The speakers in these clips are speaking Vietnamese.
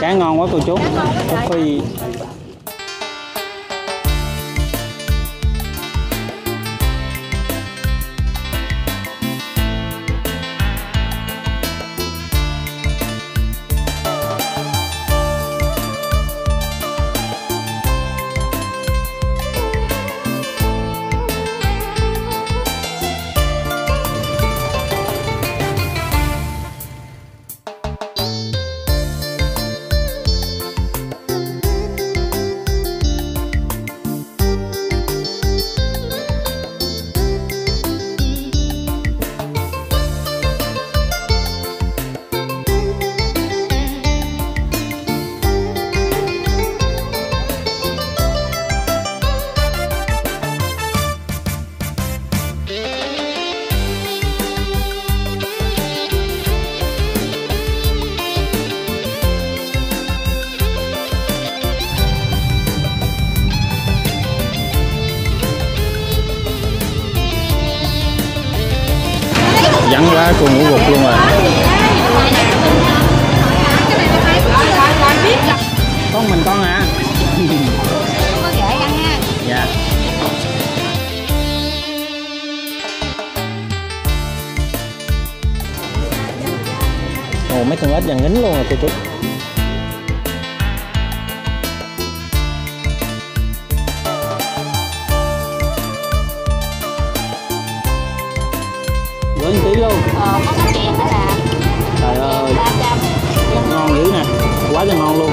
Cá ngon quá cô chú. Vắng quá cô ngủ gục luôn rồi. Con mình con à. Có rễ ăn ha. Dạ. Ồ, mấy con ếch vàng nín luôn rồi cô chú. Luôn. Có cái chèn đó là trời ơi, 300. Ngon dữ nè, quá là ngon luôn.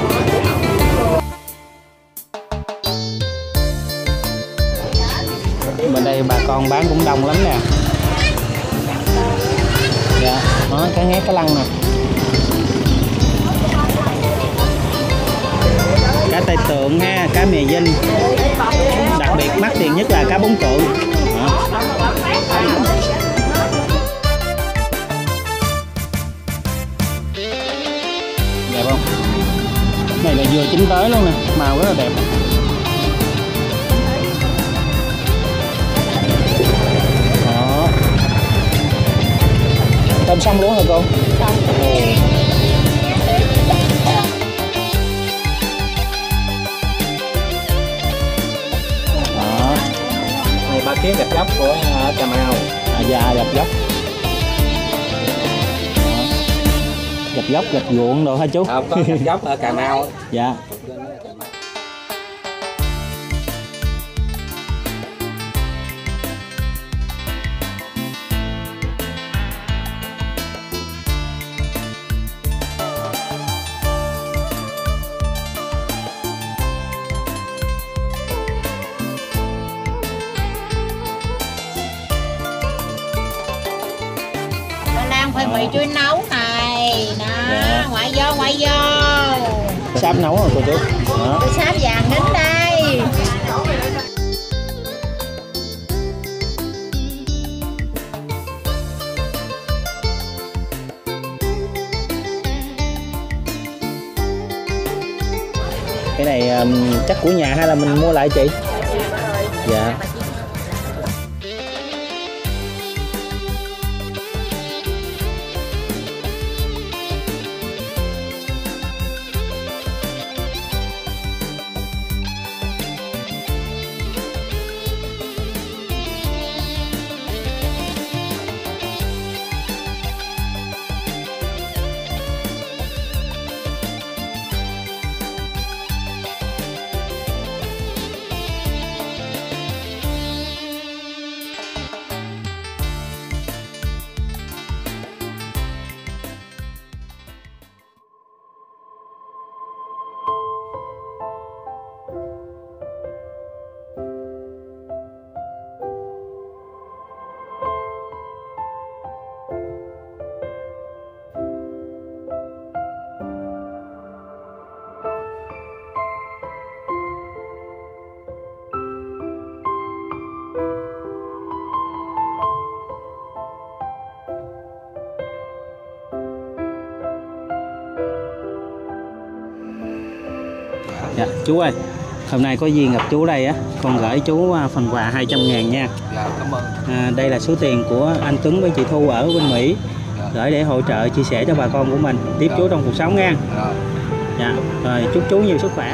Bên đây bà con bán cũng đông lắm nè. Dạ, đó, cá ngát cá lăng nè. Cá tai tượng ha, cá mè dinh. Đặc biệt mắc tiền nhất là cá bống tượng. Không? Này là vừa chín tới luôn nè, màu rất là đẹp. Đó. Tôm xong luôn rồi cô? Xong. Đó. Này ba ký gạch dốc của Cà Mau. À, dạ gạch dốc. Gạch dốc, gạch ruộng đồ hả chú? Không, có gạch dốc ở Cà Mau. Dạ. Bà Lan phải bị chui nấu nè. Nè, ngoại vô, ngoại vô. Sáp nấu rồi cô chú. Cái sáp vàng đến đây. Cái này chắc của nhà hay là mình mua lại chị? Dạ. Dạ, chú ơi, hôm nay có duyên gặp chú đây á, con gửi chú phần quà 200.000 nha. Dạ, cảm ơn. Đây là số tiền của anh Tuấn với chị Thu ở bên Mỹ. Dạ. gửi để hỗ trợ chia sẻ cho bà con của mình tiếp chú trong cuộc sống nha. Dạ, rồi chúc chú nhiều sức khỏe.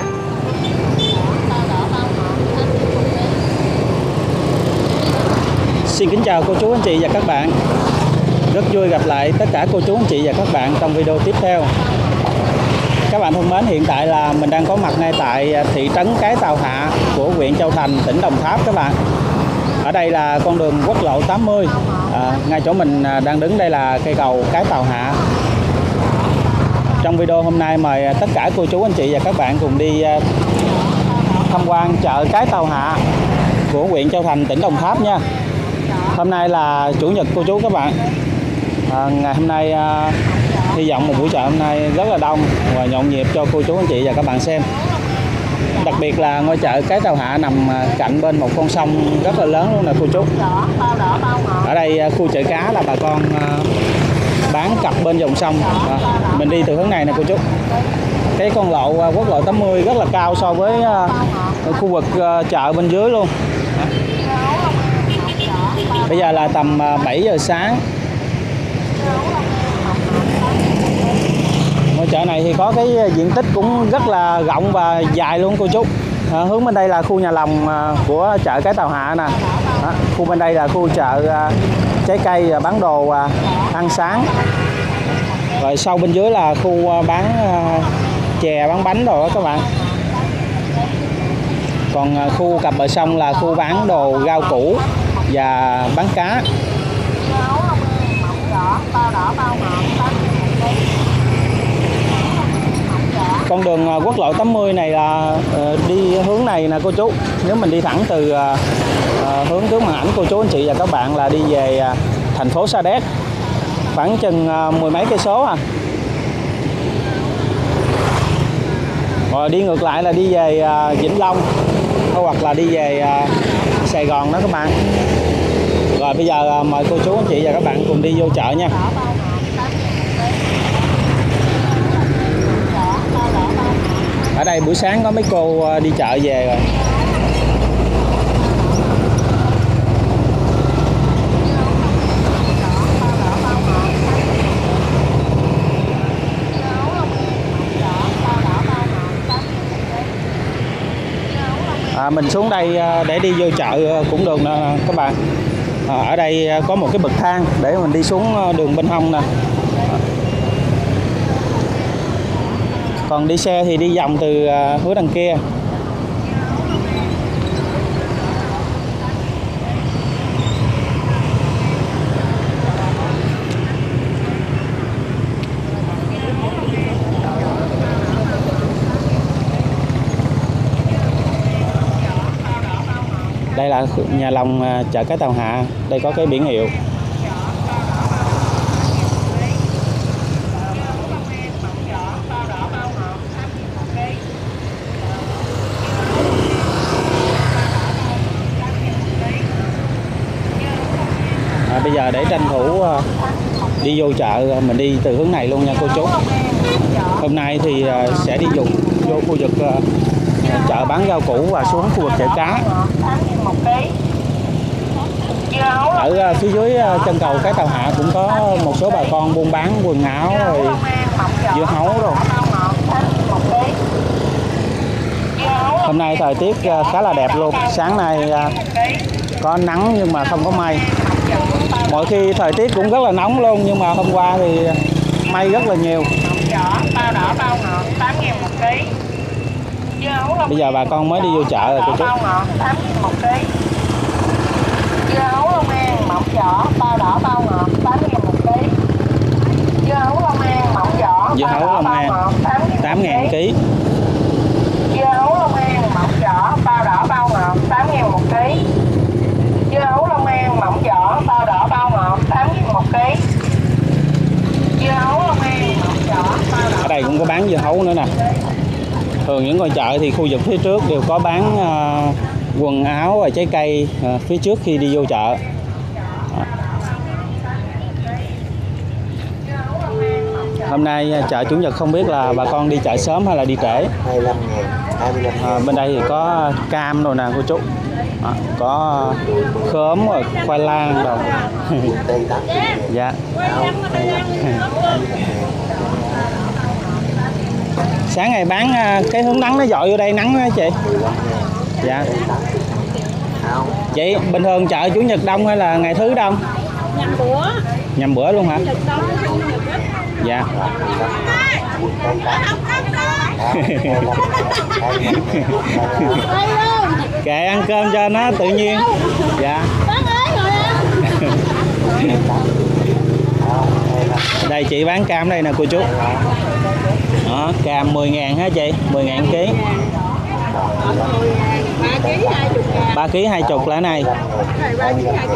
Xin kính chào cô chú anh chị và các bạn. Rất vui gặp lại tất cả cô chú anh chị và các bạn trong video tiếp theo. Các bạn thân mến, hiện tại là mình đang có mặt ngay tại thị trấn Cái Tàu Hạ của huyện Châu Thành, tỉnh Đồng Tháp các bạn. Ở đây là con đường quốc lộ 80. Ngay chỗ mình đang đứng đây là cây cầu Cái Tàu Hạ. Trong video hôm nay mời tất cả cô chú anh chị và các bạn cùng đi tham quan chợ Cái Tàu Hạ của huyện Châu Thành, tỉnh Đồng Tháp nha. Hôm nay là chủ nhật cô chú các bạn. Ngày hôm nay hy vọng một buổi chợ hôm nay rất là đông và nhộn nhịp cho cô chú anh chị và các bạn xem. Đặc biệt là ngôi chợ Cái Tàu Hạ nằm cạnh bên một con sông rất là lớn luôn nè cô chú. Ở đây khu chợ cá là bà con bán cặp bên dòng sông. Mình đi từ hướng này nè cô chú. Cái con lộ quốc lộ 80 rất là cao so với khu vực chợ bên dưới luôn. Bây giờ là tầm 7 giờ sáng. Ngôi chợ này thì có cái diện tích cũng rất là rộng và dài luôn cô chú. Hướng bên đây là khu nhà lòng của chợ Cái Tàu Hạ nè. Khu bên đây là khu chợ trái cây, bán đồ ăn sáng. Rồi sau bên dưới là khu bán chè, bán bánh đồ đó các bạn. Còn khu cặp bờ sông là khu bán đồ rau củ và bán cá. Con đường quốc lộ 80 này là đi hướng này nè cô chú. Nếu mình đi thẳng từ hướng trước màn ảnh cô chú anh chị và các bạn là đi về thành phố Sa Đéc, khoảng chừng mười mấy cây số à. Rồi đi ngược lại là đi về Vĩnh Long hoặc là đi về Sài Gòn đó các bạn. Rồi bây giờ mời cô chú anh chị và các bạn cùng đi vô chợ nha. Ở đây buổi sáng có mấy cô đi chợ về rồi. Mình xuống đây để đi vô chợ cũng được nè các bạn. Ở đây có một cái bậc thang để mình đi xuống đường bên hông nè. Còn đi xe thì đi vòng từ hướng đằng kia. Đây là nhà lòng chợ Cái Tàu Hạ. Đây có cái biển hiệu. Bây giờ để tranh thủ đi vô chợ, mình đi từ hướng này luôn nha cô chú. Hôm nay thì sẽ đi vô khu vực chợ bán rau củ và xuống khu vực chợ cá. Ở phía dưới chân cầu Cái Tàu Hạ cũng có một số bà con buôn bán quần áo rồi dưa hấu rồi. Hôm nay thời tiết khá là đẹp luôn. Sáng nay có nắng nhưng mà không có mây. Mỗi khi thời tiết cũng rất là nóng luôn, nhưng mà hôm qua thì mây rất là nhiều. Bây giờ bà con mới đi vô chợ rồi cô chú. Dưa hấu Long An 8.000 kg. Dưa hấu Long An mỏng vỏ bao đỏ bao ngọt 8.000 một kg. Dưa hấu Long An mỏng vỏ bao đỏ bao ngọt 8.000 một kg. Dưa hấu Long An mỏng vỏ bao đỏ. Ở đây cũng có bán dưa hấu nữa nè. Thường những ngôi chợ thì khu vực phía trước đều có bán quần áo và trái cây phía trước khi đi vô chợ. Hôm nay chợ chủ nhật không biết là bà con đi chợ sớm hay là đi trễ. Bên đây thì có cam rồi nè cô chú. à, có khóm rồi khoai lang rồi. Dạ. Sáng ngày bán cái hướng nắng nó dội vô đây nắng đó chị. Dạ. Chị bình thường chợ chủ nhật đông hay là ngày thứ đông? Nhằm bữa. Nhằm bữa luôn hả? Dạ. Kệ ăn cơm cho nó tự nhiên. Dạ. Đây chị bán cam đây nè cô chú. Đó, cam 10.000 hả chị? 10.000 ký. 3 kg 20 lá này.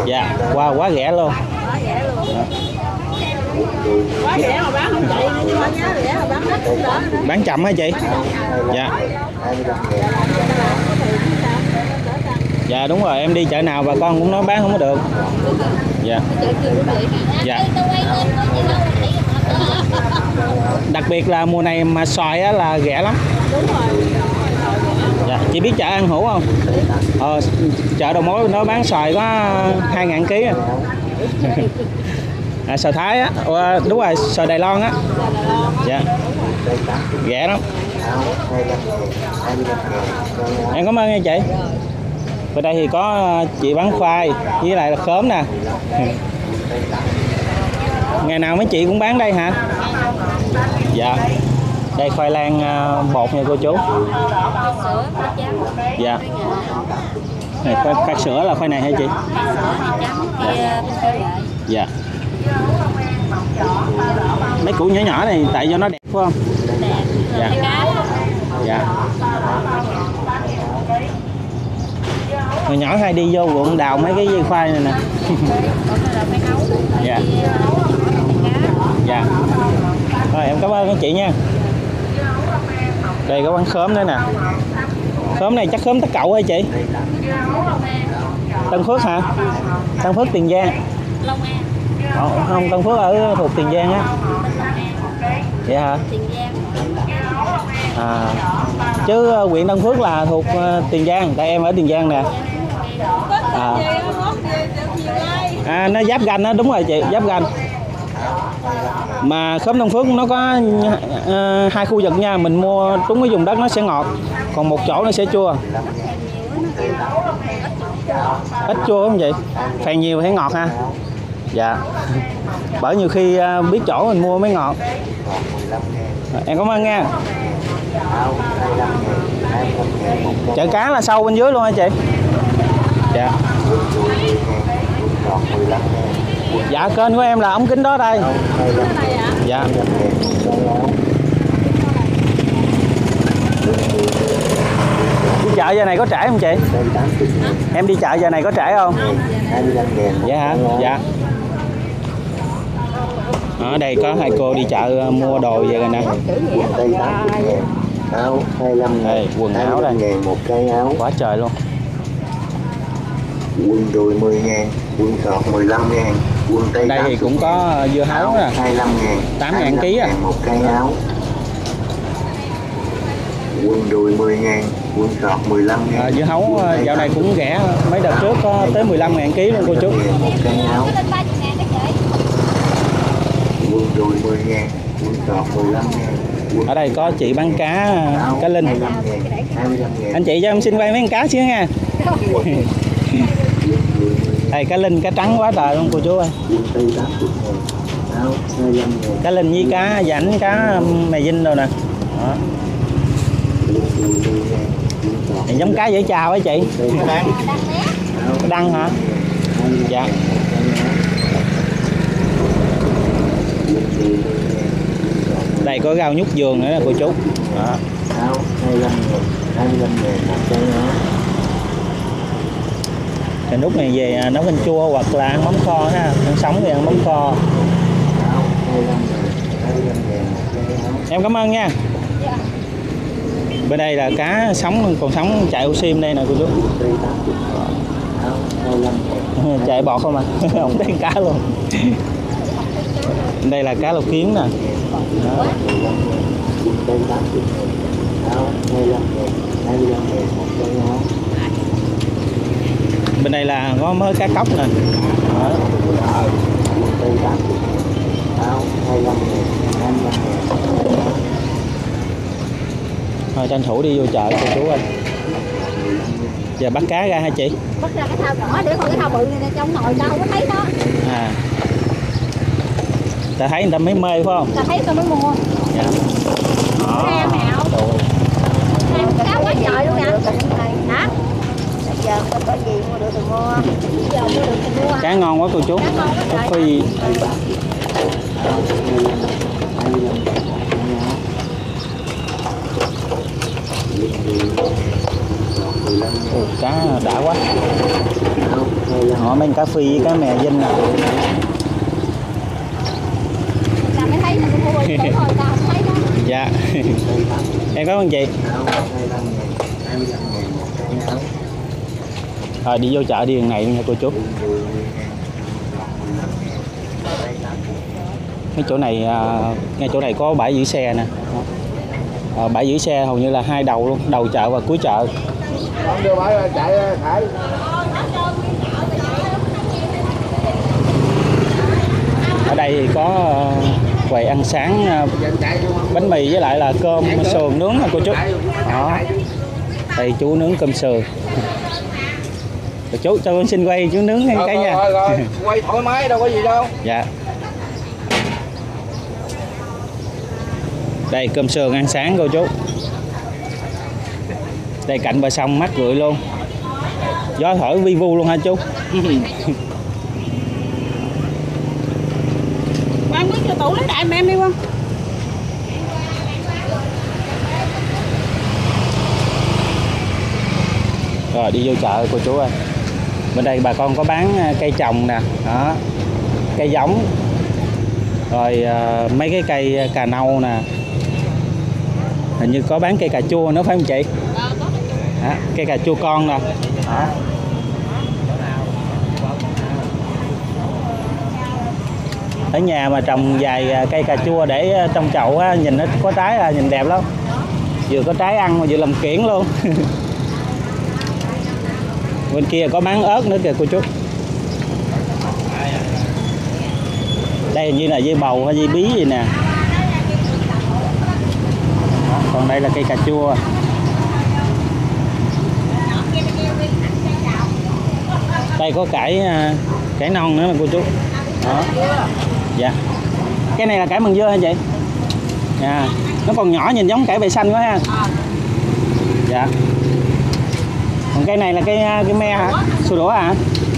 Dạ, quá rẻ luôn. Quá rẻ mà bán không chạy, nhưng mà giá rẻ mà bán hết cũng đỡ. Bán chậm hả chị? Dạ. Dạ đúng rồi, em đi chợ nào bà con cũng nói bán không có được. Dạ. Dạ. Đặc biệt là mùa này mà xoài á là rẻ lắm. Đúng rồi. Dạ, chị biết chợ An Hữu không? Chợ đầu mối nó bán xoài có 2.000 kg. À, xoài Thái á, đúng rồi, xoài Đài Loan á. Dạ. Rẻ lắm. Em cảm ơn nha chị. Ở đây thì có chị bán khoai với lại là khóm nè. Ngày nào mấy chị cũng bán đây hả? Dạ. Đây khoai lang bột nha cô chú. Dạ. Này khoai sữa là khoai này hả chị? Dạ. Mấy củ nhỏ nhỏ này tại do nó đẹp phải không? Dạ. Dạ. Người nhỏ hay đi vô ruộng đào mấy cái dây khoai này nè. Dạ. Dạ. Rồi em cảm ơn các chị nha. Đây có bán khóm nữa nè. Khóm này chắc khóm Tất Cậu hả chị? Tân Phước hả? Tân Phước Tiền Giang. Long An. Không, Tân Phước ở thuộc Tiền Giang á. Vậy hả? Tiền Giang. À. Chứ huyện Tân Phước là thuộc Tiền Giang, tại em ở Tiền Giang nè. À. À, nó giáp ranh đó, đúng rồi chị, giáp ranh. Mà khóm Tân Phước nó có 2 khu vực nha, mình mua đúng cái vùng đất nó sẽ ngọt, còn một chỗ nó sẽ chua. Ít chua không vậy? Phèn nhiều thấy ngọt ha. Dạ. Bởi nhiều khi biết chỗ mình mua mới ngọt. Em cảm ơn nha. Chợ cá là sâu bên dưới luôn hả chị? Dạ. Dạ kênh của em là Ống Kính Đó Đây. Dạ. Đi chợ giờ này có trễ không chị? Em đi chợ giờ này có trễ không? Dạ hả? Dạ. Ở đây có hai cô đi chợ mua đồ về rồi nè. Áo 25.000, quần áo đây 25.000 một cái áo. Quá trời luôn. Quần đùi 10.000, quần sọt 15.000, quần tây. Đây thì cũng có dưa hấu nè, 25.000, 8.000 ký á. Một cái áo. Quần đùi 10.000, quần sọt 15.000. Dưa hấu dạo này cũng rẻ, mấy đợt trước có tới 15.000 ký luôn cô chú. Một cái áo. Quần đùi 10.000, quần sọt 15.000. Ở đây có chị bán cá linh. Anh chị cho em xin quay mấy con cá xíu nha. Đây cá linh, cá trắng quá trời luôn cô chú ơi. Cá linh với cá rảnh, cá mè vinh rồi nè. Giống cá dễ chào á chị. Đăng hả? Dạ. Đây có rau nhút vườn nữa nè cô chú. Đó. Cái nút này về nấu canh chua hoặc là ăn mắm kho ha, ăn sống thì ăn mắm kho. Em cảm ơn nha. Bên đây là cá sống, còn sống chạy oxim đây nè cô chú. Chạy bọt không à, không thấy cá luôn. Đây là cá lộc kiến nè. Đó. Bên đây là có mới cá cóc nè. Thôi tranh thủ đi vô chợ cô chú anh. Giờ bắt cá ra hả chị? Bắt ra cái thao đỏ để còn cái thao bự này trong nồi đâu có thấy đó. À. Ta thấy người ta mới mê phải không? Ta thấy tao mới mua. Dạ. Đó. Cá quá trời luôn nè. Hả? Giờ không có gì mua được thì mua. Cá ngon quá cô chú. Phi. Cá đã quá. Họ mang cá phi với cá mè vinh nè. Dạ. Em cảm ơn chị. Rồi đi vô chợ đi ngày nha cô chú. Cái chỗ này, ngay chỗ này có bãi giữ xe nè. Bãi giữ xe hầu như là hai đầu luôn, đầu chợ và cuối chợ. Ở đây thì có quầy ăn sáng, bánh mì với lại là cơm sườn nướng nè cô chú. Đó. Đây chú nướng cơm sườn. Chú cho con xin quay chú nướng ăn cái nha. Rồi. Quay thoải mái đâu có gì đâu. Dạ. Đây cơm sườn ăn sáng cô chú. Đây cạnh bờ sông mát rượi luôn. Gió thổi vi vu luôn hả chú? Quang biết cho tủ lấy đại mẹ em đi không? Rồi đi vô chợ cô chú ơi. Bên đây bà con có bán cây trồng nè, đó, cây giống, rồi mấy cái cây cà nâu nè, hình như có bán cây cà chua nữa phải không chị? Đó, cây cà chua con nè. Đó. Ở nhà mà trồng vài cây cà chua để trong chậu á, nhìn nó có trái là nhìn đẹp lắm, vừa có trái ăn mà vừa làm kiển luôn. Bên kia có bán ớt nữa kìa cô chú. Đây hình như là dây bầu hay dây bí gì nè. Còn đây là cây cà chua. Đây có cải non nữa mà cô chú. Đó. Dạ. Cái này là cải mần dưa hả chị? Dạ. Nó còn nhỏ nhìn giống cải bẹ xanh quá ha. Dạ. Còn cái này là cái me hả? Su đũa hả?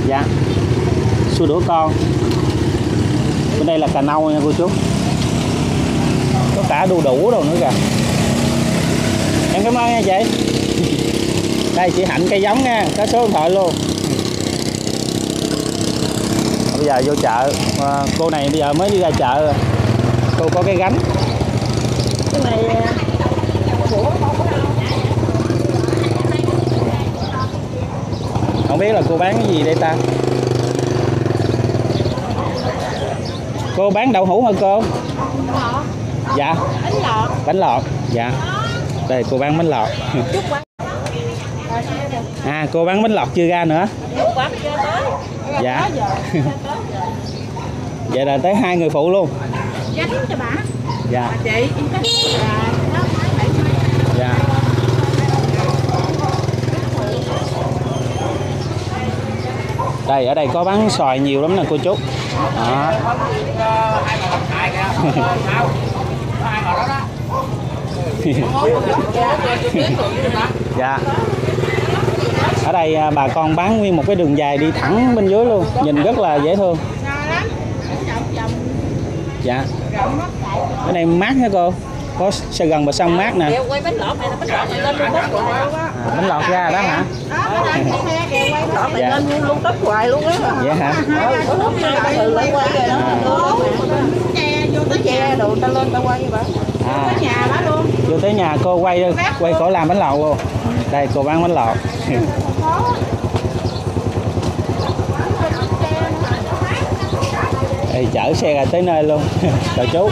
Dạ. Su đũa con. Bên đây là cà nâu nha cô chú. Có cả đu đủ đồ nữa kìa. Em cảm ơn nha chị. Đây chị Hạnh cây giống nha, có số điện thoại luôn. Bây giờ vô chợ, cô này bây giờ mới đi ra chợ. Cô có cái gánh. Cái này không biết là cô bán cái gì đây ta? Cô bán đậu hũ hả cô? Dạ. Bánh lọt. Dạ. Đây cô bán bánh lọt. À cô bán bánh lọt chưa ra nữa. Dạ. Vậy là tới hai người phụ luôn. Dạ. Dạ. Đây ở đây có bán xoài nhiều lắm nè cô chú. Đó. Dạ. Ở đây bà con bán nguyên một cái đường dài đi thẳng bên dưới luôn, nhìn rất là dễ thương. Dạ. Ở đây mát hả cô? Có Sài Gòn bờ sông mát nè. Bánh lọt ra đó hả? Dạ. Dạ hả? À. Vô tới nhà cô quay cổ làm bánh lọt luôn. Đây cô bán bánh lọt. Đây chở xe ra tới nơi luôn. Chào chú.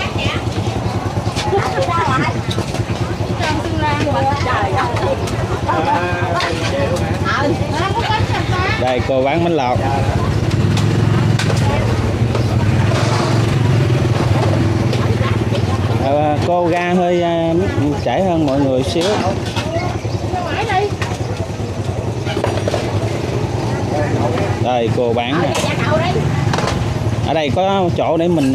Đây cô bán bánh lọt. Cô ra hơi trễ hơn mọi người xíu. Đây cô bán nè. Ở đây có chỗ để mình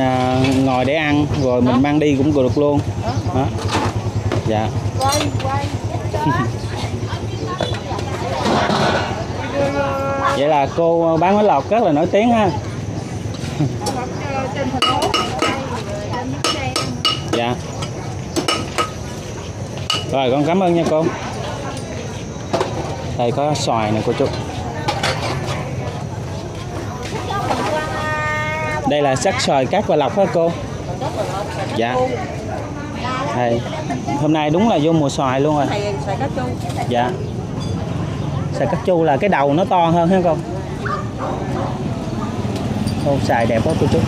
ngồi để ăn rồi mình mang đi cũng được luôn. Đó. Dạ. Vậy là cô bán bánh lọt rất là nổi tiếng ha. Dạ. Rồi con cảm ơn nha cô. Đây có xoài nè cô chú. Đây là sắc xoài cát và lọc hả cô? Dạ. Đây. Hôm nay đúng là vô mùa xoài luôn rồi. Dạ. Xoài cát chu là cái đầu nó to hơn hả cô? Ô, xoài đẹp quá cô chú.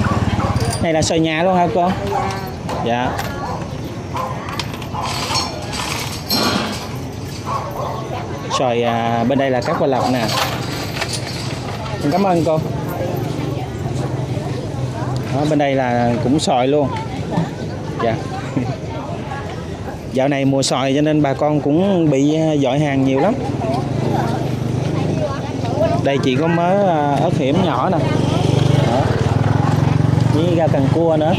Đây là xoài nhà luôn hả cô? Dạ. Xoài bên đây là cát và lọc nè. Cảm ơn cô. Đó, bên đây là cũng xoài luôn. Dạ. Dạo này mùa xoài cho nên bà con cũng bị dội hàng nhiều lắm. Đây chỉ có mớ ớt hiểm nhỏ nè. Đó. Với rau cần cua nữa.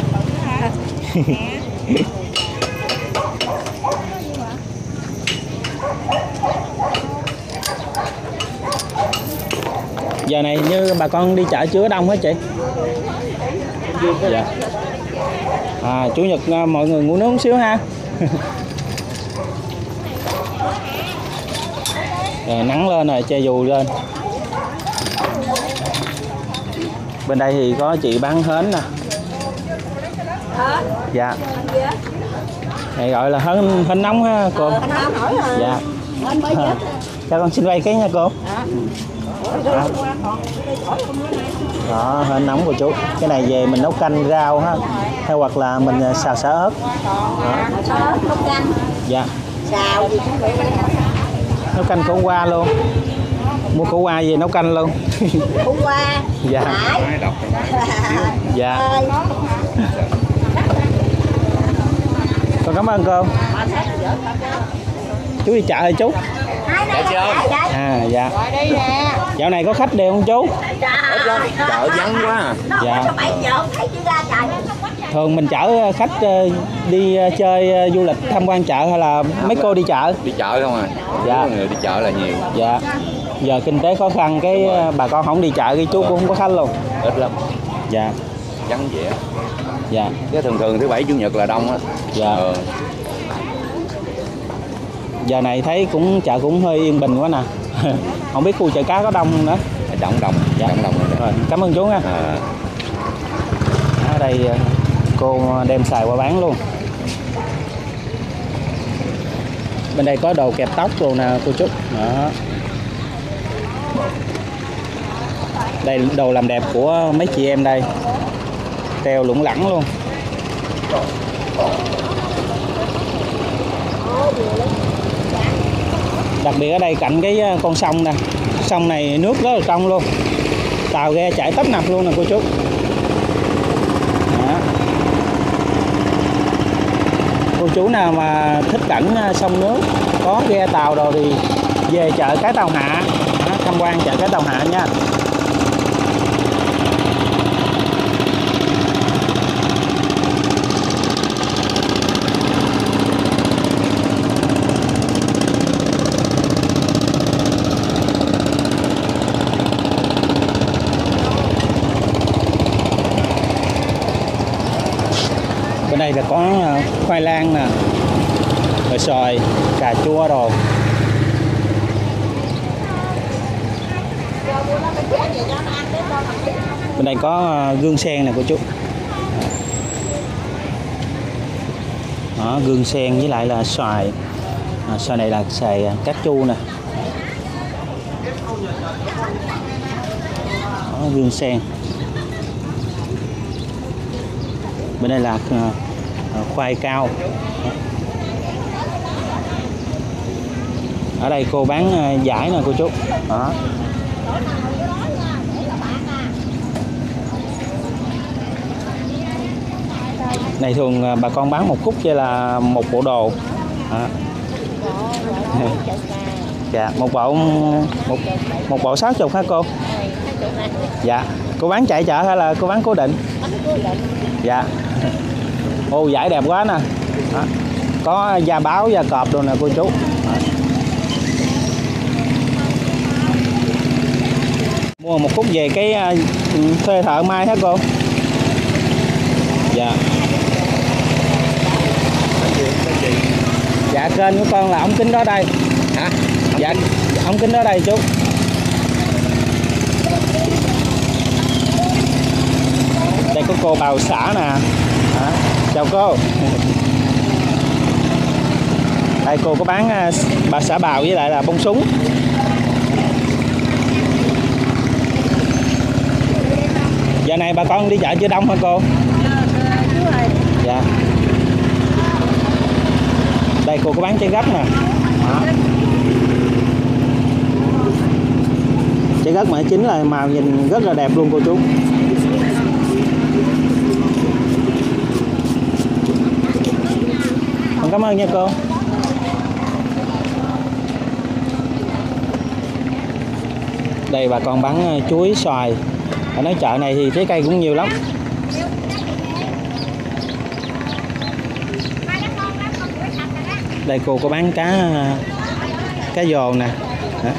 Giờ này như bà con đi chợ chứa đông hết chị. Dạ. À, chủ nhật mọi người ngủ nướng xíu ha. Rồi, nắng lên rồi che dù lên. Bên đây thì có chị bán hến nè. Dạ. Này gọi là hến nóng ha cô. Dạ. À, cho con xin vay cái nha cô. À. Đó, hến nóng của chú. Cái này về mình nấu canh rau ha, hay hoặc là mình xào sả ớt. Dạ. Xào gì cũng vậy. Nấu canh khổ qua luôn. Mua khổ qua về nấu canh luôn. Khổ qua. Dạ. Dạ. Con cảm ơn cô. Chú đi chợ rồi chú. À dạ. Dạo này có khách đều không chú? Chợ vắng quá. Dạ. Thường mình chở khách đi chơi du lịch tham quan chợ hay là mấy cô đi chợ? Đi chợ không à. Dạ. Người đi chợ là nhiều. Dạ. Giờ kinh tế khó khăn cái bà con không đi chợ cái chú cũng không có khách luôn. Ít lắm. Dạ. Vắng vẻ. Dạ. Cái thường thứ bảy chủ nhật là đông á. Dạ. Giờ này thấy cũng chợ cũng hơi yên bình quá nè. Không biết khu chợ cá có đông nữa. Đông. Dạ. Đông rồi. Cảm ơn chú nha. À. Ở đây cô đem xài qua bán luôn. Bên đây có đồ kẹp tóc luôn nè cô chú. Đó. Đây đồ làm đẹp của mấy chị em đây. Teo lủng lẳng luôn. Đặc biệt ở đây cạnh cái con sông nè. Sông này nước rất là trong luôn. Tàu ghe chảy tấp nập luôn nè cô chú. Đó. Cô chú nào mà thích cảnh sông nước, có ghe tàu rồi thì về chợ Cái Tàu Hạ. Đó, tham quan chợ Cái Tàu Hạ nha. Đây là có khoai lang nè, rồi xoài, cà chua rồi. Bên đây có gương sen nè cô chú. Đó, gương sen với lại là xoài. À, xoài này là xoài cát chu nè. Đó, gương sen. Bên đây là khoai cao. Ở đây cô bán giải nè cô chú. Đó. Này thường bà con bán một khúc kia là một bộ đồ. À. Dạ, một bộ 60 hả cô? Dạ, cô bán chạy chợ hay là cô bán cố định? Dạ. Ô vải đẹp quá nè. Đó. Có da báo, da cọp đồ nè cô chú. Đó. Mua một khúc về cái thuê thợ may hả cô? Dạ. Dạ kênh của con là Ống Kính Đó Đây. Hả? Dạ Ống Kính Đó Đây chú. Đây có cô bào xã nè. Hả? Chào cô. Đây cô có bán bà xã bào với lại là bông súng. Giờ này bà con đi chợ chưa đông hả cô? Dạ. Đây cô có bán trái gấc nè. Trái gấc mã chính là màu nhìn rất là đẹp luôn cô chú. Còn cảm ơn nha cô. Đây bà con bán chuối, xoài. Ở nói chợ này thì trái cây cũng nhiều lắm. Đây cô có bán cá dồ nè. Đó.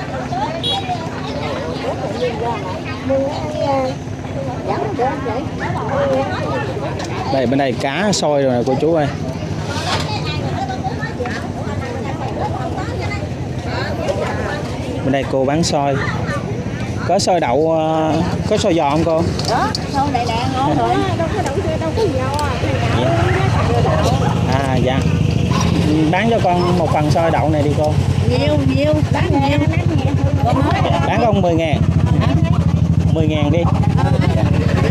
Đây bên đây cá sôi rồi nè cô chú ơi. Bên đây cô bán sôi. Có sôi đậu, có sôi giò không cô? Đó, sôi đậu đạn ngon rồi. Đâu có đậu đâu có giò. À dạ. Bán cho con một phần sôi đậu này đi cô. Nhiều, bán nhiều. Bán con 10.000. 10.000 đi.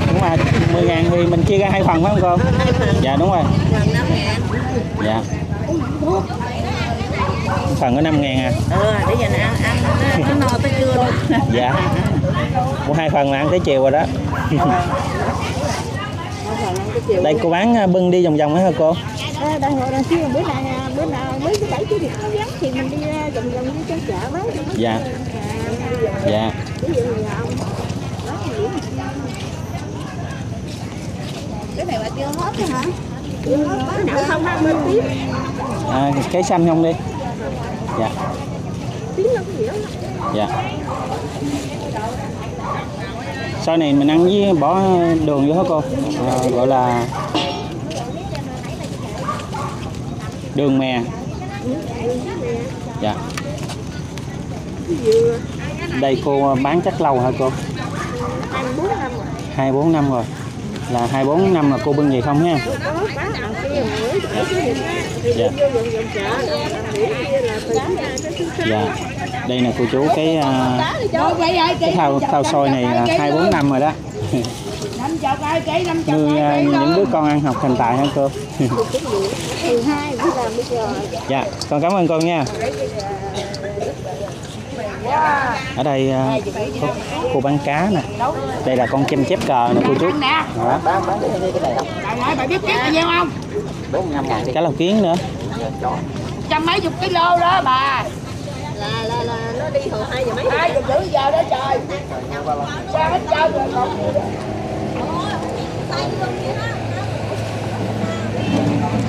Nhưng mà 10.000 thì mình chia ra 2 phần phải không cô? Dạ đúng rồi. Dạ. Phần có 5.000 à. Để giờ ăn ăn no tới trưa luôn. Dạ. Một 2 phần là ăn tới chiều rồi đó. Đây cô bán bưng đi vòng vòng hả cô? Bữa nào thứ bảy chủ nhật có vắng thì mình đi ra vòng vòng đi chơi chợ bán. Dạ. Dạ. Cái này bà kêu hết rồi hả? Đậu không 20 tiếng. À, cái xanh không đi. Dạ. Tiếng nó có gì đó. Dạ. Sau này mình ăn với bỏ đường vô hả cô? À, gọi là đường mè. Dạ. Đây cô bán chắc lâu hả cô? 24 năm rồi. Là 24 năm là cô bưng gì không nha? Dạ. Dạ. Đây là cô chú cái thau sôi này là 24 năm rồi đó. Nuôi những đứa con ăn học thành tài hả cô? Dạ, con cảm ơn con nha. Ở đây cô bán cá nè. Đây là con chim chép cờ nè cô chú. Đó. Cá lóc kiến nữa. Trăm mấy chục kg đó bà. Là nó đi hồi 2 giờ mấy giờ đó trời. Qua hết trơn rồi còn.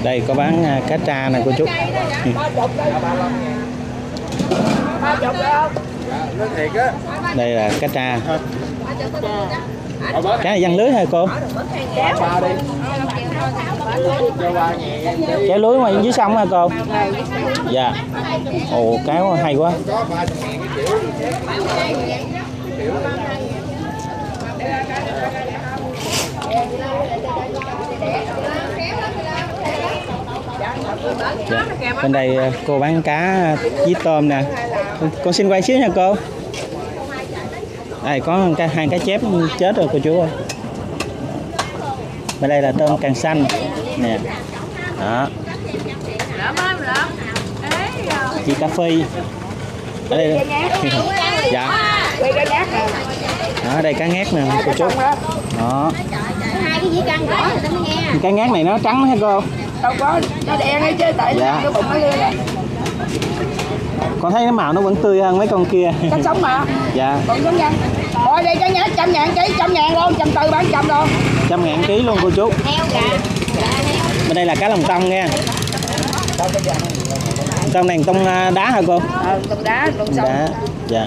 Đây có bán cá tra nè cô chú. Đây là cá tra. Cá giăng lưới hả cô? Kéo lưới ngoài dưới sông hả cô? Dạ. Ồ cá hay quá. Dạ. Bên đây cô bán cá với tôm nè. Con xin quay xíu nha cô. Đây có hai cá chép chết rồi cô chú ơi. Bên đây là tôm càng xanh nè. Đó. Chị cà phê. Ở đây. Dạ. Đây cá ngát nè. Đó, đây cá ngát nè cô chú. Đó. Hai cái dĩa căng rõ người ta mới nghe. Cá ngát này nó trắng hả cô? Đâu có, nó đen ấy chứ tại dạ. Nó bụng nó lên nè. Con thấy cái màu nó vẫn tươi hơn mấy con kia. Cá sống mà. Dạ. Còn giống nhau. Rồi đây cá ngát 100.000 ký, 100.000 luôn, 140 bán 100 luôn. 100.000 ký luôn cô chú. Heo gà. Bên đây là cá lòng tông nha. Trong này tông đá hả cô? Ờ, tông đá, tông sông. Đá. Dạ.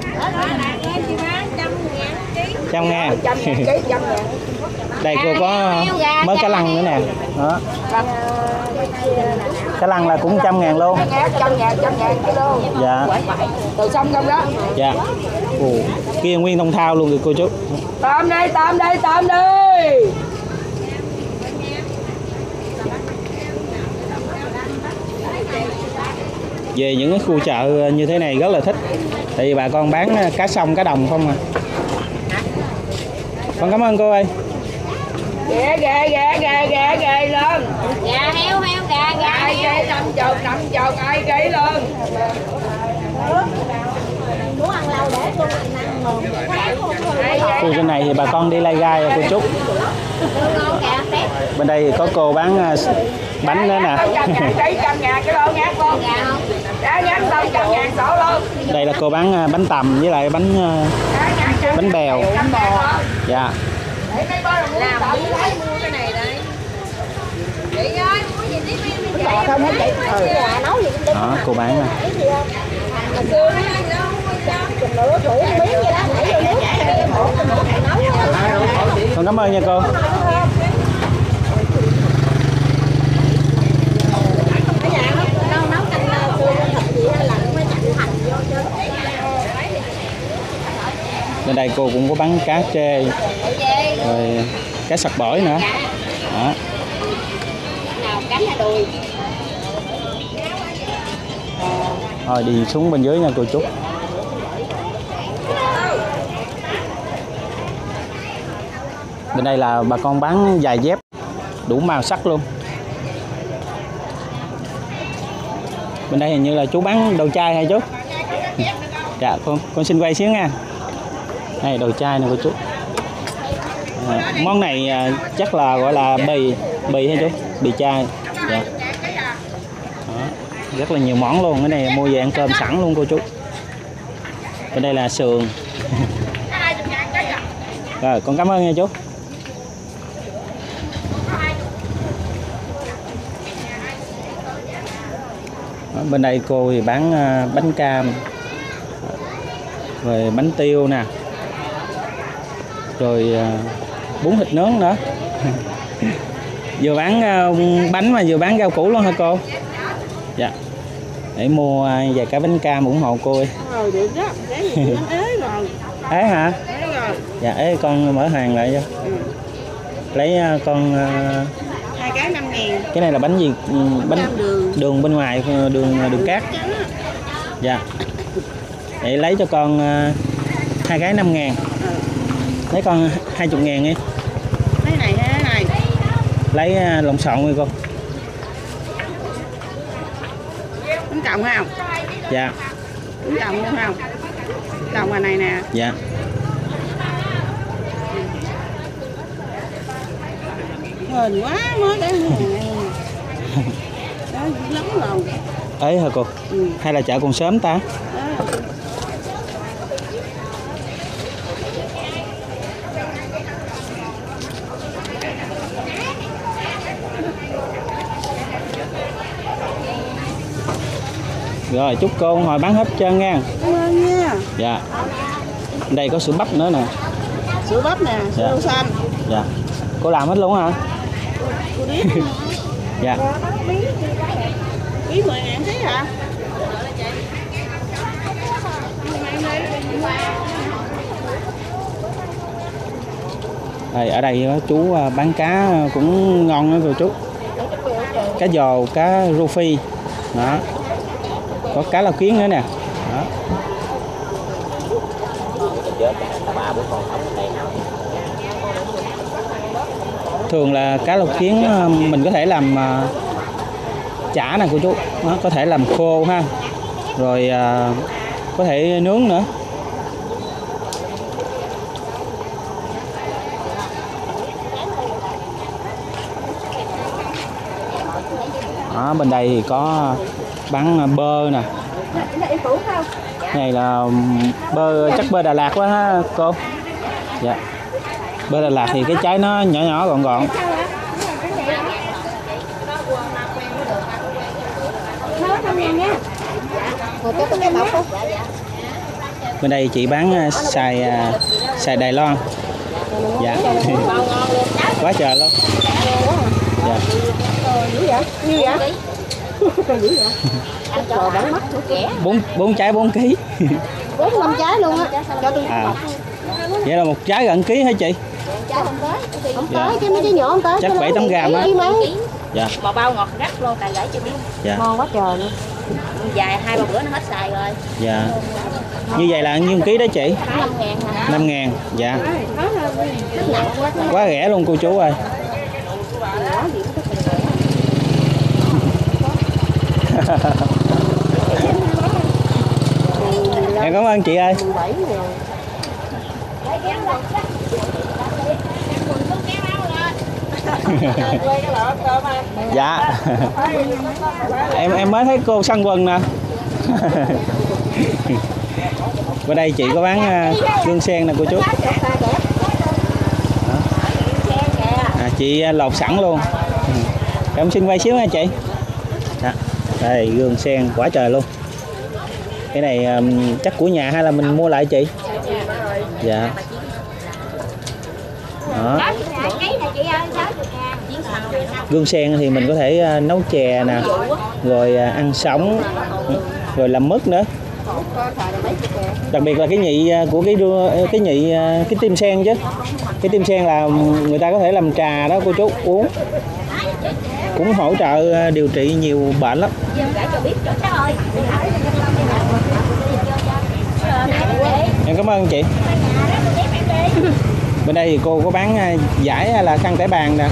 100.000 ký. 100.000. Đây cô có mới cá lăng nữa nè. Đó. Cá lăng là cũng 100.000 luôn. 100.000 kilo. Dạ. Từ sông trong đó. Dạ. Ồ, kia nguyên thông thao luôn rồi cô chú. Tôm đây, tôm đây, tôm đi. Về những cái khu chợ như thế này rất là thích. Tại vì bà con bán cá sông, cá đồng không à. Con cảm ơn cô ơi. Ghê luôn. Gà heo gà heo 50 ai ký luôn. Muốn ăn lâu để cô ăn ngon. Khu trên này thì bà con đi lai gai cô chú. Bên đây thì có cô bán bánh nữa nè. Đây là cô bán bánh tằm với lại bánh bèo. Dạ. Đó, cô bán nè. Con cảm ơn nha cô. Bên đây cô cũng có bán cá trê rồi cá sặc bỏi nữa. Đó. Rồi đi xuống bên dưới nha cô chú. Bên đây là bà con bán giày dép đủ màu sắc luôn. Bên đây hình như là chú bán đồ chai hay chú? Dạ con xin quay xíu nha. Đây đồ chai nè cô chú. À, món này chắc là gọi là bì hay chú? Bì chai. Dạ. Đó, rất là nhiều món luôn. Cái này mua về ăn cơm sẵn luôn cô chú. Bên đây là sườn. Rồi con cảm ơn nha chú. Đó, bên đây cô thì bán bánh cam, rồi bánh tiêu nè, rồi bún thịt nướng nữa. Vừa bán bánh mà vừa bán rau củ luôn hả cô? Dạ. Để mua vài cái bánh cam ủng hộ cô ơi. Ế hả? Dạ, ế con mở hàng lại cho. Lấy con hai cái 5.000. Cái này là bánh gì? Bánh đường bên ngoài, đường cát. Dạ. Để lấy cho con hai cái 5.000. Lấy con 20.000 đi. Lấy này. Lấy lộn xộn đi con. Bánh còng không? Dạ. Bánh còng luôn không? Còng ngoài này nè. Dạ. Hên quá mới để lắm rồi. Ấy hả cô? Ừ. Hay là chợ còn sớm ta? Rồi chúc cô hồi bán hết trơn nha. Cảm ơn nha. Dạ. Đây có sữa bắp nữa nè. Sữa bắp nè, sữa đậu xanh. Dạ. Cô làm hết luôn hả? Cô biết. Dạ. Bí 10.000 ký hả? Đây, ở đây chú bán cá cũng ngon đó rồi chú. Cá giò, cá rô phi. Đó. Có cá lau kiến nữa nè. Đó. Thường là cá lau kiến mình có thể làm chả nè cô chú. Nó có thể làm khô ha. Rồi có thể nướng nữa. Đó, bên đây thì có bán bơ nè. Cái này là bơ, chắc bơ Đà Lạt quá ha cô. Dạ. Bơ Đà Lạt thì cái trái nó nhỏ nhỏ gọn gọn. Bên đây chị bán xài Đài Loan. Dạ. Quá trời luôn. Dạ. Bốn trái 4 kg. 45 trái luôn á. À. Vậy là một trái gần ký hả chị? Không tới, chứ mấy trái nhỏ không tới. Chắc 7-8 gram á. Dạ. Bò bao ngọt rất luôn, tại gửi chị biết. Dạ. Ngon quá trời luôn. Dài 2-3 bữa nó hết xài rồi. Dạ. Như vậy là nhiêu ký đó chị? 5.000. Dạ. Quá rẻ luôn cô chú ơi. Em cảm ơn chị ơi. Dạ. Em mới thấy cô săn quần nè. Qua đây chị có bán gương sen nè cô chú. À, chị lột sẵn luôn. Em xin quay xíu nha chị. Đó. Đây gương sen quá trời luôn. Cái này chắc của nhà hay là mình mua lại chị? Dạ. Đó. Gương sen thì mình có thể nấu chè nè, rồi ăn sống, rồi làm mứt nữa. Đặc biệt là cái nhị của cái tim sen chứ. Cái tim sen là người ta có thể làm trà đó cô chú uống. Cũng hỗ trợ điều trị nhiều bệnh lắm. Em cảm ơn chị. Bên đây thì cô có bán giải hay là khăn tẩy bàn nè.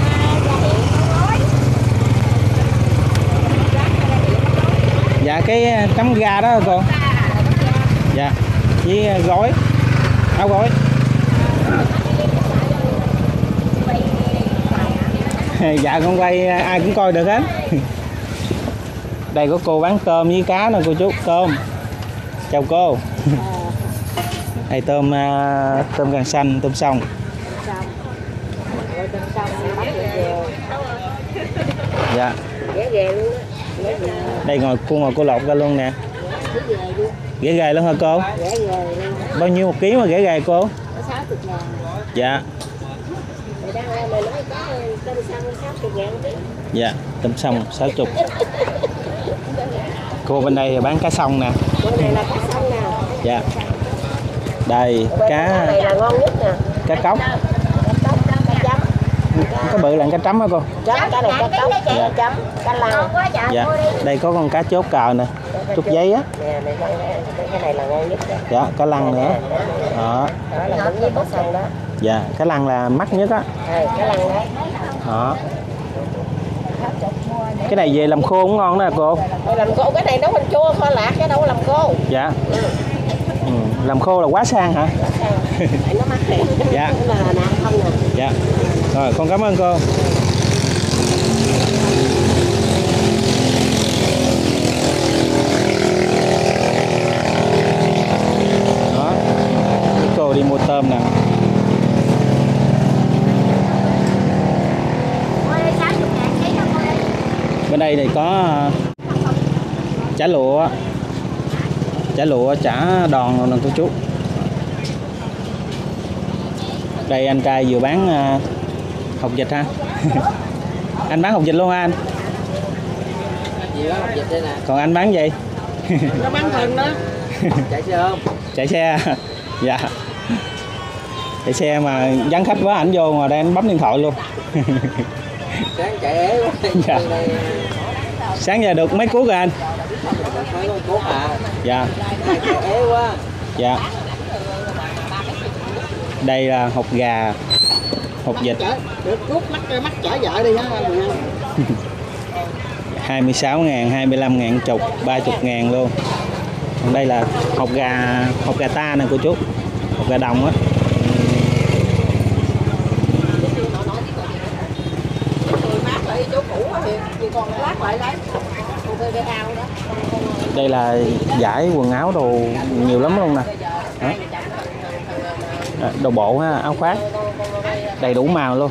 Dạ cái tấm ga đó cô. Dạ. Với gói. Áo gói. Dạ con quay ai cũng coi được hết. Đây có cô bán tôm với cá nè cô chú. Tôm. Chào cô. Đây tôm càng xanh, tôm sông. Dạ. Đây cô lột ra luôn nè. Ghẻ gầy luôn hả cô? Bao nhiêu 1 kg mà ghẻ gầy cô? 60.000. Dạ. Dạ, tôm sông 60. Cô bên đây bán cá sông nè. Dạ. Đây cá này là ngon nhất nè. Cá cóc. Cá bự là cá trắm hả cô? Cá này cá cóc, cá chấm, cá lau. Dạ. Đây có con cá chốt cào nè, chốt giấy á. Cái này là ngon nhất. Dạ, cá lăng nữa. Đó. Đó là cũng như cá sông đó. Dạ, cá lăng là mắc nhất á. Cá lăng đấy. Đó. Cái này về làm khô cũng ngon đó nè cô. Làm khô cái này nấu mình chua kho lạc cái đâu làm khô. Dạ. Làm khô là quá sang hả? Dạ. Dạ. Rồi con cảm ơn cô. Đó. Cô đi mua tôm nè. Bên đây này có chả lụa. Chả lụa, chả đòn rồi nè cô chú. Đây anh trai vừa bán học vịt ha. Anh bán học vịt luôn ha anh? Còn anh bán gì? Nó bán thân đó. Chạy xe không? Chạy xe. Dạ. Chạy xe mà vắng khách quá ảnh vô mà đây anh bấm điện thoại luôn. Sáng chạy ế quá. Dạ. Sáng giờ được mấy cuốc rồi anh? Dạ. Dạ. Đây là hột gà, hột vịt. 26.000, 25.000 chục, 30.000 luôn. Còn đây là hột gà ta nè cô chú. Hột gà đồng á. còn lát lại lấy. Đây là giải quần áo đồ nhiều lắm luôn nè. Đồ bộ ha, áo khoác đầy đủ màu luôn.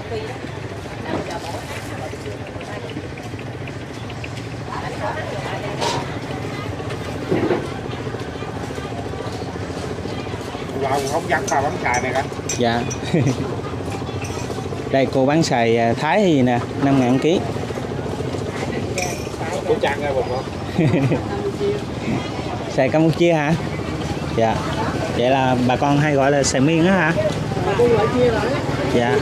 Không dám vào bán xài này cả. Dạ. Đây cô bán xài Thái hay gì nè, 5.000 kg. Xài Campuchia hả? Dạ. Vậy là bà con hay gọi là xài miên á hả? Dạ.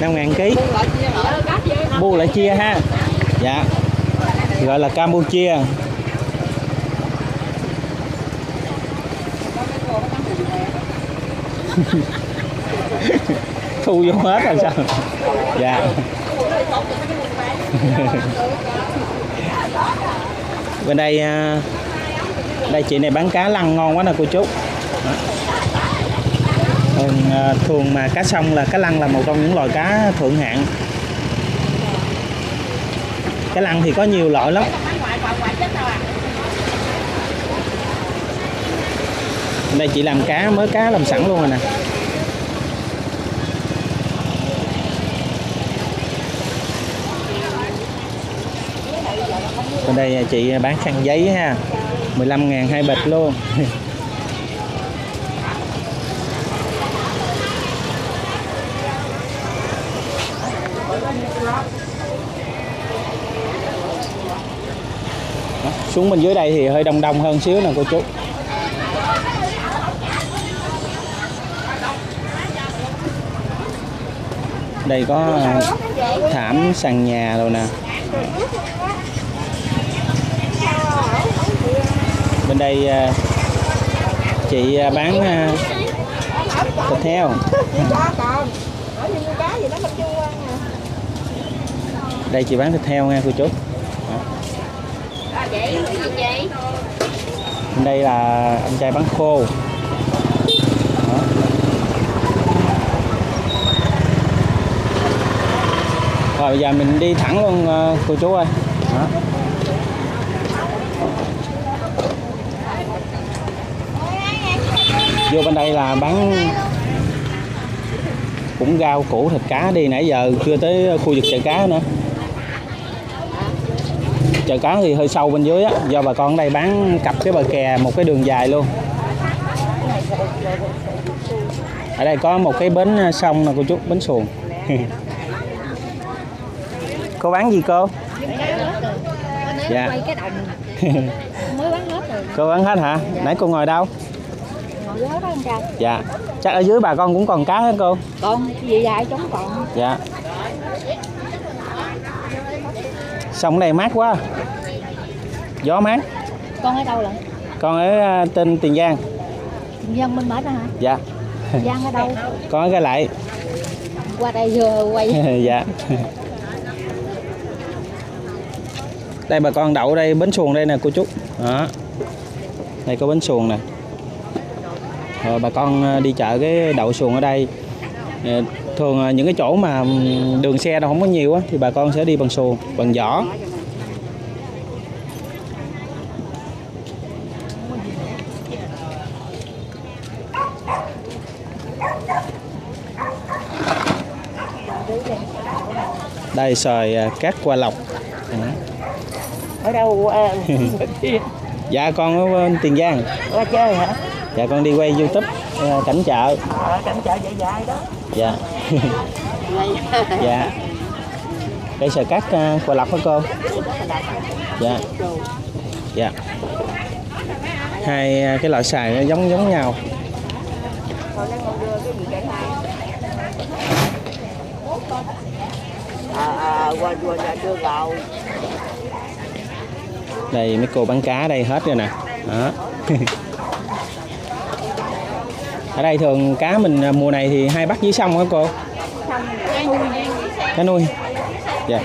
5.000 kg. Bu lại chia ha. Dạ. Gọi là Campuchia. Thu vô hết là sao? Dạ. Bên đây, đây chị này bán cá lăng ngon quá nè cô chú. Thường mà cá sông là cá lăng là một trong những loài cá thượng hạng. Cá lăng thì có nhiều loại lắm. Đây chị làm cá, mới cá làm sẵn luôn rồi nè. Còn đây chị bán khăn giấy ha, 15.000 hai bịch luôn. Xuống bên dưới đây thì hơi đông đông hơn xíu nè cô chú. Đây có thảm sàn nhà rồi nè. Bên đây chị bán thịt heo. Đây chị bán thịt heo nha cô chú. Bên đây là anh trai bán khô. Rồi bây giờ mình đi thẳng luôn cô chú ơi. Đó. Vô bên đây là bán cũng rau củ thịt cá, đi nãy giờ chưa tới khu vực chợ cá nữa. Chợ cá thì hơi sâu bên dưới á, do bà con ở đây bán cặp cái bờ kè một cái đường dài luôn. Ở đây có một cái bến sông nè cô chú, bến xuồng. Cô bán gì cô? Dạ. Cô bán hết hả? Nãy cô ngồi đâu? Dạ. Chắc ở dưới bà con cũng còn cá hả cô? Còn, gì dài chống còn. Dạ. Sông này mát quá. Gió mát. Con ở đâu lận? Con ở tên Tiền Giang. Tiền Giang bên mệt đó hả? Dạ. Tiền Giang ở đâu? Con ở Cái Lại. Qua đây vừa quay. Dạ. Đây bà con đậu đây, bến xuồng đây nè cô chú. Đó. Đây có bến xuồng nè. Rồi bà con đi chợ cái đậu xuồng ở đây. Thường những cái chỗ mà đường xe đâu không có nhiều á thì bà con sẽ đi bằng xuồng, bằng giỏ. Đây sòi cát qua lọc. Ở đâu? Dạ con ở bên Tiền Giang. Qua chơi hả? Dạ con đi quay YouTube cảnh chợ. Cảnh chợ dạy dạy đó. Dạ. Dạ. Đây sợi cát Quà Lộc hả cô? Dạ. Dạ. Hai cái loại xài nó giống nhau. Đây mấy cô bán cá đây hết rồi nè. Đó. Ở đây thường cá mình mùa này thì hay bắt dưới sông hả cô? Cá nuôi. Dạ.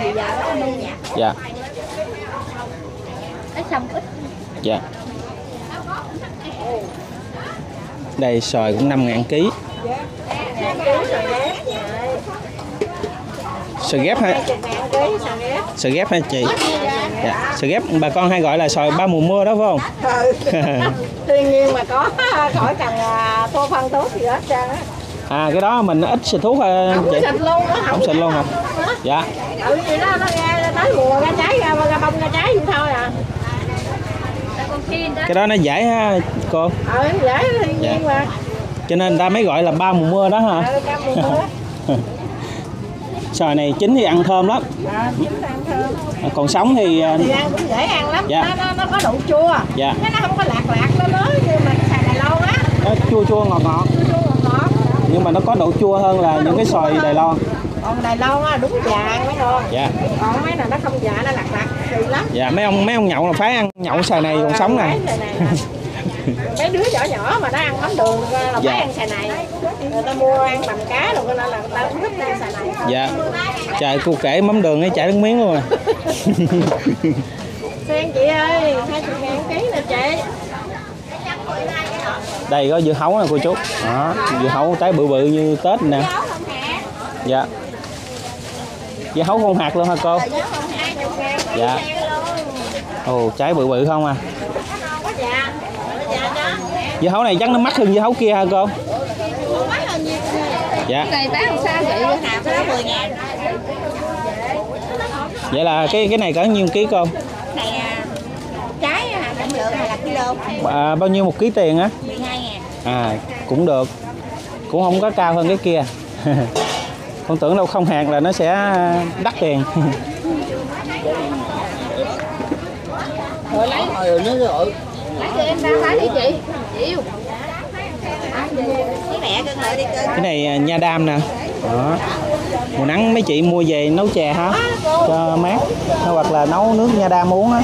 Dạ. Dạ. Đây sòi cũng 5.000 kg. sò ghép ha. Sò ghép ha chị. Dạ. Sò ghép bà con hay gọi là sò ba mùa mưa đó phải không? Tuy nhiên mà có khỏi cần tô phân tốt gì hết trơn á. À cái đó mình ít xịt thuốc thôi chị. Không xịt luôn hả? Dạ. Tự vậy đó nó ra tới mùa ra trái ra bông ra trái vậy thôi à. Cái đó nó dễ ha cô. Ừ dễ thiên nhiên dạ. Mà. Cho nên người ta mới gọi là ba mùa mưa đó hả? Ừ, mùa mưa. Xoài này chín thì ăn thơm lắm. À, chín ăn thơm. Còn sống thì ăn cũng dễ ăn lắm. Dạ. Nó có độ chua. Dạ. Nó không có lạc lạc nó lớn như mà cái xoài Đài Loan á. Nó chua chua ngọt ngọt. Nhưng mà nó có độ chua hơn là những cái xoài Đài Loan. Còn Đài Loan á đúng già mới ngon. Dạ. Còn mấy là nó không già nó lạc lạc xì lắm. Dạ mấy ông nhậu là phải ăn nhậu xoài này còn sống này. Mấy đứa nhỏ mà nó ăn bánh đường là dạ. Phải ăn xài này. Người ta mua ăn bằng cá rồi nên là người ta cũng thích ăn xài này. Dạ. Trời cô kể mắm đường ấy chảy nước miếng luôn à. Sen chị ơi, 20.000 ký nè chị. Đây có dưa hấu nè cô chú. Đó, dưa hấu trái bự bự như Tết nè. Dạ. Dưa hấu không hạt luôn hả cô? Dạ. Ồ, trái bự bự không à. Dưa hấu này chắc nó mắc hơn dưa hấu kia hả cô? Dạ. Vậy là cái này cỡ nhiêu ký cô? Trái trọng lượng là kilo. À, bao nhiêu một ký tiền á? 12.000. À cũng được. Cũng không có cao hơn cái kia. Con tưởng đâu không hạt là nó sẽ đắt tiền. Cái này nha đam nè. Đó. Mùa nắng mấy chị mua về nấu chè hả? Cho mát. Hoặc là nấu nước nha đam uống á.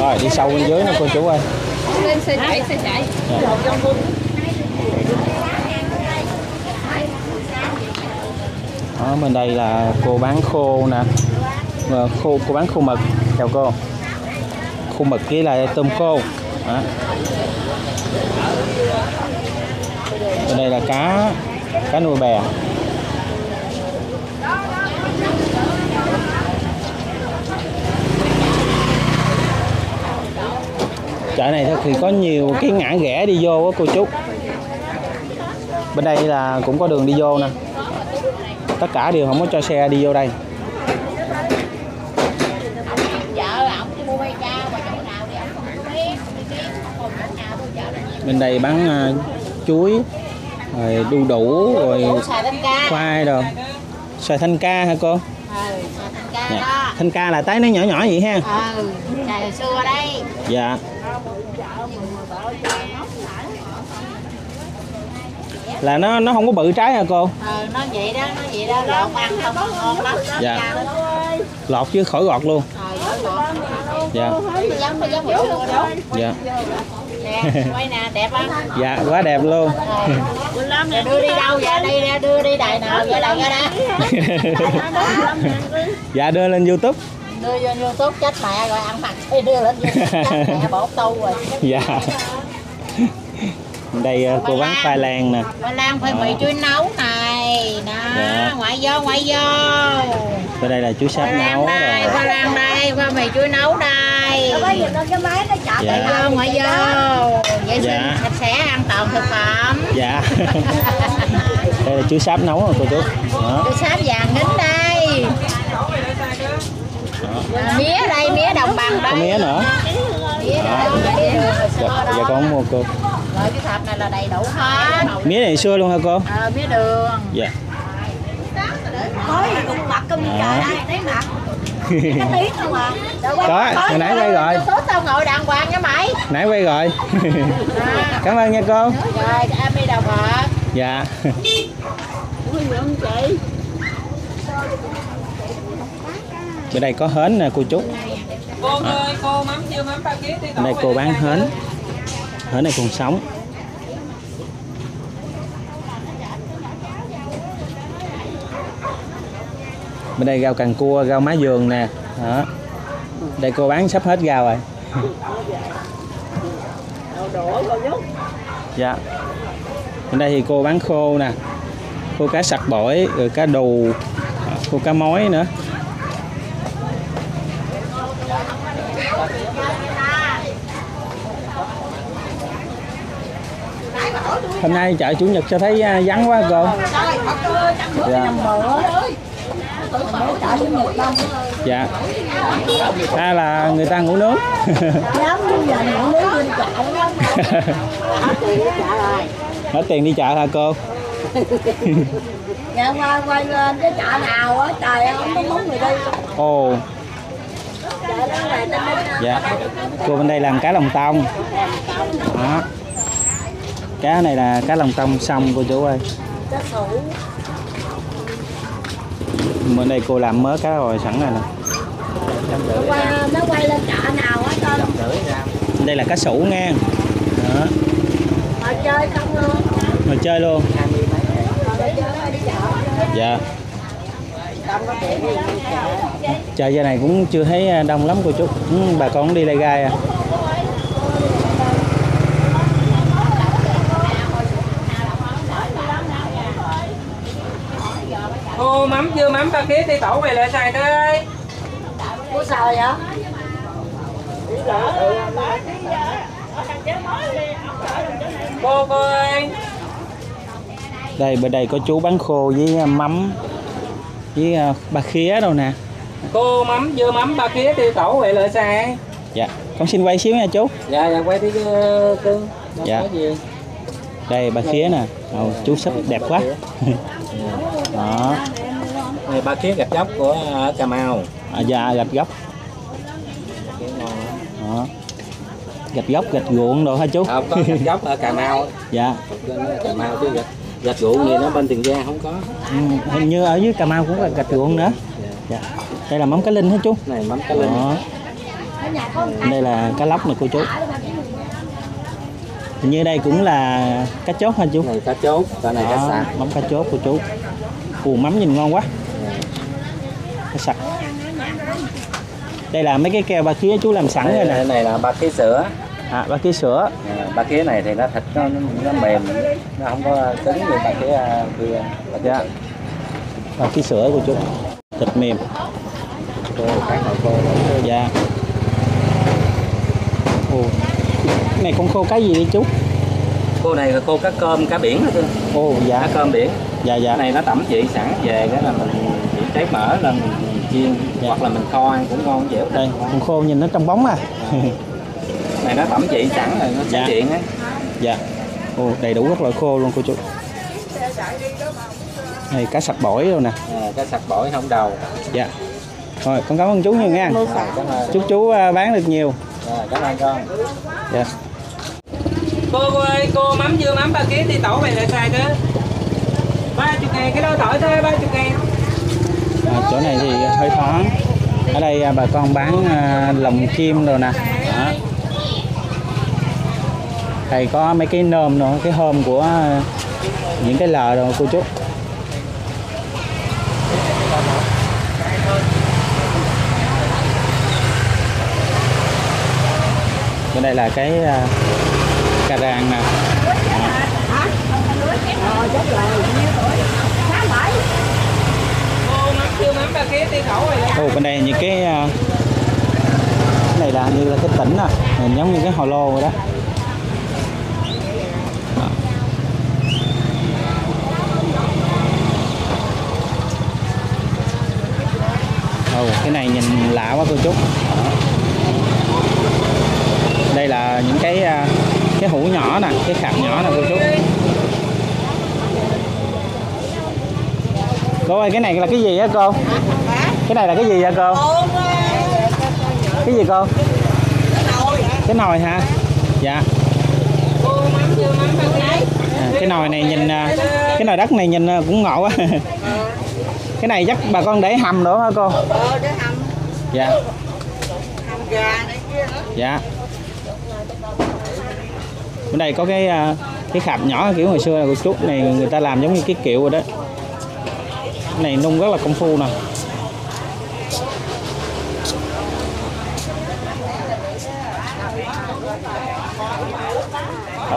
Rồi đi sâu bên dưới nè cô chú ơi. Xe chạy. Ở bên đây là cô bán khô nè. Cô bán khô mực. Chào cô. Khô mực với lại tôm khô. Đó. Bên đây là cá nuôi bè. Chợ này thì có nhiều cái ngã rẽ đi vô á cô chú. Bên đây là cũng có đường đi vô nè. Tất cả đều không có cho xe đi vô đây. Bên đây bán chuối, rồi đu đủ, rồi khoai rồi. Xoài thanh ca hả cô? Ừ, xoài thanh ca đó. Thanh ca là trái nó nhỏ nhỏ vậy ha? Ừ, xoài hồi xưa đây. Dạ. Là nó không có bự trái hả cô? Ừ, nó vậy đó, lọt ăn không ngon lắm. Dạ. Lọt chứ khỏi gọt luôn. Dạ. Dạ. Quay nè, đẹp không? Dạ, quá đẹp luôn. Đưa đi đâu vậy? Đi ra đưa đi đài nào vậy đài ra đó. Dạ đưa lên YouTube. Đưa lên YouTube chết mẹ rồi ăn mặc đi đưa lên YouTube chết mẹ bỏ tu rồi. Dạ. Đây cô bán khoai lang nè. Khoai lang khoai mì chuối nấu này. Đó, dạ. ngoại vô. Bên đây là chuối sáp nấu đây, rồi. Khoai lang đây, khoai mì chuối nấu đây. Dạ. Ngoại vô. Vệ sinh sạch sẽ an toàn thực phẩm. Dạ. Đây là chuối sáp nấu rồi cô chú. Chuối sáp vàng nín đây. Mía đây, mía đồng bằng đây. Có mía nữa. Dạ con mua cô. Rồi cái thạp này là đầy đủ hết. Mía này xưa luôn hả cô? Ờ, mía đường. Dạ. Có gì cũng mặc cơm trời đây, thấy mặc. Cái tiếng không à. Đó, hồi nãy quay rồi. Số tao ngồi đàng hoàng nha mày. Nãy quay rồi. Cảm ơn nha cô. Rồi, em đi đồng ạ. Dạ. Ủa không chị. Bên đây có hến nè cô chú. Cô ơi, cô mắm chưa mắm ba ký đi. Đây cô bán hến. Hến này còn sống. Bên đây rau càng cua, rau má giường nè. Đó. Đây cô bán sắp hết rau rồi. đổ rồi nhúc. Dạ. Bên đây thì cô bán khô nè, khô cá sặc bổi, rồi cá đù, khô cá mối nữa. Hôm nay chợ chủ nhật cho thấy vắng quá cô. Dạ. Dạ. Ta là người ta ngủ nướng. Hết tiền đi chợ hả cô? Dạ quay lên cái chợ nào á trời không có muốn người đi. Ồ. Dạ. Cô bên đây làm cá lòng tông. Đó. Cá này là cá lòng tông xong cô chú ơi. Bữa nay cô làm mớ cá hồi sẵn rồi nè. Nó quay lên chợ nào á cho. Đây là cá sủ ngang. Đó. Mà chơi xong luôn. Mà chơi luôn. Dạ. Chợ giờ này cũng chưa thấy đông lắm cô chú. Bà con đi lai gai à. Ô mắm chưa mắm ta khía tí tổ mày lại xài đây. Cô xài vậy? Cô ơi. Đây bên đây có chú bán khô với mắm với ba khía đâu nè. Cô mắm dưa mắm ba khía tiêu tổ vậy lại xài. Dạ, con xin quay xíu nha chú. Dạ dạ quay tí cưng. Dạ. Đây ba khía nè. Ồ, chú sắp đẹp quá. Đó. Đây ba khía gạch góc của Cà Mau. À, dạ gạch góc. Đó. Gạch góc gạch ruộng đồ hả chú? Không có gạch góc ở Cà Mau. Dạ. Cà Mau chứ gạch ruộng thì nó bên Tiền Giang không có. Ừ, hình như ở dưới Cà Mau cũng là gạch ruộng nữa. Dạ. Đây là mắm cá linh hả chú? Này mắm cá linh. Đó. Đây là cá lóc này cô chú. Hình như đây cũng là cá chốt hả chú? Này cá chốt, cái này cá sặc. Mắm cá chốt của chú. Ủa mắm nhìn ngon quá. Cá sặc. Đây là mấy cái keo ba khía chú làm sẵn đây, rồi nè. Cái này là ba khía sữa. À ba khía sữa. À, ba khía này thì nó thịt nó mềm, nó không có cứng như ba khía kia. Dạ. Ba khía sữa của chú. Thịt mềm. Cô cái nồi cô. Dạ. Ồ. Này con khô cá gì đi chú? Cô này là khô cá cơm cá biển thôi. Ồ dạ. Cá cơm biển. Dạ dạ. Cái này nó tẩm vị sẵn về cái là mình chỉ cháy mỡ là mình chiên dạ. Hoặc là mình kho ăn cũng ngon dẻo. Đây con khô nhìn nó trong bóng à. Này nó tẩm vị sẵn rồi nó sẽ chuyện á. Dạ. Ồ đầy đủ các loại khô luôn cô chú. Này cá sặc bổi đâu nè. À, cá sặc bổi không đầu. Dạ. Rồi con cảm ơn chú nhiều nha. Chúc chú bán được nhiều. Rồi, cảm ơn con. Dạ. Cô ơi, cô mắm dưa mắm ba ký thì tổ mày lại xài nữa. 30 ngàn cái đôi tỏi thôi, 30 ngàn. À, chỗ này thì hơi thoáng. Ở đây bà con bán lồng chim rồi nè. Đó. Đây có mấy cái nôm nữa, cái hôm của những cái lờ rồi cô chú. Đây là cái cà ràng nè. Ồ, bên đây những cái này là như là cái tỉnh nè, giống như cái hồ lô rồi đó. Ồ, cái này nhìn lạ quá cô chú. Đây là những cái hũ nhỏ nè, cái khạp nhỏ nè cô chú. Cô ơi, cái này là cái gì á cô? Cái này là cái gì vậy cô? Cái gì cô? Cái nồi hả? Dạ. À, cái nồi này nhìn, cái nồi đất này nhìn cũng ngộ quá. Cái này chắc bà con để hầm nữa hả cô? Để hầm. Dạ. Hầm gà này kia nữa. Dạ. Bên đây có cái khạp nhỏ kiểu hồi xưa của chú này, người ta làm giống như cái kiệu rồi đó. Cái này nung rất là công phu nè.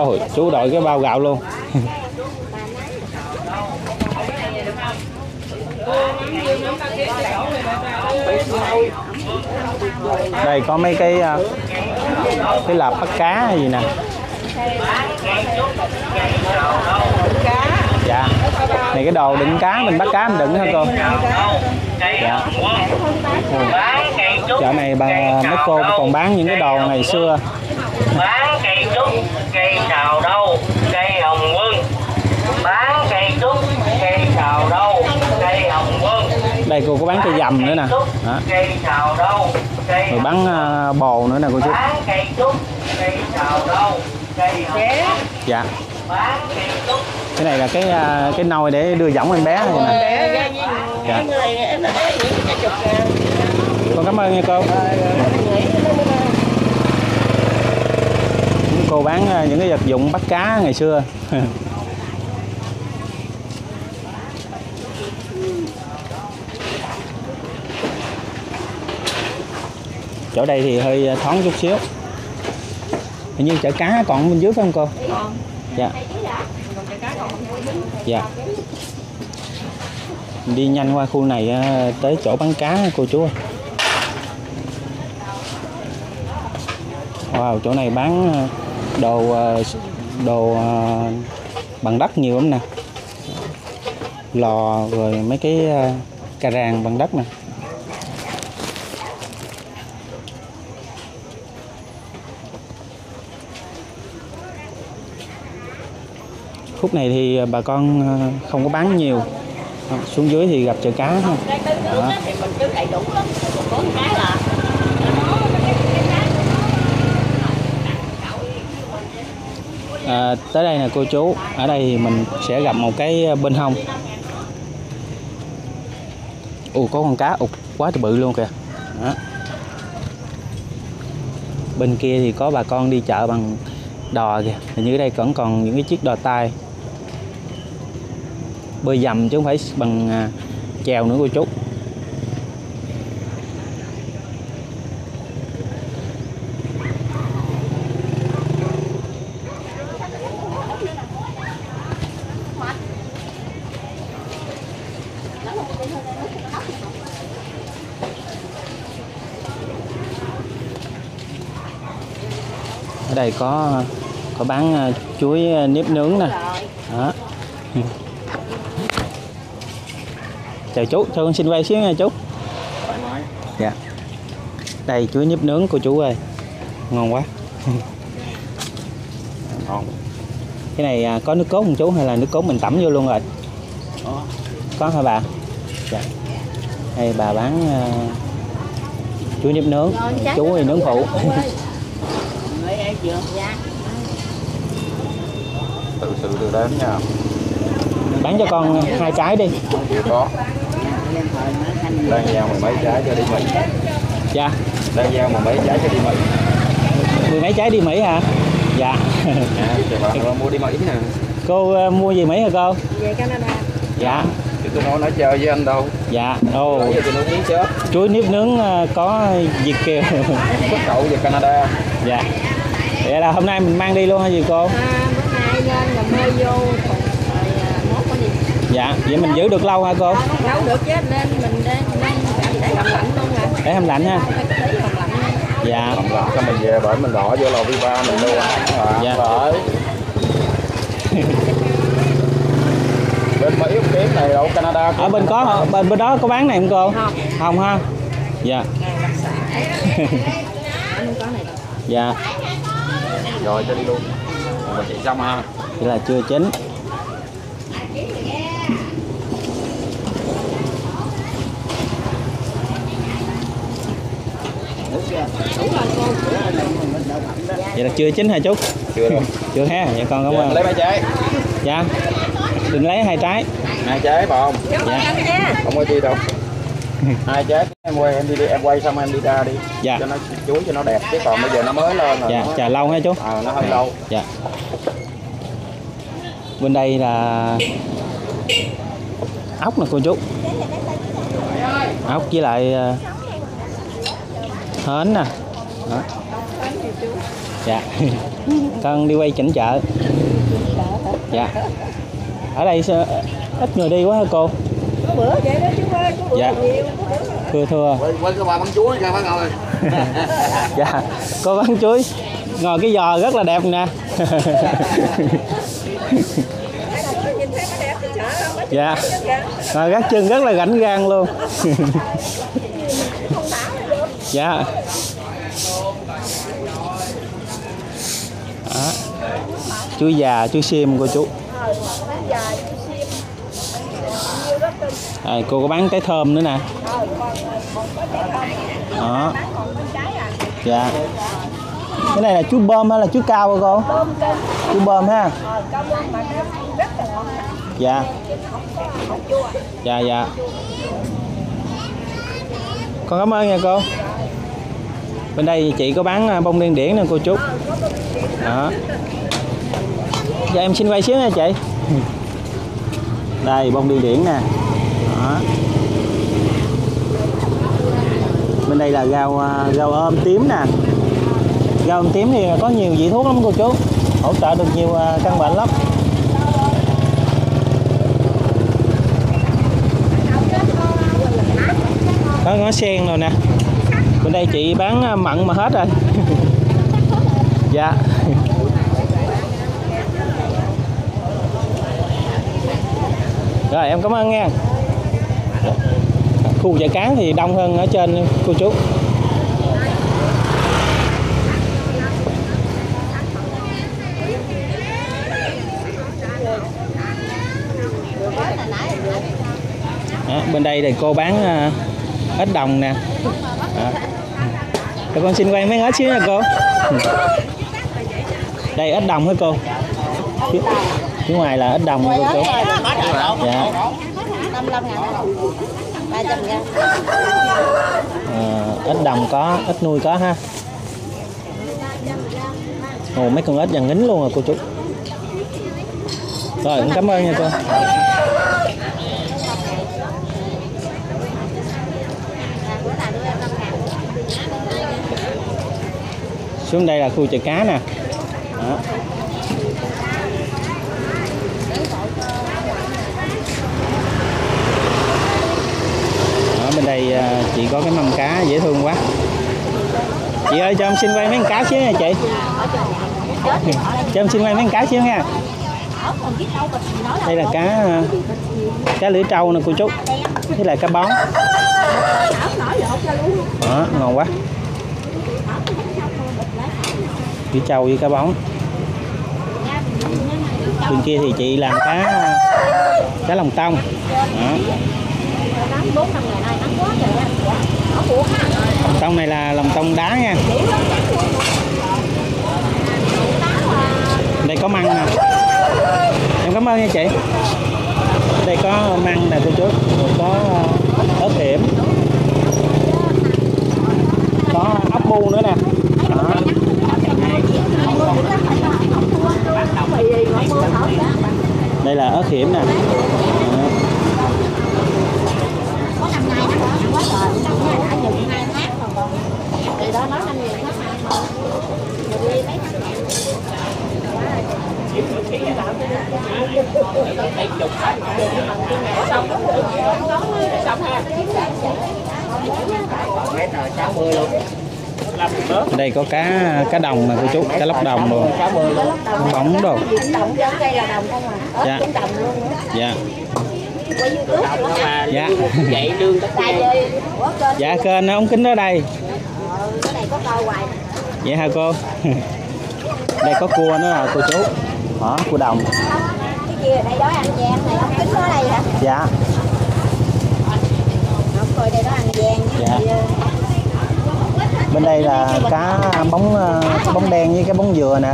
Ôi, chú đội cái bao gạo luôn. Đây có mấy cái lạp bắt cá hay gì nè. Dạ. Này cái đồ đựng cá, mình bắt cá mình đựng hả cô? Dạ. Chợ này bà mấy cô còn bán những cái đồ ngày xưa. Bán cây trúc, cây xào đâu, cây hồng quân. Bán cây trúc, cây xào đâu, cây hồng quân. Đây cô có bán cây dầm nữa nè. Đó. Rồi bán bồ nữa nè cô chú. Bán cây trúc, cây xào đâu, cây hồng quân. Dạ. Cái này là cái nồi để đưa dõng em bé này nè. Dạ. Con cảm ơn nha cô. Cô bán những cái vật dụng bắt cá ngày xưa. Chỗ đây thì hơi thoáng chút xíu. Hình như chợ cá còn bên dưới phải không cô? Còn. Dạ. Dạ. Mình đi nhanh qua khu này tới chỗ bán cá cô chú ơi. Wow, chỗ này bán đồ bằng đất nhiều lắm nè. Lò rồi mấy cái cà ràng bằng đất nè. Khúc này thì bà con không có bán nhiều. Xuống dưới thì gặp chợ cá không. Đó. À, tới đây nè cô chú, ở đây thì mình sẽ gặp một cái bên hông. Ồ, có con cá ụt quá trời bự luôn kìa. Đó. Bên kia thì có bà con đi chợ bằng đò kìa. Hình như ở đây vẫn còn những cái chiếc đò tay bơi dầm chứ không phải bằng chèo nữa cô chú. Ở đây có bán chuối nếp nướng nè. Đó. Chào chú, cho con xin quay xíu nha chú. Dạ. Đây chuối nếp nướng của chú ơi. Ngon quá. Ngon. Cái này có nước cốt không chú, hay là nước cốt mình tẩm vô luôn rồi? Có hả bà? Dạ. Đây bà bán chuối nếp nướng, chú thì nướng phụ. Tự sự từ đếm nha. Bán cho con 2 trái đi. Chưa có. Đang giao mười mấy trái cho đi Mỹ. Dạ. Đang giao mười mấy trái cho đi Mỹ. Mười mấy trái đi Mỹ hả? Dạ. Dạ, mua đi Mỹ nè. Cô mua gì Mỹ hả cô? Về Canada. Dạ. Chứ tôi nói chơi với anh đâu. Dạ. Ồ. Chuối nếp nướng có Việt kiều. Xuất khẩu về Canada. Dạ. Vậy là hôm nay mình mang đi luôn hay gì cô? À, bữa nay lên là mê vô rồi mốt có gì. Dạ, vậy mình giữ được lâu hả cô? Lâu được chứ, nên mình đang để hầm lạnh luôn hả? Để hầm lạnh ha. Dạ. Hầm lạnh xong mình về bởi mình đổ vô lò vi ba mình luôn. Dạ. Bên Mỹ không kiếm này đâu, Canada. Ở bên có hả? Bên đó có bán này không cô? Không. Không ha. Dạ. Dạ. Rồi cho đi luôn. Mình chạy xong ha. Thì là chưa chín. Vậy là chưa chín hả chú? Chưa đâu. Chưa ha. Vậy con cảm ơn. Lấy 2 trái. Dạ. Đừng lấy 2 trái. 2 trái bà không? Dạ. Không có chi đâu. 2 trái em quay, em đi đi, em quay xong em đi ra đi. Dạ. Cho nó chuối cho nó đẹp chứ còn bây giờ nó mới lên rồi. Dạ, chờ lâu ha chú. À, nó hơi lâu. Dạ. Bên đây là ốc nè cô chú. Ốc với lại hến nè. Đó. Dạ. Con đi quay chỉnh chợ. Dạ. Ở đây ít người đi quá hả cô? Có bữa vậy đó chứ ơi, có bữa dạ. Nhiều, có bữa. Thưa. Quên cái bà bán chuối kìa phải ngồi. Dạ. Cô bán chuối. Ngồi cái giò rất là đẹp nè. Dạ. Rồi gác chân rất là rảnh rang luôn. Dạ. Đó. Chuối già, chuối xiêm cô chú. Rồi, cô có bán trái thơm nữa nè. Đó. Dạ. Cái này là chuối bơm hay là chuối cao hả cô? Chuối bơm ha. Dạ. Dạ dạ. Con cảm ơn nha cô. Bên đây chị có bán bông điên điển nè cô chú. Đó. Dạ em xin quay xíu nha chị. Đây bông điên điển nè. Đó. Bên đây là rau ôm tím nè. Rau ôm tím thì có nhiều vị thuốc lắm cô chú. Hỗ trợ được nhiều căn bệnh lắm. Có ngó sen rồi nè. Bên đây chị bán mận mà hết rồi. Dạ. Rồi em cảm ơn nha. Khu chợ Cán thì đông hơn ở trên cô chú. Đó, bên đây thì cô bán ếch đồng nè. Rồi con xin quay mấy ếch xíu nha cô. Đây ếch đồng hả cô? Phía ngoài là ếch đồng cô chú. Dạ. 300 g. Ếch đồng có, ếch nuôi có ha. Ồ, mấy con ếch vàng nín luôn rồi cô chú. Rồi, cũng cảm ơn nha cô. Xuống đây là khu chợ cá nè. Đó. Đó, bên đây chị có cái mâm cá dễ thương quá. Chị ơi cho em xin quay mấy con cá xíu nha chị. Cho em xin quay mấy con cá xíu nha. Đây là cá lưỡi trâu nè cô chú. Thế là cá bóng. Đó, ngon quá. Lưỡi trâu với cá bóng. Bên kia thì chị làm cá lòng tông. Đó. Lòng tông này là lòng tông đá nha. Đây có măng nè. Em cảm ơn nha chị. Đây có măng nè cô chú. Có ớt hiểm. Có ốc bu nữa nè. Đây là ớt hiểm nè. Đây có cá đồng nè cô chú, cá lóc đồng rồi, bóng đồ. Dạ. Dạ. Dạ. Dạ kênh Ống Kính Đó Đây. Vậy hả cô? Đây có cua nữa là cô chú. Đó, cua đồng. Đây đó An Giang này, Ống Kính Đó Đây hả? Dạ. Đây đó An Giang. Dạ. Bên đây là cá bóng đen với cái bóng dừa nè.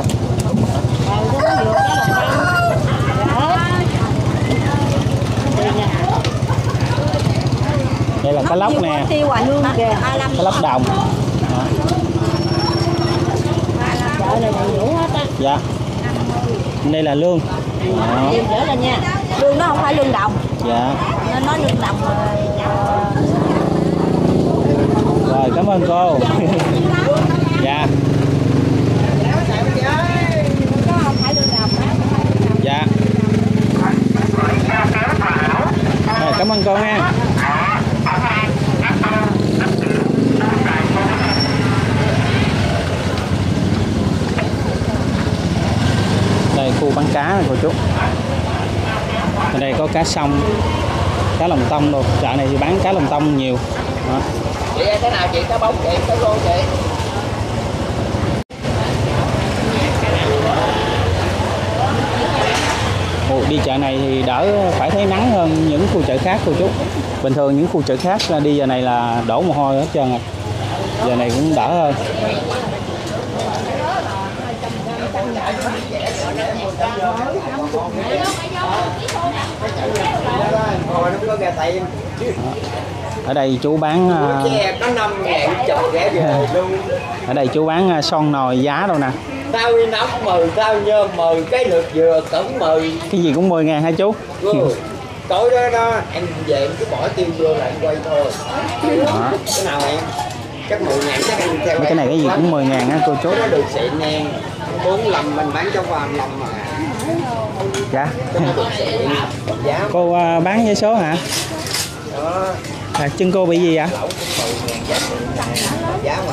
Đây là cá lóc nè. Cá lóc đồng. Dạ. Đây là lương. Lương nó không phải lương đồng. Dạ. Nên nói lương đồng. Rồi cảm ơn cô. Dạ. Dạ. Rồi, cảm ơn con ha. Đây khu bán cá này cô chú. Ở đây có cá sông, cá lồng tông luôn. Chợ này thì bán cá lồng tông nhiều. Đó. Chị ơi, thế nào chị? Cá bóng chị, cá rô chị. Ồ, đi chợ này thì đỡ phải thấy nắng hơn những khu chợ khác cô chú. Bình thường những khu chợ khác đi giờ này là đổ mồ hôi hết trơn rồi. Giờ này cũng đỡ hơn. Ở đây chú bán son nồi giá đâu nè. Tao đi nóng 10, tao nhơ 10, cái lượt dừa cũng 10. Cái gì cũng 10.000 hả chú? Ừ. Tối đó đó, em về em cứ bỏ tiêu vô lại quay thôi. Đó. Cái nào em? Chắc 10.000 chắc em theo. Cái này cái gì cũng 10.000 á cô chú. Nó được xịn nè. 4 lồng mình bán cho vào 5 lồng mà. Dạ. Cô bán vé số hả? Đó. À, chân cô bị gì vậy?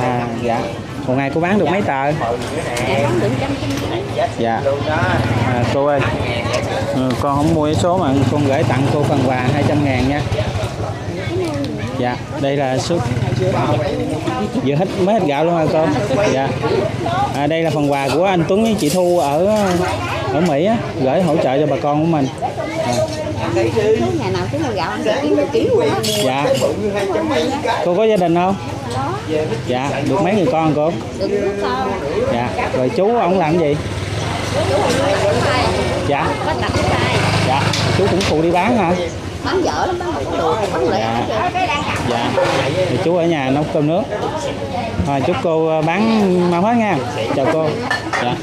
À, dạ. Một ngày cô bán được mấy tờ? Dạ. À, cô ơi, con không mua vé số mà con gửi tặng cô phần quà 200.000 nha. Dạ, đây là số vừa hết mới hết gạo luôn hả con? Dạ. À, đây là phần quà của anh Tuấn với chị Thu ở Mỹ á, gửi hỗ trợ cho bà con của mình. À. Nhà nào cái gạo dạ. Cô có gia đình không? Dạ, được mấy người con cô? Dạ, rồi chú ông làm gì? Dạ. Dạ, chú cũng phụ đi bán hả? Bán dở lắm, bán không được, bán lẻ. Dạ, thì chú ở nhà nấu cơm nước. Rồi chúc cô bán mau hết nha. Chào cô. Dạ.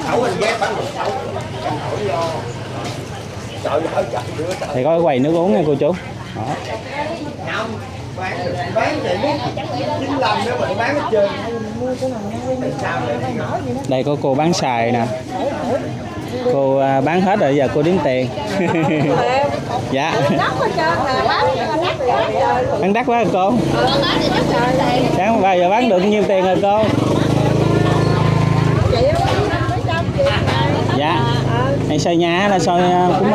Thì có quầy nước uống nha cô chú. Đó. Đây có cô bán xài nè. Cô bán hết rồi giờ cô đếm tiền. Dạ. Bán đắt quá rồi cô. Sáng 3 giờ bán được nhiêu tiền rồi cô? Dạ. Này xây nhà là xây cũng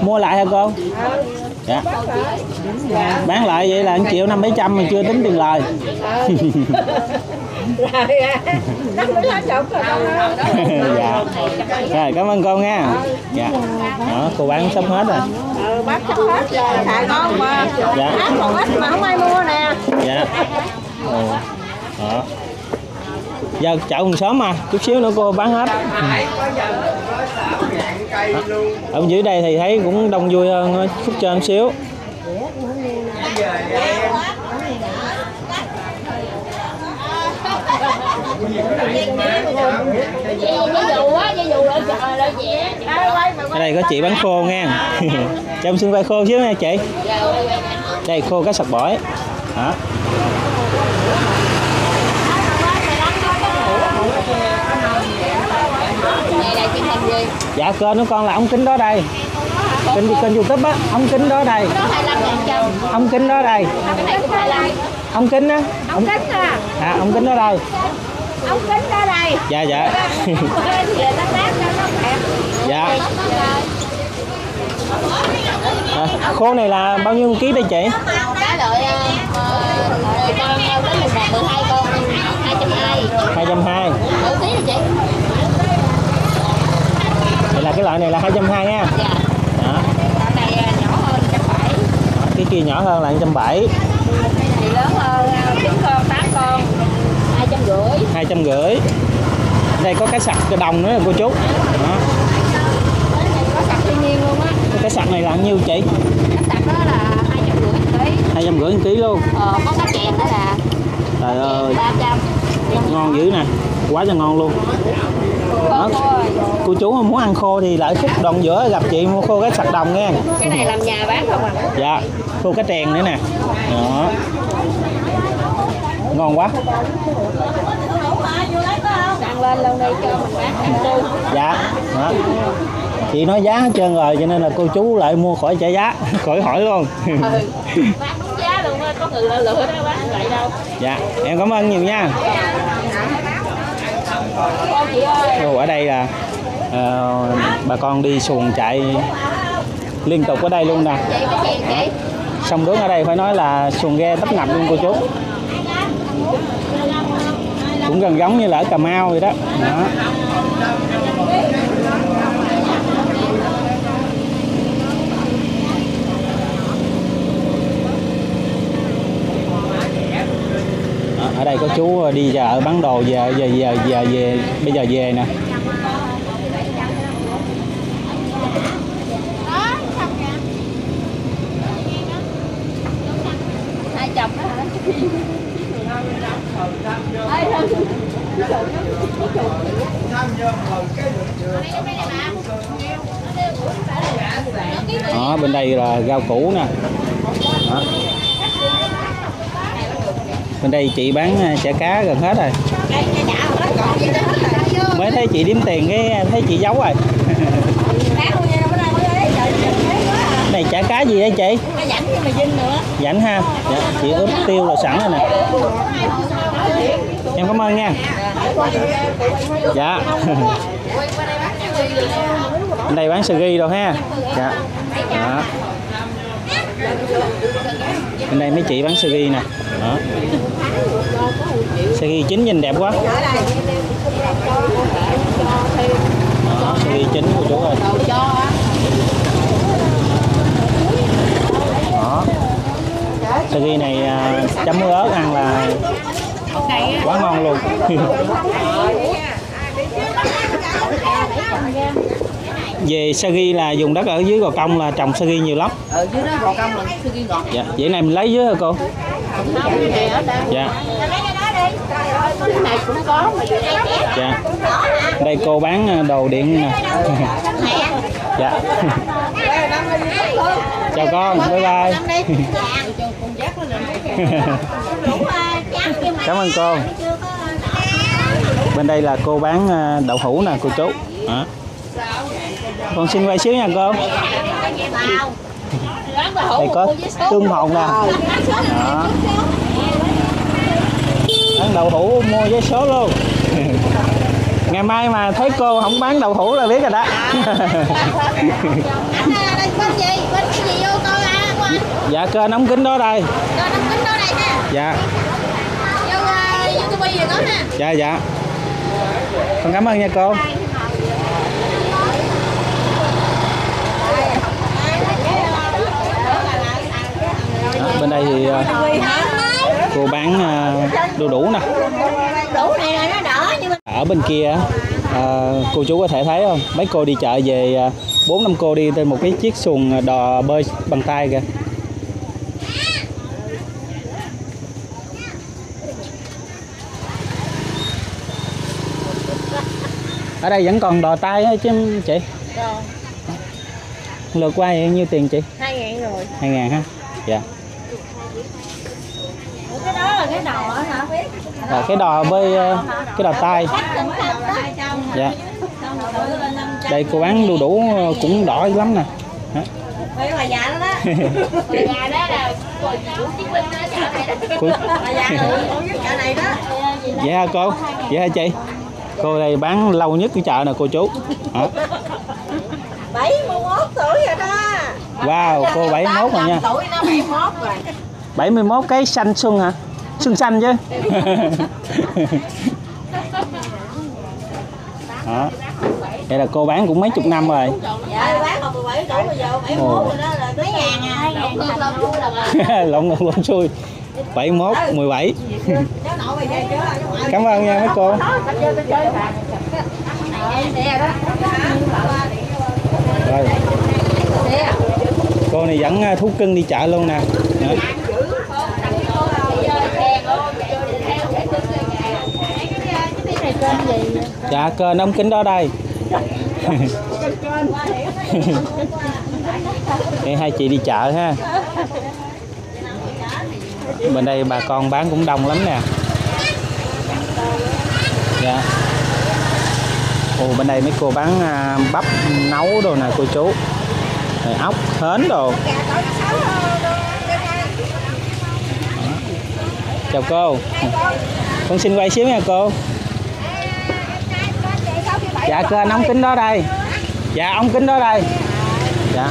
mua lại hả cô? Dạ. Bán lại vậy là 1 triệu 500-700 mà chưa tính tiền lời. Dạ. Rồi, cảm ơn con nha. Dạ. Đó, cô bán sắp hết rồi. Bán sắp hết rồi, xài ngon mà. Dạ. Bán còn ít mà không ai mua nè. Dạ. Đó. Giờ chợ còn sớm mà, chút xíu nữa cô bán hết. Ở dưới đây thì thấy cũng đông vui hơn, chút trên xíu. Ở đây có chị bán khô nha. Cho em xin vai khô xíu nha chị. Đây khô cá sặc bỏi. Hả? Dạ kênh của con là Ống Kính Đó Đây, kênh YouTube á, Ống Kính Đó Đây, Ống Kính Đó Đây, Ống Kính á, Ống Kính Đó Đây, Ống Kính Đó Đây. Dạ dạ. Dạ. Khô này là bao nhiêu ký đây chị? Cá loại 10 con, 11, 12 con, 220. 220. Ký rồi chị. Là cái loại này là 220 nha. Dạ. Đó. Này nhỏ hơn 170. Cái kia nhỏ hơn là 170. Thì lớn hơn 9 con, 8 con 250. 250. Đây có cá sặc cái đồng nữa nè cô chú. Đó. Có sặc thiên nhiên luôn á. Cái sặc này là nhiêu chị? Cái sặc đó là 250 kg. 250 kg luôn. Có cá chèn đó là. Trời ơi. 300. Ngon dữ nè. Quá là ngon luôn. Đó. Cô chú mà muốn ăn khô thì lại khúc đoạn giữa gặp chị mua khô cái sặc đồng nha. Cái này làm nhà bán không à? Dạ, khô cá trèn nữa nè. Đó. Ngon quá. Ăn lên luôn đi cho mình bán. Dạ. Đó. chị nói giá hết trơn rồi, cho nên là cô chú lại mua khỏi trả giá, khỏi hỏi luôn. Bán đúng giá luôn, có người lựa đó, bán vậy đâu. Dạ, em cảm ơn nhiều nha. Ở đây là bà con đi xuồng chạy liên tục ở đây luôn nè. Sông nước ở đây phải nói là xuồng ghe tấp nập luôn cô chú. Cũng gần giống như là ở Cà Mau vậy đó. Đó. Ở đây có chú đi chợ bán đồ về bây giờ về nè. Đó, bên đây là rau củ nè. Đó. Bên đây chị bán chả cá gần hết rồi. Mới thấy chị đếm tiền cái thấy chị giấu rồi. Này chả cá gì đây chị? Rảnh ha. Dạ, chị ướp tiêu là sẵn rồi nè. Em cảm ơn nha. Dạ. Bên đây bán sờ ghi rồi ha. Dạ. Đó. Bên đây mấy chị bán sờ ghi nè. Đó. Sờ ghi chín nhìn đẹp quá. Đó, sờ ghi chín của chú rồi. Đó. Sờ ghi này chấm muối ớt ăn là quá ngon luôn. Về sa ghi là dùng đất ở dưới Gò Công là trồng sa ghi nhiều lắm. Ở dưới đó Gò Công là sa ghi ngọt. Dạ, vậy này mình lấy dưới hả cô? Dạ. Dạ. Đây cô bán đồ điện nè. Dạ. Chào con, bye bye. Cảm ơn cô. Bên đây là cô bán đậu hũ nè cô chú. Đó. Con xin quay xíu nha cô. Đây có tương hồn nè. Đó. Bán đậu hũ mua vé số luôn. Ngày mai mà thấy cô không bán đậu hũ là biết rồi đó. Dạ kênh Ống Kính Đó Đây. Dạ. Dạ dạ. Con cảm ơn nha cô. Đó, bên đây thì cô bán đu đủ nè. Ở bên kia cô chú có thể thấy không? Mấy cô đi chợ về 4-5 cô đi trên một cái chiếc xuồng đò bơi bằng tay kìa. Ở đây vẫn còn đò tay thôi chứ chị. Lượt qua bao nhiêu tiền chị? 2.000 rồi. 2.000 ha. Dạ. Ủa, cái đó là cái đò hả? Là cái đò bơi, cái đò tay. Dạ. Đây cô bán đu đủ cũng đỏ lắm nè. Dạ hả cô? Dạ hả chị? Cô đây bán lâu nhất cái chợ nè cô chú. 71 tuổi rồi đó. Wow, cô 71 rồi nha. 71 cái xanh xuân hả? Xuân xanh chứ. Đó. Đây là cô bán cũng mấy chục năm rồi. Dạ, bán còn 17 tuổi bây giờ, 71 rồi đó là mấy ngàn. Lộn ngược lộn xuôi. 71, 17. Cảm ơn nha mấy cô. Rồi. Cô này dẫn thú cưng đi chợ luôn nè. Dạ kênh Ống Kính Đó Đây. Đây hai chị đi chợ ha. Bên đây bà con bán cũng đông lắm nè. Dạ. Ồ, bên đây mấy cô bán bắp nấu đồ này cô chú. Rồi ốc, hến đồ. Chào cô. Con xin quay xíu nha cô. Dạ kênh Ống Kính Đó Đây. Dạ Ống Kính Đó Đây. Dạ.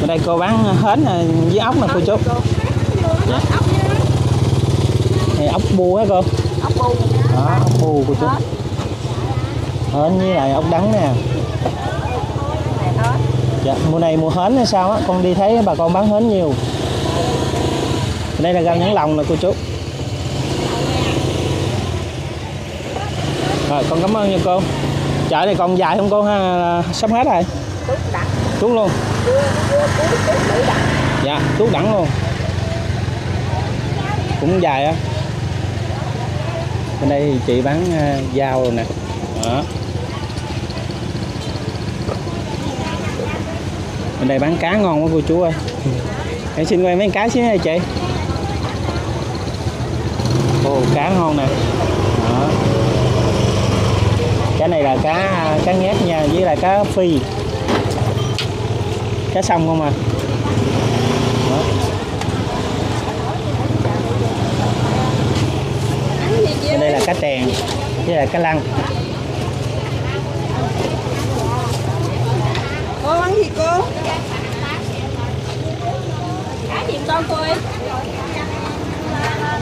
Bên đây cô bán hến với ốc nè cô chú. Dạ. Này, ốc bu hả cô? Ốc bu. Đó, ốc bu cô chú. Hến với lại ốc đắng nè. Dạ, mùa này mùa hến hay sao á, con đi thấy bà con bán hến nhiều. Đây là rau nhãn lòng nè cô chú. Rồi, con cảm ơn nha cô. Chợ này còn dài không cô ha? Sắp hết rồi. Tuốt luôn. Dạ, tuốt đẳng luôn. Cũng dài á. Bên đây thì chị bán dao rồi nè. Đó. Bên đây bán cá ngon quá cô chú ơi. Để xin quay mấy cá xíu nha chị. Ồ, cá ngon nè. Đó. Cái này là cá nhét nha, với là cá phi. Cá sông không à. Đó. Bên đây là cá tèn với là cá lăng. Cô ăn gì cô? Cá gì con cô ơi?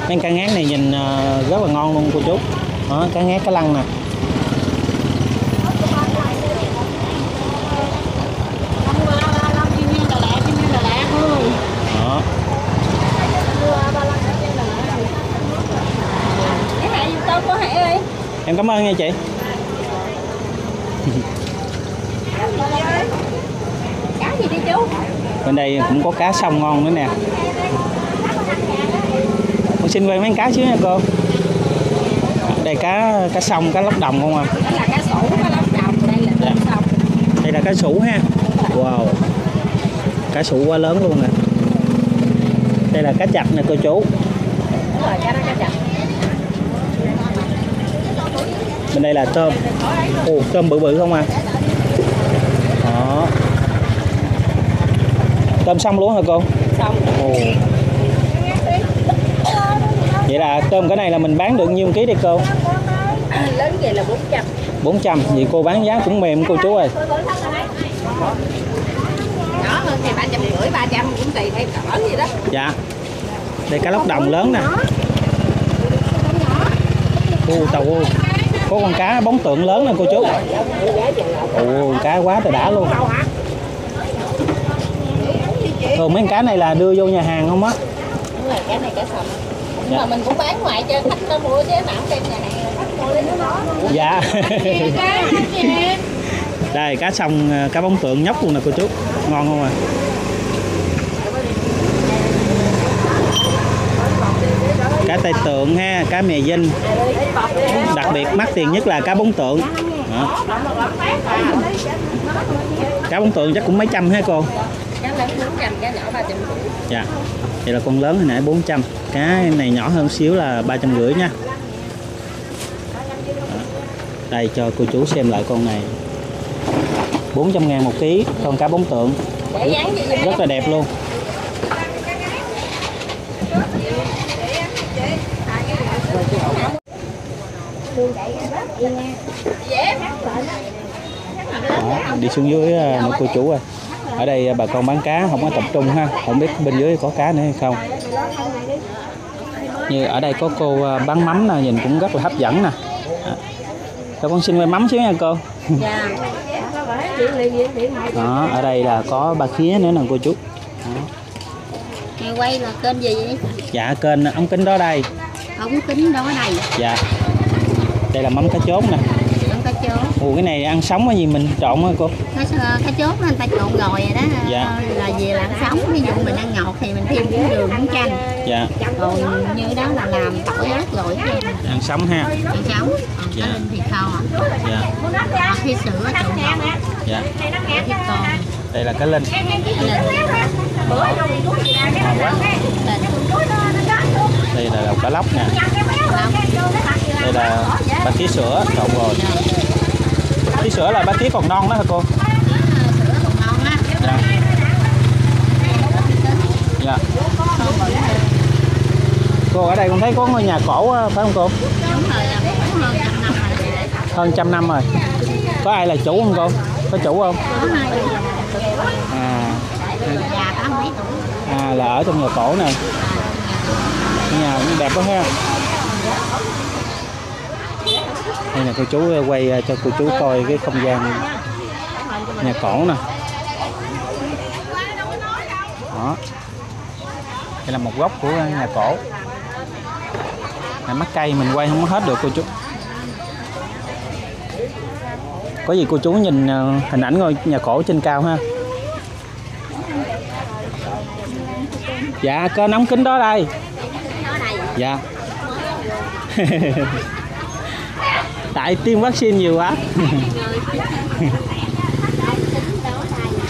Mấy cá ngát này nhìn rất là ngon luôn cô chú. Đó, cá ngát cá lăng nè. Em cảm ơn nha chị. Cá gì đi chú? Bên đây cũng có cá sông ngon nữa nè. Con xin quay mấy cá xíu nha cô. Đây cá sông, cá lóc đồng không à? Đây là cá sủ, cá lóc đồng, đây là cá sông. Đây là cá sủ ha. Wow. Cá sủ quá lớn luôn nè. Đây là cá chạch nè cô chú. Đúng rồi, cá đó cá chạch. Bên đây là tôm. Ồ, tôm bự bự không à? Đó. Tôm xong luôn hả cô? Xong. Ồ. Vậy là tôm cái này là mình bán được nhiêu ký đây cô? Lớn vậy là 400. 400, vậy cô bán giá cũng mềm cô chú ơi. Nhỏ hơn thì 350, 300 cũng tùy theo cỡ gì đó. Dạ. Đây cá lóc đồng lớn nè. Ồ, tàu ơi. Có con cá bóng tượng lớn nè cô chú. Ồ, cá quá trời đã luôn. Thường mấy cá này là đưa vô nhà hàng không á? Đúng rồi, cá này cá sầm. Nhưng mà mình cũng bán ngoài cho khách nó mua chứ nào trên nhà hàng khách mua lên nó. Dạ. Đây cá sông, cá bóng tượng nhóc luôn nè cô chú. Ngon không à? Cá tai tượng ha, cá mè dinh. Đặc biệt mắc tiền nhất là cá bóng tượng. Đó. Cá bóng tượng chắc cũng mấy trăm hả cô? Cá lớn 400, cá nhỏ 350. Dạ. Vậy là con lớn hồi nãy 400. Cá này nhỏ hơn xíu là 350 nha. Đây cho cô chú xem lại con này. 400 ngàn một ký con cá bóng tượng. Rất là đẹp luôn. Đó, đi xuống dưới nữa cô chú ơi. Ở đây bà con bán cá không có tập trung ha. Không biết bên dưới có cá nữa hay không. Như ở đây có cô bán mắm nè, nhìn cũng rất là hấp dẫn nè. Cho con xin quay mắm xíu nha cô. Đó, ở đây là có ba khía nữa nè cô chú. Mày quay là kênh gì vậy? Dạ kênh Ống Kính Đó Đây. Ống Kính Đó Đây. Dạ. Đây là mắm cá chốt nè. Mắm cá chốt. Ủa cái này ăn sống cái gì mình trộn hả cô? Cá chốt người ta trộn rồi rồi đó. Dạ. Là về là ăn sống. Ví dụ mình ăn ngọt thì mình thêm miếng đường, miếng chanh. Dạ. Còn như đó là làm tỏi ớt rồi. Ăn sống ha. Ăn sống. Còn cá linh thì kho. Dạ. Hoặc khi sữa trộn ngọt. Dạ. Đây là cá linh. Đây là cá lóc nè. Đây là bánh tí sữa trộn rồi. Tí sữa là bá tí còn non đó hả cô? Sữa còn non á. Dạ. Cô ở đây con thấy có ngôi nhà cổ phải không cô? Hơn trăm năm rồi. Có ai là chủ không cô? Có chủ không? À là ở trong nhà cổ này. Nhà cũng đẹp quá ha. Đây là cô chú quay cho cô chú coi cái không gian nhà cổ nè. Đó. Đây là một góc của nhà cổ. Này, mắc cây mình quay không hết được cô chú. Có gì cô chú nhìn hình ảnh ngôi nhà cổ trên cao ha. Dạ kênh Ống Kính Đó Đây. Dạ. Tại tiêm vaccine nhiều quá.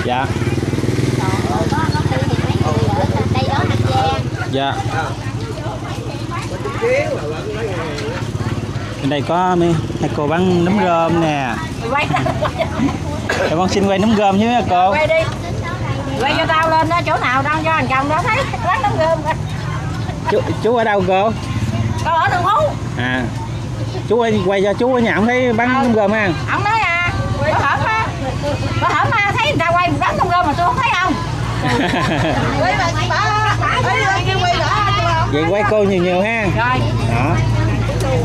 Dạ. Dạ. Bên đây có hai cô bán nấm rơm nè. Em con xin quay nấm rơm chứ nha cô. Quay đi. Quay cho tao lên đó, chỗ nào đâu cho anh chồng đó thấy bán nấm rơm. Chú ở đâu cô? Con ở Tân Phú. À. Chú ơi, quay cho chú ở nhà không thấy bán nấm rơm ăn. Ông nói à, bữa hổm á thấy người ta quay bán nấm rơm mà tôi không thấy ông. Vậy quay cô nhiều ha. Rồi. Đó.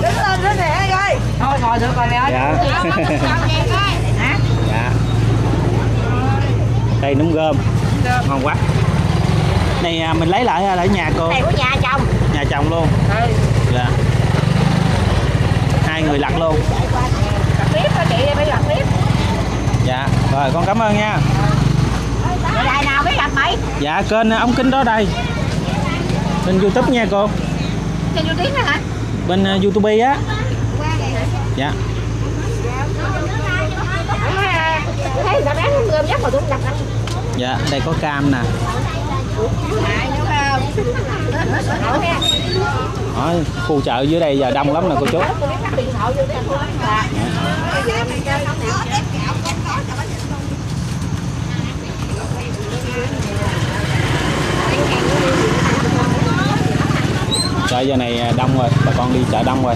Đứng lên nữa nè coi. Thôi ngồi được rồi nè. Dạ. Dạ. Đây nấm rơm. Ngon quá. Này mình lấy lại ở nhà cô. Này của nhà chồng. Nhà chồng luôn. Ừ. Dạ. Hai người lặt luôn. Lặt tiếp thôi chị, phải lặt tiếp. Dạ. Rồi con cảm ơn nha. Đài nào biết lặt mày? Dạ kênh Ống Kính Đó Đây. Bên YouTube nha cô. Trên YouTube hả? Bên YouTube á. Dạ. Dạ, đây có cam nè. Đó, khu chợ dưới đây giờ đông lắm nè cô chú. Chợ giờ này đông rồi, bà con đi chợ đông rồi.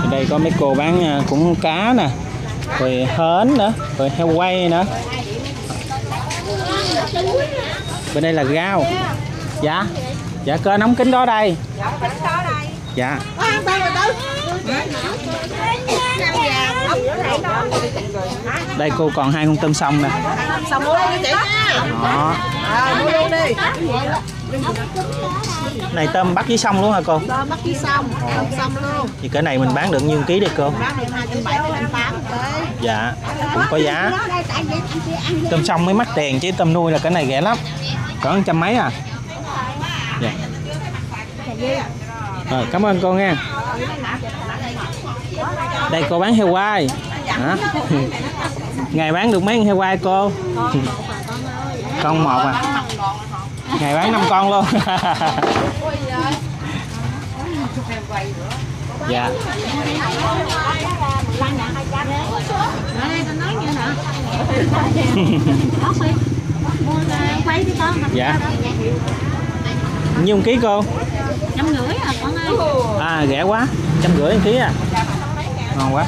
Ở đây có mấy cô bán cũng cá nè, rồi hến nữa, rồi heo quay nữa. Bên đây là rau. Dạ. Dạ kênh Ống Kính Đó Đây. Dạ. Đây cô còn hai con tôm sông nè. Đó. Này tôm bắt dưới sông luôn hả cô? Tôm bắt dưới sông, tôm sông luôn. Thì cái này mình bán được nhiêu ký đây cô? Bán được 270-280 ký. Dạ, cũng có giá. Tôm sông mới mắc tiền chứ tôm nuôi là cái này rẻ lắm. Còn trăm mấy à? Dạ. Rồi, cảm ơn cô nha. Đây cô bán heo quay. Hả? Ngày bán được mấy con heo quay cô? Con một à? Ngày bán 5 con luôn. Dạ. Dạ. Nhiêu một ký cô? 150 à con ơi. À rẻ quá, 150 một ký à. Ngon quá.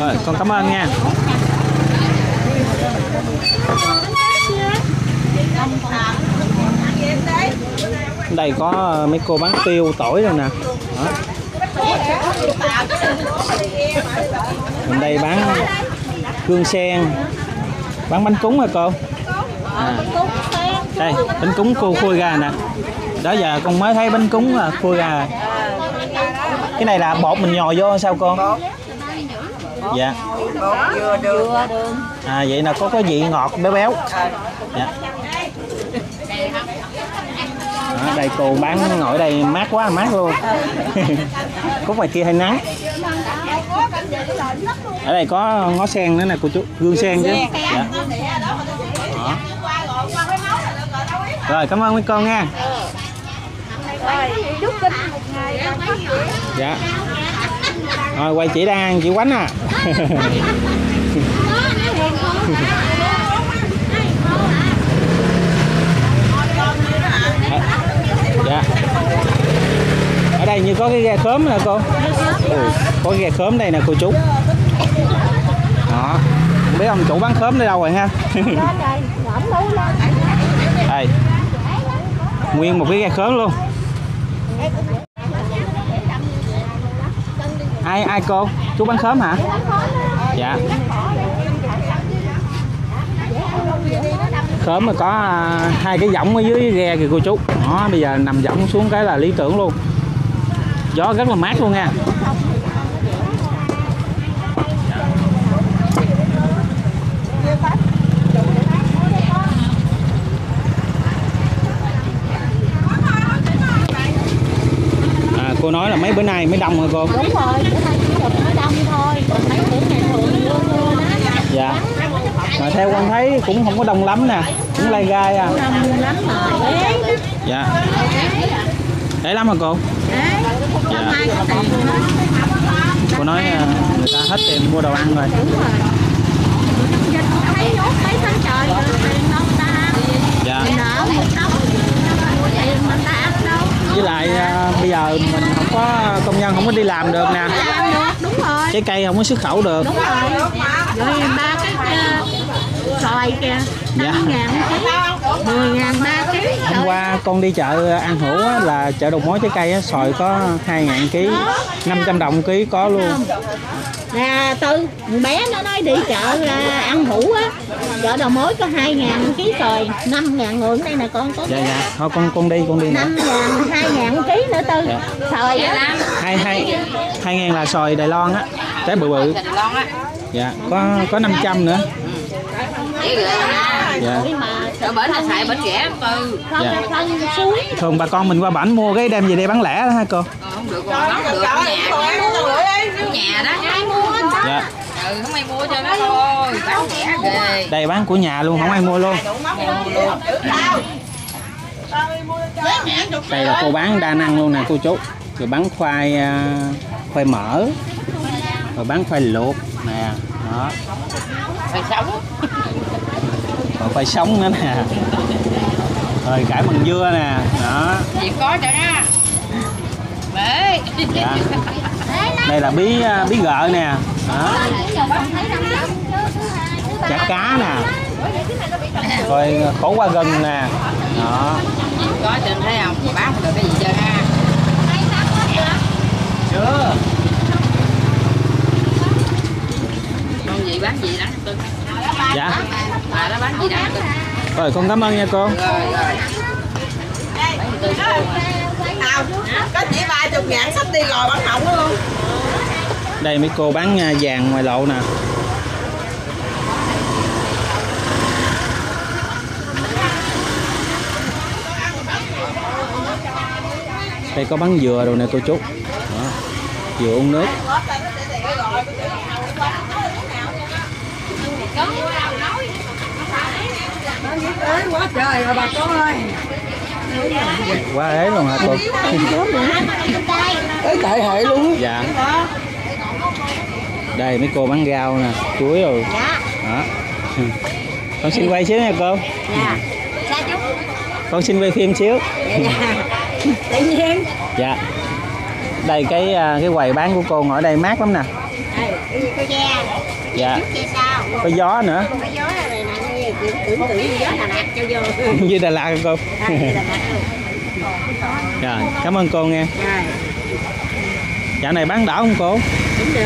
Rồi, con cảm ơn nha. Đây có mấy cô bán tiêu tỏi rồi nè. Còn đây bán gương sen, bán bánh cúng hả cô? À. Đây bánh cúng cô khui ra nè. Đó giờ con mới thấy bánh cúng là khui ra. Cái này là bột mình nhồi vô sao con? Dạ. À vậy là có vị ngọt béo béo. Dạ. À, Đây cô bán ngồi đây mát quá, mát luôn. Cúc ngoài kia hay nắng. Ở đây có ngó sen nữa nè cô chú, gương sen chứ. Dạ. Rồi cảm ơn mấy con nha. Dạ. Rồi quay chị đang, chị Quánh à. Dạ. Ở đây như có cái ghe khóm nè cô. Ừ, có cái ghe khóm đây nè cô chú. Đó. Không biết ông chủ bán khóm ở đâu rồi ha. Đây. Nguyên một cái ghe khóm luôn. Ai cô? Chú bán khóm hả? Dạ. Khóm mà có hai cái võng ở dưới ghe kìa cô chú. Đó, bây giờ nằm võng xuống cái là lý tưởng luôn. Gió rất là mát luôn nha. À, cô nói là mấy bữa nay mới đông hả cô? Đúng rồi, bữa nay chủ nhật mới đông thôi. Còn mấy bữa ngày thường mưa đó. Dạ. Mà theo con thấy cũng không có đông lắm nè, cũng lai gai à. Dạ. Đấy lắm hả cô? Dạ. Cô nói người ta hết tiền mua đồ ăn rồi. Dạ. Với lại bây giờ mình không có công nhân, không có đi làm được nè. Trái cây không có xuất khẩu được. Rồi ba cái xoài kìa, 5.000 kg, 10.000 3 kg. Hôm qua con đi chợ An Hữu á, là chợ đầu mối trái cây á, xoài có 2.000 kg, 500 đồng kg có luôn. Là từ bé nó nói đi chợ An Hữu á, chợ đầu mối có 2.000 kg xoài, 5.000 người đây nè con có. Dạ dạ, thôi con đi. 5.000, 2.000 kg nữa Tư. Dạ. Xoài á. 2.000 là xoài Đài Loan á, trái bự. Đài Loan á. Dạ, có 500 nữa. Dạ. Thường bà con mình qua bển mua cái đem về đây bán lẻ đó ha cô. Không được, bán được nhà đó. Dạ. Không ai mua cho nó thôi, bán lẻ ghê. Đây bán của nhà luôn, không ai mua luôn. Đây là cô bán đa năng luôn nè cô chú. Rồi bán khoai mỡ. Rồi bán khoai luộc nè, đó. Khoai sống. Còn khoai sống nữa nè. Rồi cải bằng dưa nè, đó. Chị có được á. Bể. Dạ. Đây là bí gợ nè, đó. Chả cá nè. Rồi khổ qua gừng nè, đó. Có trình thấy không? Bán được cái gì chưa ha? Chưa. Gì bán gì đó Cưng. Dạ. Bà đó bán gì đó Cưng. Rồi con cảm ơn nha cô. Rồi. Nào, có chỉ 30.000 sắp đi rồi bán hỏng đó luôn. Đây mấy cô bán vàng ngoài lộ nè. Đây có bán dừa đồ nè cô chú. Đó. Dừa uống nước. Quá trời rồi bà con ơi. Quá ế luôn hả cô? Ế tại hệ luôn. Dạ. Đây mấy cô bán rau nè, chuối rồi. Dạ. Đó. Con xin quay xíu nha cô. Dạ. Con xin quay phim xíu. Dạ. Tự nhiên. Dạ. Đây cái quầy bán của cô ngồi ở đây mát lắm nè. Dạ. Có gió nữa. Có gió này nè. Tưởng gió Đà Lạt cho vô. Như Đà Lạt cô. Rồi, cảm ơn cô nghe. Rồi. Dạo này bán đỡ không cô? Cũng được,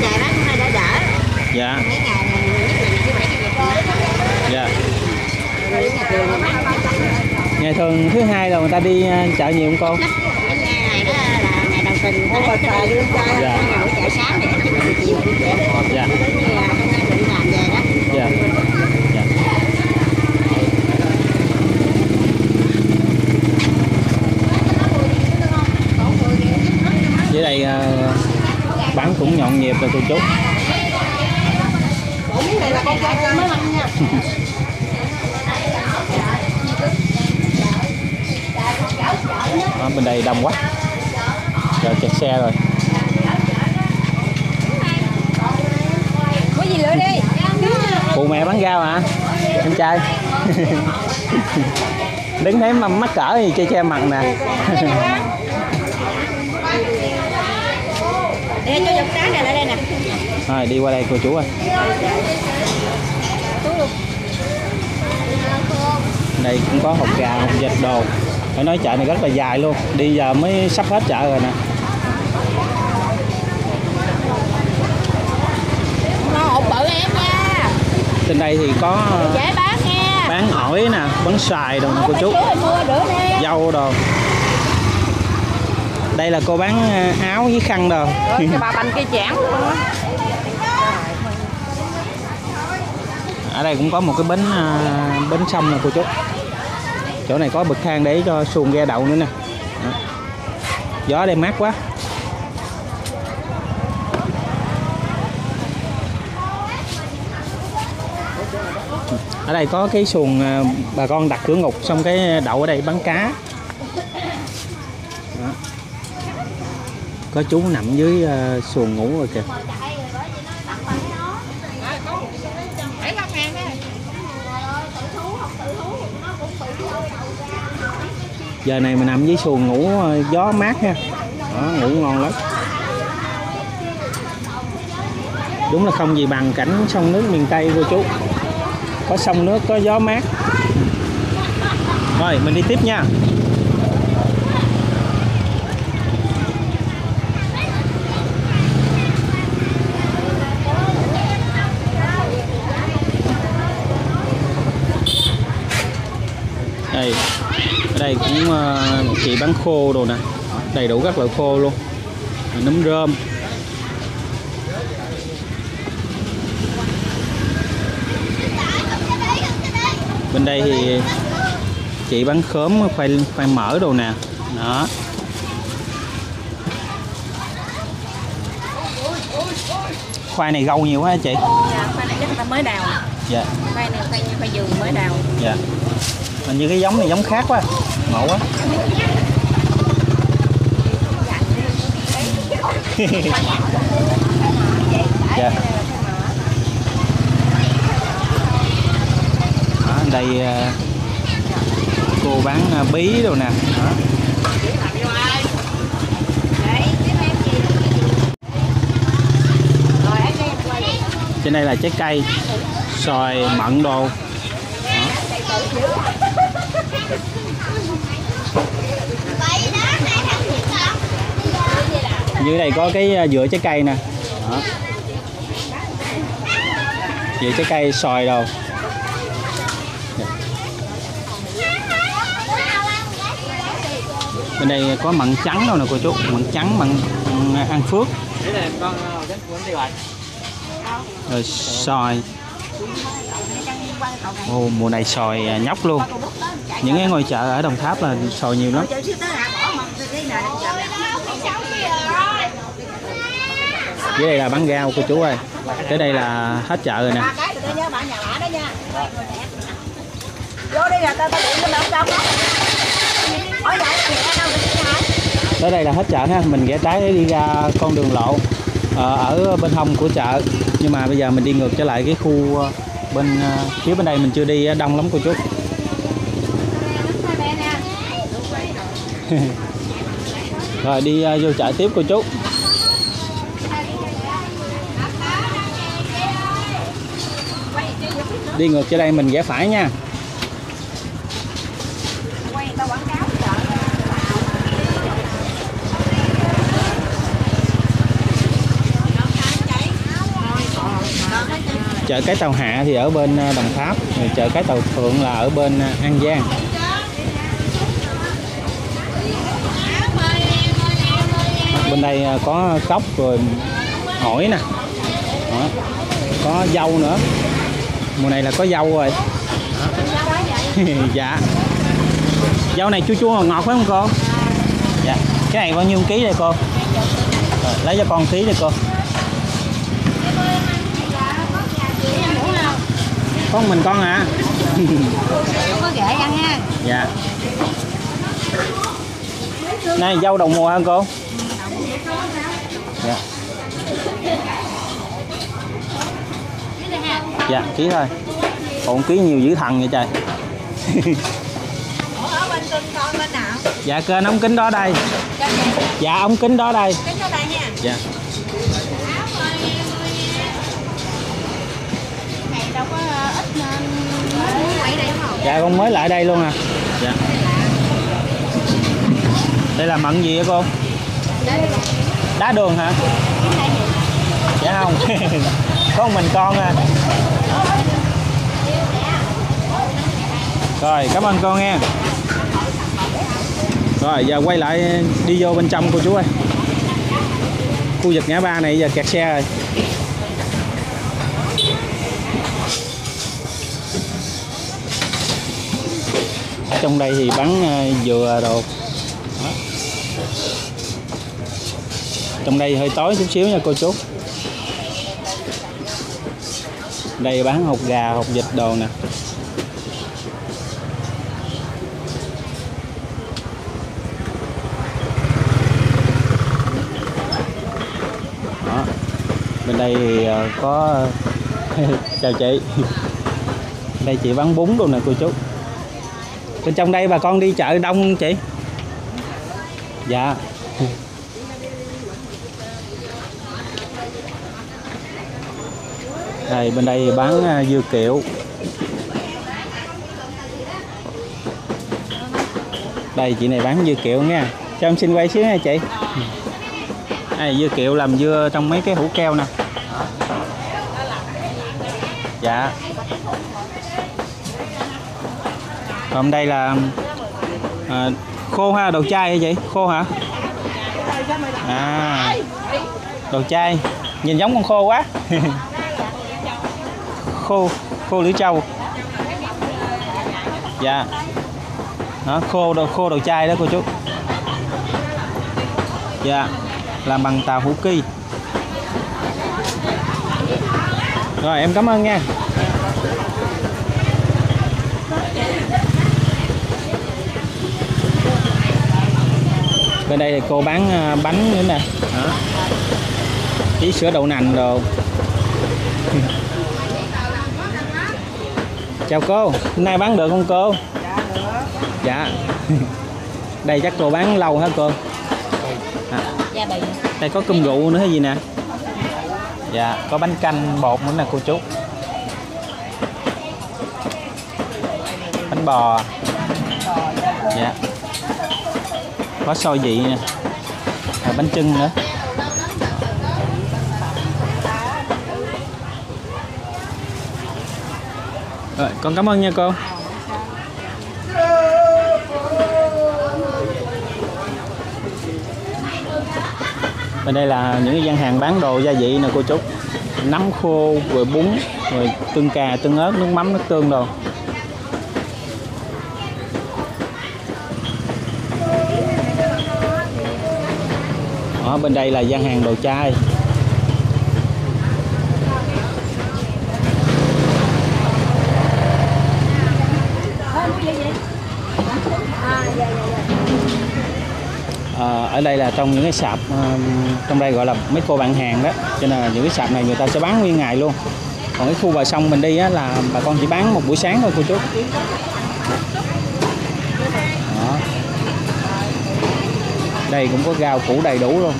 ngày bán cũng hơi đỡ. Dạ. Mấy ngày dạ. Ngày thường thứ hai là người ta đi chợ nhiều không cô? Ngày đó là ngày đầu tuần. Dạ. Ngày buổi chợ sáng này chắc là chiều. Dạ. Cũng làm về đó. Dạ. cũng nhộn nhịp rồi cô chú. Ở bên đây đông quá, giờ kẹt xe rồi. Có gì lựa đi. Phụ mẹ bán rau hả em trai? Đứng thấy mà mắc cỡ thì che mặt nè. Để cho dọc sáng này lại đây nè. Rồi đi qua đây cô chú ơi. Đây cũng có hộp gà, hộp vịt đồ. Phải nói chợ này rất là dài luôn. Đi giờ mới sắp hết chợ rồi nè. Hộp bự em nha. Trên đây thì có dễ bán nha. Bán ổi nè, bán xoài đồ nè cô chú. Dâu đồ. Đây là cô bán áo với khăn đồ. Bà banh cây chảng luôn. Ở đây cũng có một cái bến sông nè cô chú. Chỗ này có bậc thang để cho xuồng ghe đậu nữa nè. Gió ở đây mát quá. Ở đây có cái xuồng bà con đặt cửa ngục xong cái đậu ở đây bán cá. Đó. Có chú nằm dưới xuồng ngủ rồi kìa. Giờ này mình nằm dưới xuồng ngủ gió mát ha. Đó, ngủ ngon lắm. Đúng là không gì bằng cảnh sông nước miền Tây cô chú. Có sông nước, có gió mát. Rồi mình đi tiếp nha. Đây, ở đây cũng chị bán khô đồ nè, đầy đủ các loại khô luôn, nấm rơm. Bên đây thì chị bán khóm, khoai mỡ đồ nè, đó. Khoai này gâu nhiều quá hả chị? Dạ, khoai này chắc người ta mới đào. Dạ. Khoai này khoai vườn mới đào. Dạ. Hình như cái giống này giống khác quá, ngộ quá. Yeah. Đó, đây cô bán bí đồ nè. Đó. Trên đây là trái cây, xoài, mận đồ. Đó. Dưới đây có cái dừa trái cây nè. Đó. Dừa trái cây, xoài đồ. Bên đây có mận trắng đâu nè cô chú. Mận trắng, mận An Phước. Rồi xoài. Ồ, mùa này xoài nhóc luôn. Những cái ngôi chợ ở Đồng Tháp là xoài nhiều lắm. Dưới đây là bán rau cô chú ơi. Tới đây là hết chợ rồi nè. Tới đây là hết chợ ha. Mình rẽ trái để đi ra con đường lộ ở bên hông của chợ. Nhưng mà bây giờ mình đi ngược trở lại cái khu bên phía bên đây mình chưa đi, đông lắm cô chú. Rồi đi vô chợ tiếp cô chú. Đi ngược trở đây mình rẽ phải nha. Chợ Cái Tàu Hạ thì ở bên Đồng Tháp, chợ Cái Tàu Thượng là ở bên An Giang. Bên đây có cốc rồi ổi nè. Đó. Có dâu nữa. Mùa này là có dâu rồi. Dạ. Dâu này chua chua ngọt phải không cô? Dạ. Cái này bao nhiêu ký đây cô? Lấy cho con ký đây cô. Có mình con à. Không có rễ ăn ha. Dạ. Này dâu đầu mùa hả cô? Dạ. Dạ, ký thôi. Còn ký nhiều dữ thần vậy trời. Ủa, ở bên kênh con bên nào? Dạ kênh Ống Kính Đó Đây. Dạ Ống Kính Đó Đây. Kính Đó Đây nha. Dạ. Này đâu có ít nên mới đây không? Dạ con mới lại đây luôn à. Dạ. Đây là mận gì vậy cô? Đá đường hả? Dạ không. Có mình con à. Rồi cảm ơn con nghe. Rồi giờ quay lại đi vô bên trong cô chú ơi. Khu vực ngã ba này giờ kẹt xe rồi. Trong đây thì bán dừa đồ. Trong đây hơi tối chút xíu nha cô chú. Đây bán hột gà, hột vịt đồ nè. Đó. Bên đây thì có chào chị. Đây chị bán bún đồ nè cô chú. Bên trong đây bà con đi chợ đông không chị? Dạ. Đây, bên đây bán dưa kiệu. Đây chị này bán dưa kiệu nha. Cho em xin quay xíu nha chị. Đây, dưa kiệu làm dưa trong mấy cái hũ keo nè. Dạ. Còn đây là khô ha, đồ chai hả chị? Khô hả? À, đồ chai. Nhìn giống con khô quá. Khô lưỡi trâu. Dạ. Đó, khô đầu chai đó cô chú. Dạ. Làm bằng tàu hũ ki. Rồi em cảm ơn nha. Bên đây thì cô bán bánh nữa nè. Đó. Tí sữa đậu nành đồ. Chào cô, hôm nay bán được không cô? Dạ được. Dạ. Đây chắc cô bán lâu hả cô? À. Đây có cơm rượu nữa hay gì nè. Dạ, có bánh canh bột nữa nè cô chú. Bánh bò. Dạ. Có xôi vị nè. À, bánh chưng nữa. Rồi, con cảm ơn nha cô. Bên đây là những cái gian hàng bán đồ gia vị nè cô chú. Nấm khô, rồi bún, rồi tương cà, tương ớt, nước mắm, nước tương đồ. Ở bên đây là gian hàng đồ chai. Ở đây là trong những cái sạp, trong đây gọi là mấy cô bạn hàng đó, cho nên là những cái sạp này người ta sẽ bán nguyên ngày luôn. Còn cái khu bờ sông mình đi á, là bà con chỉ bán một buổi sáng thôi cô chú. Đó. Đây cũng có rau củ đầy đủ luôn.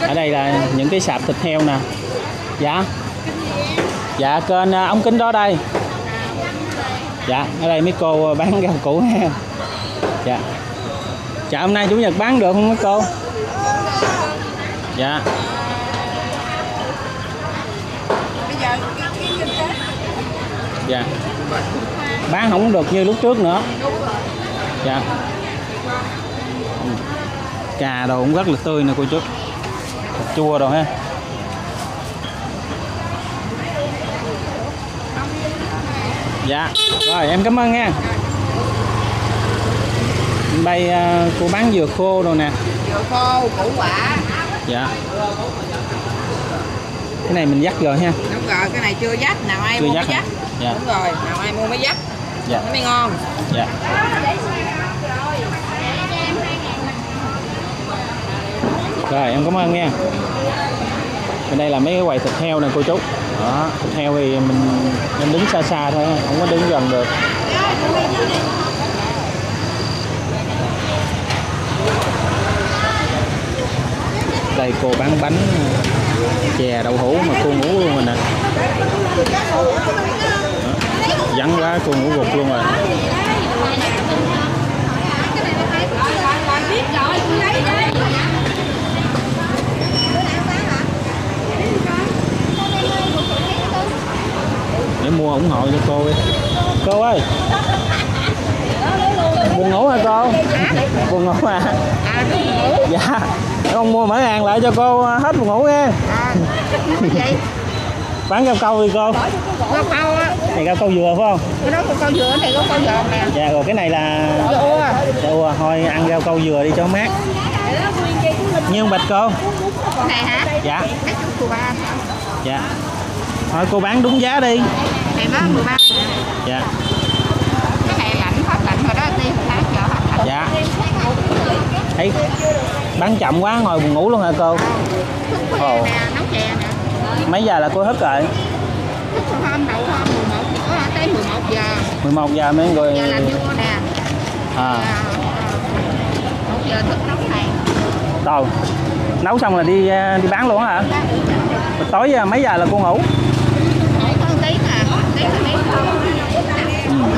Ở đây là những cái sạp thịt heo nè. Dạ. Dạ kênh Ống Kính Đó Đây. Dạ ở đây mấy cô bán rau củ ha. Dạ. Chợ hôm nay chủ nhật bán được không mấy cô? Dạ. Dạ. Bán không được như lúc trước nữa. Dạ. Cà đồ cũng rất là tươi nè cô chú. Chua đồ ha. Dạ, rồi em cảm ơn nha. Bay cô bán dừa khô rồi nè. Dừa khô, củ quả. Dạ. Cái này mình dắt rồi ha. Đúng rồi, cái này chưa dắt, nào ai chưa mua dắt mới dắt. Dạ. Đúng rồi, nào ai mua mới dắt. Dạ. Nó mới ngon. Dạ. Rồi, em cảm ơn nha. Bên đây là mấy cái quầy thịt heo nè cô chú. Đó, thịt heo thì mình đứng xa xa thôi, không có đứng gần được. Đây cô bán bánh chè đậu hũ mà cô ngủ luôn rồi nè. Vắng quá cô ngủ gục luôn rồi. Để mua ủng hộ cho cô đi. Cô ơi, buồn ngủ hả cô? Buồn ngủ à? Dạ. Con mua mỡ hàng lại cho cô hết buồn ngủ nha. Bán rau câu đi cô. Rau câu á. Này rau câu dừa phải không? Cái đó rau câu dừa, này rau câu dừa nè. Dạ rồi cái này là rau ua. Thôi ăn rau câu dừa đi cho mát. Nhiêu bịch cô? Cái này hả? Dạ. Dạ. Thôi cô bán đúng giá đi. Này đó 13. Dạ. Cái này lạnh hết lạnh rồi đó đi bán chợ hết. Dạ. Thấy bán chậm quá ngồi buồn ngủ luôn hả cô? Ồ. Nấu chè nè. Mấy giờ là cô thức rồi? Thức hôm đầu hôm 11 tới 11 giờ. 11 giờ mấy người. Giờ làm vua nè. À. 1 giờ thức nấu này. Rồi. Nấu xong là đi bán luôn hả? Tối mấy giờ là cô ngủ?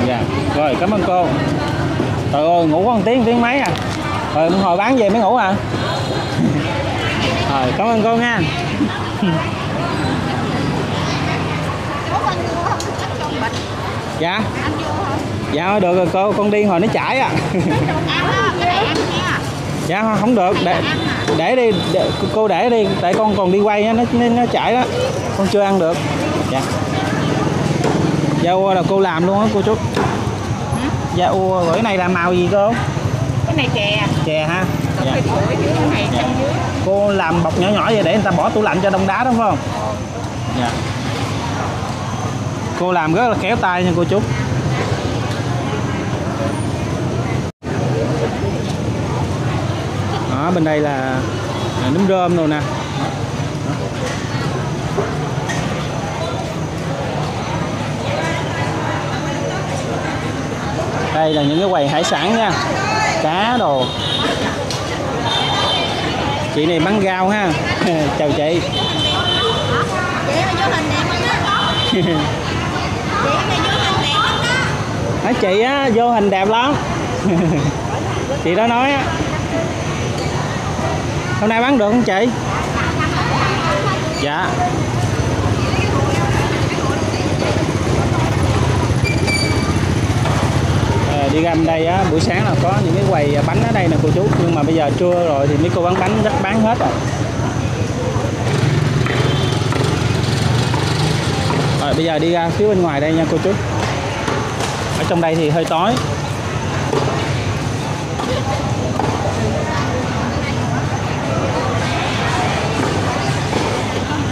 Dạ. Rồi cảm ơn cô. Trời ơi ngủ có 1 tiếng mấy à. Rồi hồi bán về mới ngủ à. Rồi cảm ơn cô nha. Dạ. Dạ được rồi cô, con đi hồi nó chảy à. Dạ không được để đi để, cô để đi tại con còn đi quay nó chảy đó, con chưa ăn được. Dạ. Dạ ua là cô làm luôn á cô chú. Dạ ua rồi cái này là màu gì cô? Cái này chè. Chè ha. Dạ. Dạ. Cô làm bọc nhỏ nhỏ vậy để người ta bỏ tủ lạnh cho đông đá đúng không? Dạ. Cô làm rất là khéo tay nha cô chú. Đó bên đây là nấm rơm rồi nè. Đây là những cái quầy hải sản nha, cá đồ. Chị này bán rau ha. Chào chị. Nói chị á vô hình đẹp lắm. Chị đó nói á. Hôm nay bán được không chị? Dạ. Đi ra bên đây á, buổi sáng là có những cái quầy bánh ở đây nè cô chú, nhưng mà bây giờ trưa rồi thì mấy cô bán bánh rất bán hết rồi. Rồi bây giờ đi ra phía bên ngoài đây nha cô chú. Ở trong đây thì hơi tối.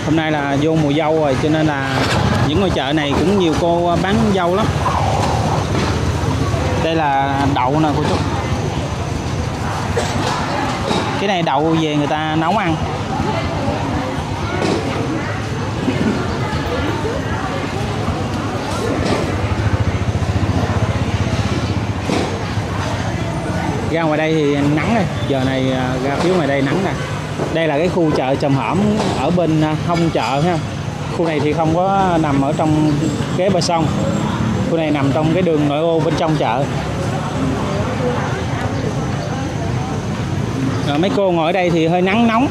Hôm nay là vô mùa dâu rồi cho nên là những ngôi chợ này cũng nhiều cô bán dâu lắm. Đây là đậu nè cô chú. Cái này đậu về người ta nấu ăn. Ra ngoài đây thì nắng đây. Giờ này ra phía ngoài đây nắng nè. Đây là cái khu chợ Chòm Hổm ở bên hông chợ ha. Khu này thì không có nằm ở trong kế bờ sông. Khu này nằm trong cái đường nội ô bên trong chợ. Rồi, mấy cô ngồi ở đây thì hơi nắng nóng.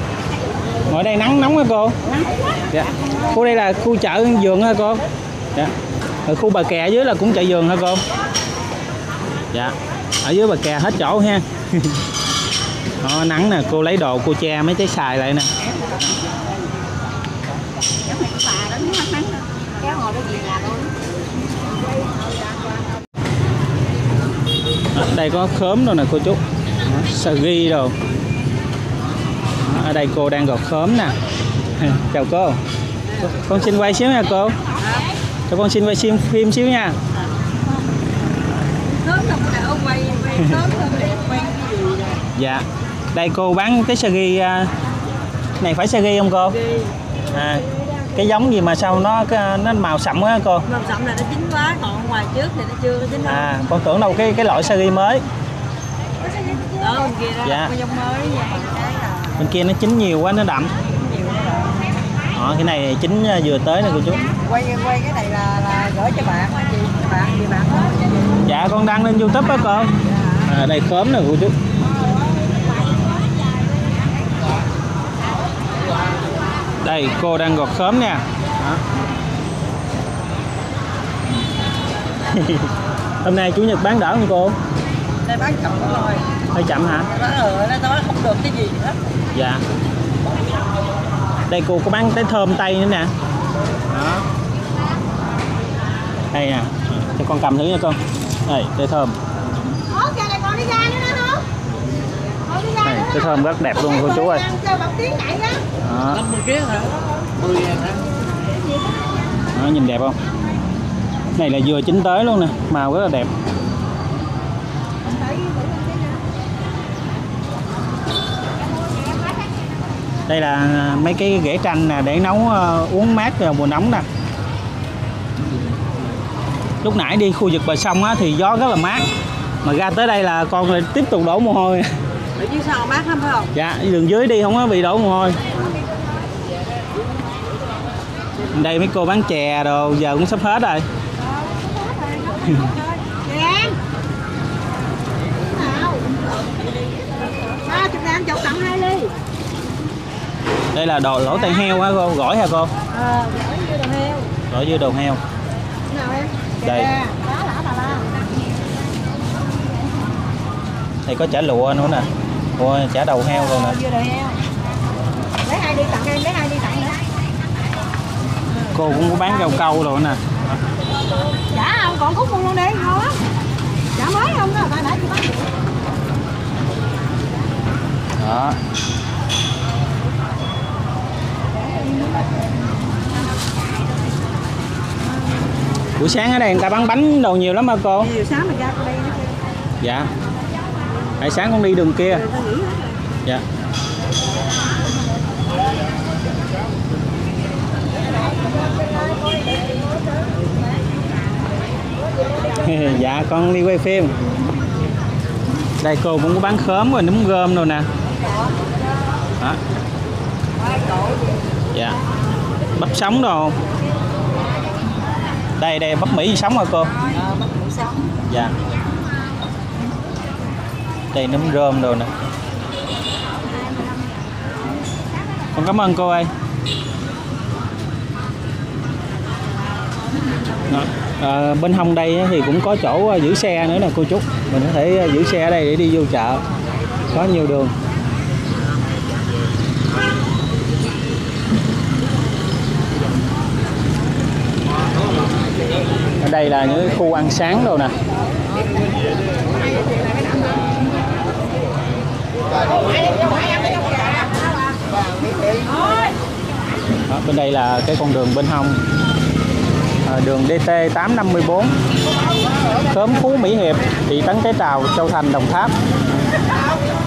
Ngồi đây nắng nóng hả cô? Nắng quá. Dạ. Khu đây là khu chợ vườn hả cô? Dạ. Ở khu Bà Kè dưới là cũng chợ vườn hả cô? Dạ. Ở dưới Bà Kè hết chỗ ha. Đó, nắng nè, cô lấy đồ cô che mấy trái xoài lại nè. Đây có khóm đâu nè cô chú. sờ ghi đồ. Ở đây cô đang gọt khóm nè. Chào cô. Con xin quay xíu nha cô. Cho con xin quay phim xíu nha. Dạ. Đây cô bán cái sờ ghi này, phải sờ ghi không cô? À, cái giống gì mà sao nó màu sậm á cô? Màu sậm là nó chín quá, còn ngoài trước thì nó chưa chín đâu. À, con tưởng đâu cái loại sari mới. Đó bên kia đó, dạ. Cái giống mới vậy. Bên kia nó chín nhiều quá nó đậm. Đó, cái này chín vừa tới nè cô chú. Quay cái này là gửi cho bạn hả chị? Bạn gì bạn đó. Dạ con đăng lên YouTube á cô. À, đây khóm nè cô chú. Đây cô đang gọt khóm nè. Hôm nay chủ nhật bán đỡ không cô? Đây bán chậm rồi. Hơi chậm hả? Nó nói không được cái gì hết. Dạ. Đây cô có bán cái thơm tây nữa nè. Đó. Đây nè, cho con cầm thử nha con. Đây, cây thơm. Ủa, giờ này còn đi ra nữa đó không? Đây, cái thơm rất đẹp luôn cô chú ơi. Đó. 50 kg hả? 10 ngàn hả? Đó, nhìn đẹp không? Này là vừa chín tới luôn nè, màu rất là đẹp. Đây là mấy cái rễ chanh nè, để nấu uống mát mùa nóng nè. Lúc nãy đi khu vực bờ sông á, thì gió rất là mát. Mà ra tới đây là con lại tiếp tục đổ mồ hôi. Ở dưới sao mát lắm phải không? Dạ, đường dưới đi không có bị đổ mồ hôi. Đây mấy cô bán chè đồ giờ cũng sắp hết rồi. Đây là đồ lẩu tay heo hả cô? Gỏi hả cô? Gỏi dưa đầu heo. Đây. Đây có chả lụa nữa nè. Ôi, chả đầu heo rồi nè. Lấy ai đi tặng em, lấy ai đi tặng nữa. Cô cũng có bán rau câu rồi nè. Chả không, còn khúc luôn đi, ngon lắm. Chả mới không đó, ta đã chưa bán được. Đó. Buổi sáng ở đây người ta bán bánh đồ nhiều lắm hả cô? Nhiều, sáng mình ra cô đây. Dạ. Tại sáng con đi đường kia. Dạ. Dạ con đi quay phim. Đây cô cũng có bán khóm rồi nấm gom rồi nè. Đó. Dạ. Bắp sống đồ. Đây đây bắp Mỹ sống hả cô? Bắp Mỹ sống. Dạ. Đây nấm rơm đồ nè. Con cảm ơn cô ơi. À, bên hông đây thì cũng có chỗ giữ xe nữa nè cô chú. Mình có thể giữ xe ở đây để đi vô chợ. Có nhiều đường. Ở đây là những khu ăn sáng đồ nè. Đó, bên đây là cái con đường bên hông, đường DT 854, khóm Phú Mỹ Hiệp, thị trấn Cái Tàu, Châu Thành, Đồng Tháp.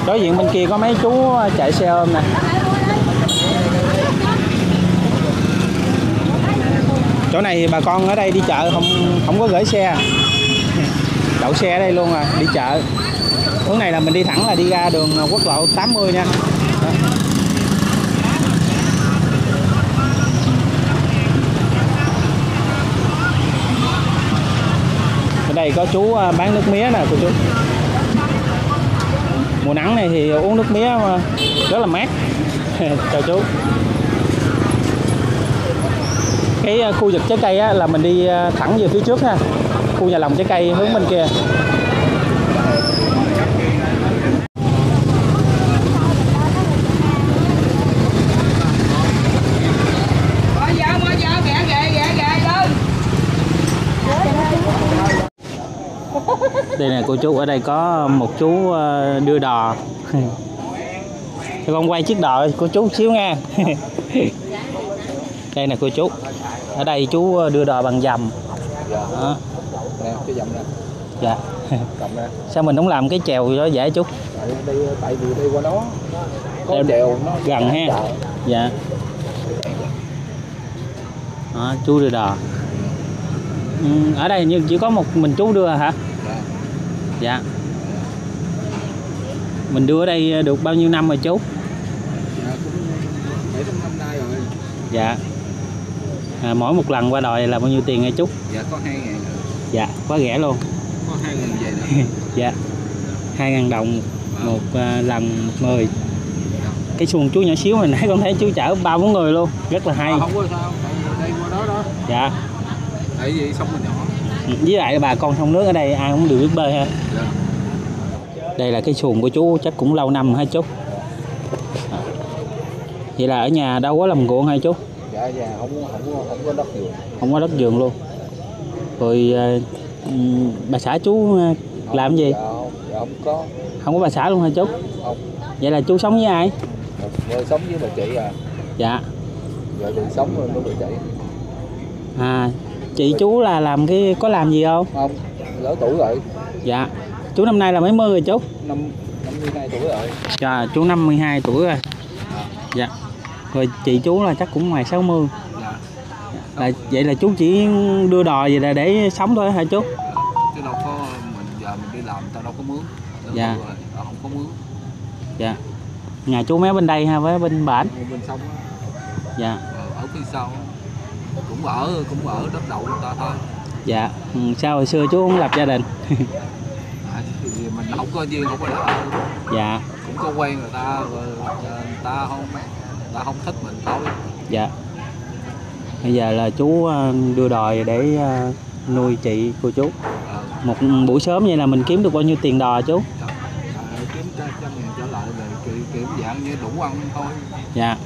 Đối diện bên kia có mấy chú chạy xe ôm nè. Chỗ này bà con ở đây đi chợ không có gửi xe, đậu xe ở đây luôn à, đi chợ. Hướng này là mình đi thẳng là đi ra đường quốc lộ 80 nha. Đó. Ở đây có chú bán nước mía nè cô chú. Mùa nắng này thì uống nước mía rất là mát. Chào chú. Cái khu vực trái cây á, là mình đi thẳng về phía trước ha. Khu nhà lòng trái cây hướng bên kia. Đây là của chú. Ở đây có một chú đưa đò. Thì con quay chiếc đò của chú xíu nha. Đây nè cô chú. Ở đây chú đưa đò bằng dầm. Đó. Dạ. Sao mình không làm cái chèo đó dễ chú? Tại vì đi qua đó có chèo nó gần ha. Dạ. Đó, chú đưa đò. Ở đây nhưng chỉ có một mình chú đưa hả? Dạ. Mình đưa ở đây được bao nhiêu năm rồi chú? Dạ. À, mỗi một lần qua đòi là bao nhiêu tiền nghe chú? Dạ có 2.000. Dạ, quá rẻ luôn. Có 2.000 vậy nè. Dạ. 2.000 đồng một lần một người. Cái xuồng chú nhỏ xíu hồi nãy con thấy chú chở 3-4 người luôn, rất là hay. Không có sao, đây qua đó đó. Dạ. Tại vì sông mình nhỏ. Với lại bà con sông nước ở đây ai cũng đều biết bơi ha. Dạ. Đây là cái xuồng của chú chắc cũng lâu năm hả chú? Vậy là ở nhà đâu có làm ruộng hay chú? Dạ, dạ, không có đất vườn. Không có đất vườn luôn. Rồi bà xã chú làm gì? Dạ, không có. Không có bà xã luôn hả chú? Không. Vậy là chú sống với ai? Dạ, sống với bà chị à. Dạ. Dạ, thì sống với bà chị. À, chị chú là làm cái có làm gì không? Không, lỡ tuổi rồi. Dạ. Chú năm nay là mấy mươi rồi chú? 52 tuổi rồi. Dạ, chú 52 tuổi rồi. Dạ. Rồi chị chú là chắc cũng ngoài 60. Dạ. Là vậy là chú chỉ đưa đò vậy là để sống thôi hả chú? Chứ đâu có, mình giờ mình đi làm tao đâu có mướn. Dạ. Tao không có mướn. Dạ. Nhà chú mé bên đây ha với bên bển. Bên sông. Dạ. Ở phía sau. Cũng ở đất đậu người ta thôi. Dạ. Sao hồi xưa chú không lập gia đình? Mình không có duyên không có lợi. Dạ. Cũng có quen người ta rồi người ta không thích mình thôi. Dạ. Bây giờ là chú đưa đòi để nuôi chị cô chú. Một buổi sớm vậy là mình kiếm được bao nhiêu tiền đò chú? Kiếm 100.000 trở lại rồi kiểu dạng như đủ ăn thôi. Dạ.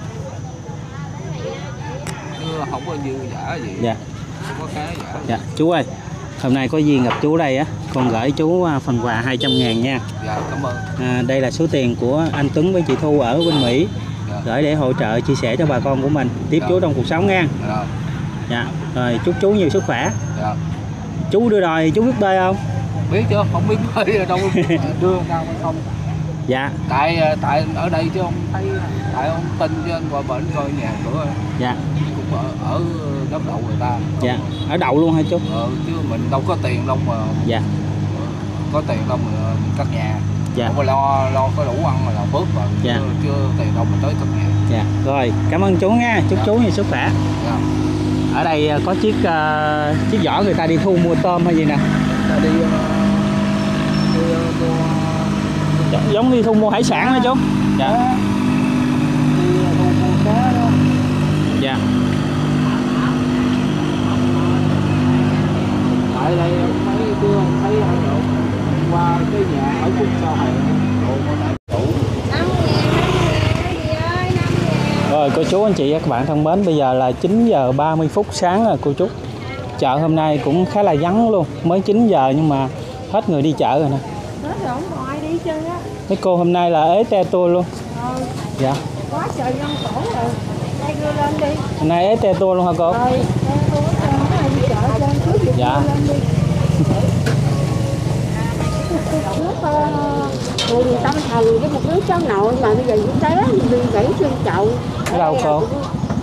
Chứ không có dư giả gì. Dạ. Không có cái giả. Dạ. Chú ơi, hôm nay có duyên gặp chú đây á, con gửi chú phần quà 200.000 nha. Dạ, cảm ơn. À, đây là số tiền của anh Tuấn với chị Thu ở bên Mỹ. Dạ. Gửi để hỗ trợ chia sẻ cho bà con của mình, tiếp dạ. Chú trong cuộc sống nha. Dạ. Dạ. Rồi chúc chú nhiều sức khỏe. Dạ. Chú đưa đòi chú biết bơi không? Biết chứ, không biết bơi đâu đưa nào mà không. Dạ. Tại ở đây chứ không thấy, tại không tin chứ anh qua bển coi nhà cửa. Dạ. Cũng ở gấp đậu người ta. Dạ. Ở đậu luôn hả chú? Chứ mình đâu có tiền đâu mà. Dạ. Có tiền đâu mà cất nhà. Dạ. Không phải lo có đủ ăn mà là bớt rồi. Dạ. Chưa tiền đâu mà tới cất nhà. Dạ. Rồi cảm ơn chú nha, chúc dạ. Chú nhiều sức khỏe. Dạ. Ở đây có chiếc giỏ người ta đi thu mua tôm hay gì nè. Người ta đi giống đi thu mua hải sản đó chú. Dạ. Dạ. Tại đây thấy qua cái nhà ở quận Châu Thành. Rồi cô chú anh chị và các bạn thân mến, bây giờ là 9:30 sáng rồi cô chú. Chợ hôm nay cũng khá là vắng luôn, mới 9 giờ nhưng mà hết người đi chợ rồi nè. Hết rồi không còn ai đi chơi á. Mấy cô hôm nay là ế te tua luôn. Ừ. Dạ. Quá trời dân cổ rồi. Đây đưa lên đi. Hôm nay ế te tua luôn hả cô? Ừ. Dạ. Người tâm thần với một đứa cháu nội mà bây giờ cũng té bị gãy xương chậu. Ở đâu cô?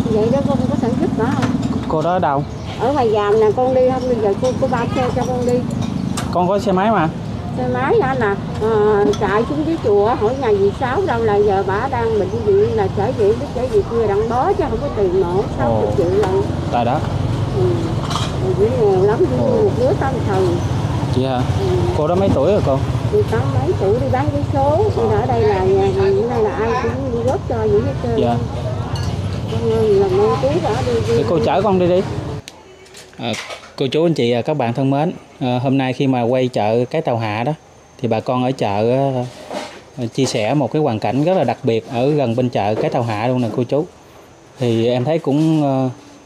Vậy đó con có sản giúp nữa không? Cô đó ở đâu? Ở ngoài vàm nè con đi không? Bây giờ cô ba xe cho con đi. Con có xe máy mà. Xe máy hả nè? Chạy xuống dưới chùa hỏi nhà dì Sáu đâu là giờ bà đang bệnh viện là trở viện biết trở viện chưa đặng bó chứ không có tiền mổ 60 triệu lần. Tại đó. Ừ. Mình nghèo lắm chứ một đứa tâm thần. Chị hả? Ừ. Cô đó mấy tuổi rồi cô? Đi có mấy tuổi đi bán vé số, thì ở đây là nhà hiện nay là ai cũng đi góp cho những cái chơi. Dạ. Con ơi, làm ơn tí đó đi. Cô chở con đi đi. Cô chú anh chị các bạn thân mến, hôm nay khi mà quay chợ Cái Tàu Hạ đó, thì bà con ở chợ chia sẻ một cái hoàn cảnh rất là đặc biệt ở gần bên chợ Cái Tàu Hạ luôn nè cô chú. Thì em thấy cũng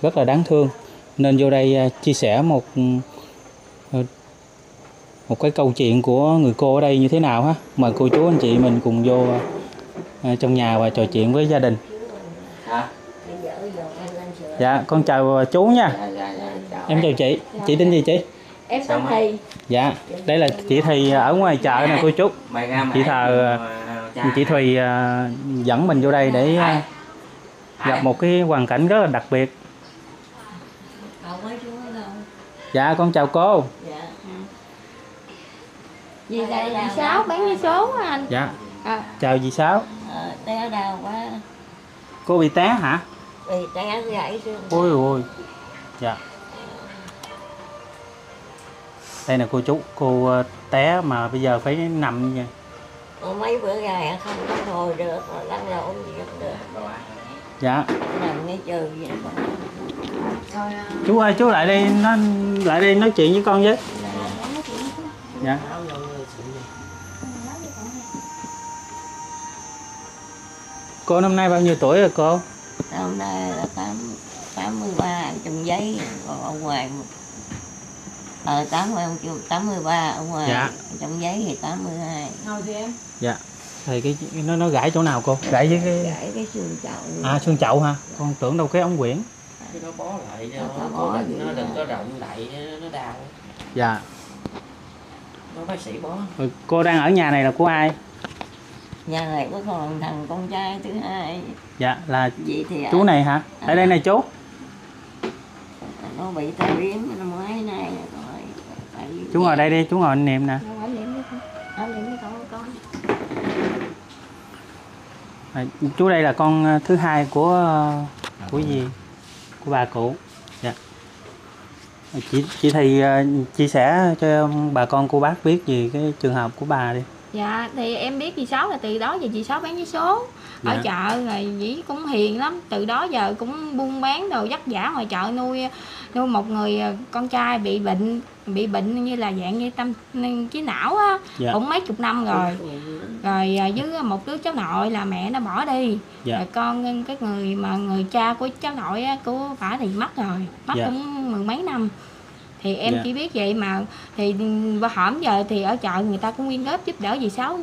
rất là đáng thương, nên vô đây chia sẻ một một cái câu chuyện của người cô ở đây như thế nào ha. Mời cô chú anh chị mình cùng vô trong nhà và trò chuyện với gia đình. Dạ, con chào chú nha. Em chào chị. Chị tên gì chị? Em tên Thùy. Dạ, đây là chị Thùy ở ngoài chợ nè cô chú. Chị Thờ, chị Thùy dẫn mình vô đây để gặp một cái hoàn cảnh rất là đặc biệt. Dạ, con chào cô. Dì đây là dì Sáu bán vé số á anh. Dạ. Chào dì Sáu. Té đau quá. Cô bị té hả? Bị té gãy xương. Ôi ôi. Dạ. Đây nè cô chú, cô té mà bây giờ phải nằm nha. Mấy bữa rồi không có ngồi được, lăn lộn gì cũng được. Dạ. Nằm nghe trừ vậy. Chú ơi, chú lại đây, nó lại đây nói chuyện với con với. Dạ. Cô năm nay bao nhiêu tuổi rồi cô? Năm nay là 83, trong giấy ở ngoài. 83 ở ngoài. Dạ. Trong giấy thì 82. Ngồi đi em. Dạ. Thì cái nó gãy chỗ nào cô? Gãy với cái xương chậu. À, xương chậu hả? Con tưởng đâu cái ống quyển. Cái nó bó lại nó đừng có động lại nó đau. Dạ. Nó bác sĩ bó. Ừ, cô đang ở nhà này là của ai? Nhà này có còn thằng con trai thứ hai. Dạ, là vậy thì chú này hả? Ở đây này chú. Nó bị tai biến năm ngoái này rồi. Chú ngồi đây đi, chú ngồi anh niệm nè. Chú đây là con thứ hai của gì? Của bà cụ. Dạ. Chị thì chia sẻ cho bà con cô bác biết về cái trường hợp của bà đi. Dạ, thì em biết dì Sáu là từ đó giờ dì Sáu bán vé số ở chợ rồi, dĩ cũng hiền lắm. Từ đó giờ cũng buôn bán đồ vất vả ngoài chợ, nuôi một người con trai bị bệnh như là dạng như tâm trí não á, cũng mấy chục năm rồi. Rồi với một đứa cháu nội là mẹ nó bỏ đi. Rồi con cái người cha của cháu nội á, của bà thì mất rồi, mất cũng mười mấy năm. Thì em chỉ biết vậy mà. Thì hổm giờ thì ở chợ người ta cũng quyên góp giúp đỡ dì Sáu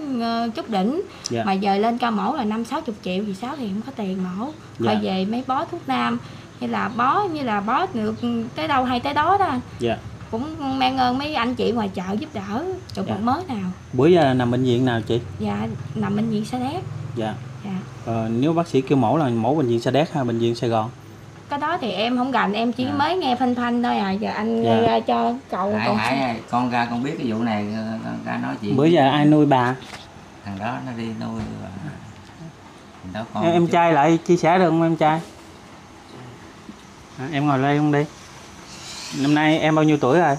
chút đỉnh. Mà giờ lên ca mổ là 50-60 triệu, dì Sáu thì không có tiền mổ. Thôi về mấy bó thuốc nam như là bó được tới đâu hay tới đó đó. Cũng mang ơn mấy anh chị ngoài chợ giúp đỡ được một mớ nào. Bữa giờ nằm bệnh viện nào chị? Dạ, nằm bệnh viện Sa Đéc. Nếu bác sĩ kêu mổ là mổ bệnh viện Sa Đéc hay bệnh viện Sài Gòn? Cái đó thì em không gành, em chỉ mới nghe phanh thôi à. Giờ anh ra cho cậu Hải, con ra con biết cái vụ này, con ra nói chuyện. Bữa giờ ai nuôi bà? Thằng đó nó đi nuôi đó con. Em trai lại chia sẻ được không em trai? Em ngồi đây không đi. Năm nay em bao nhiêu tuổi rồi?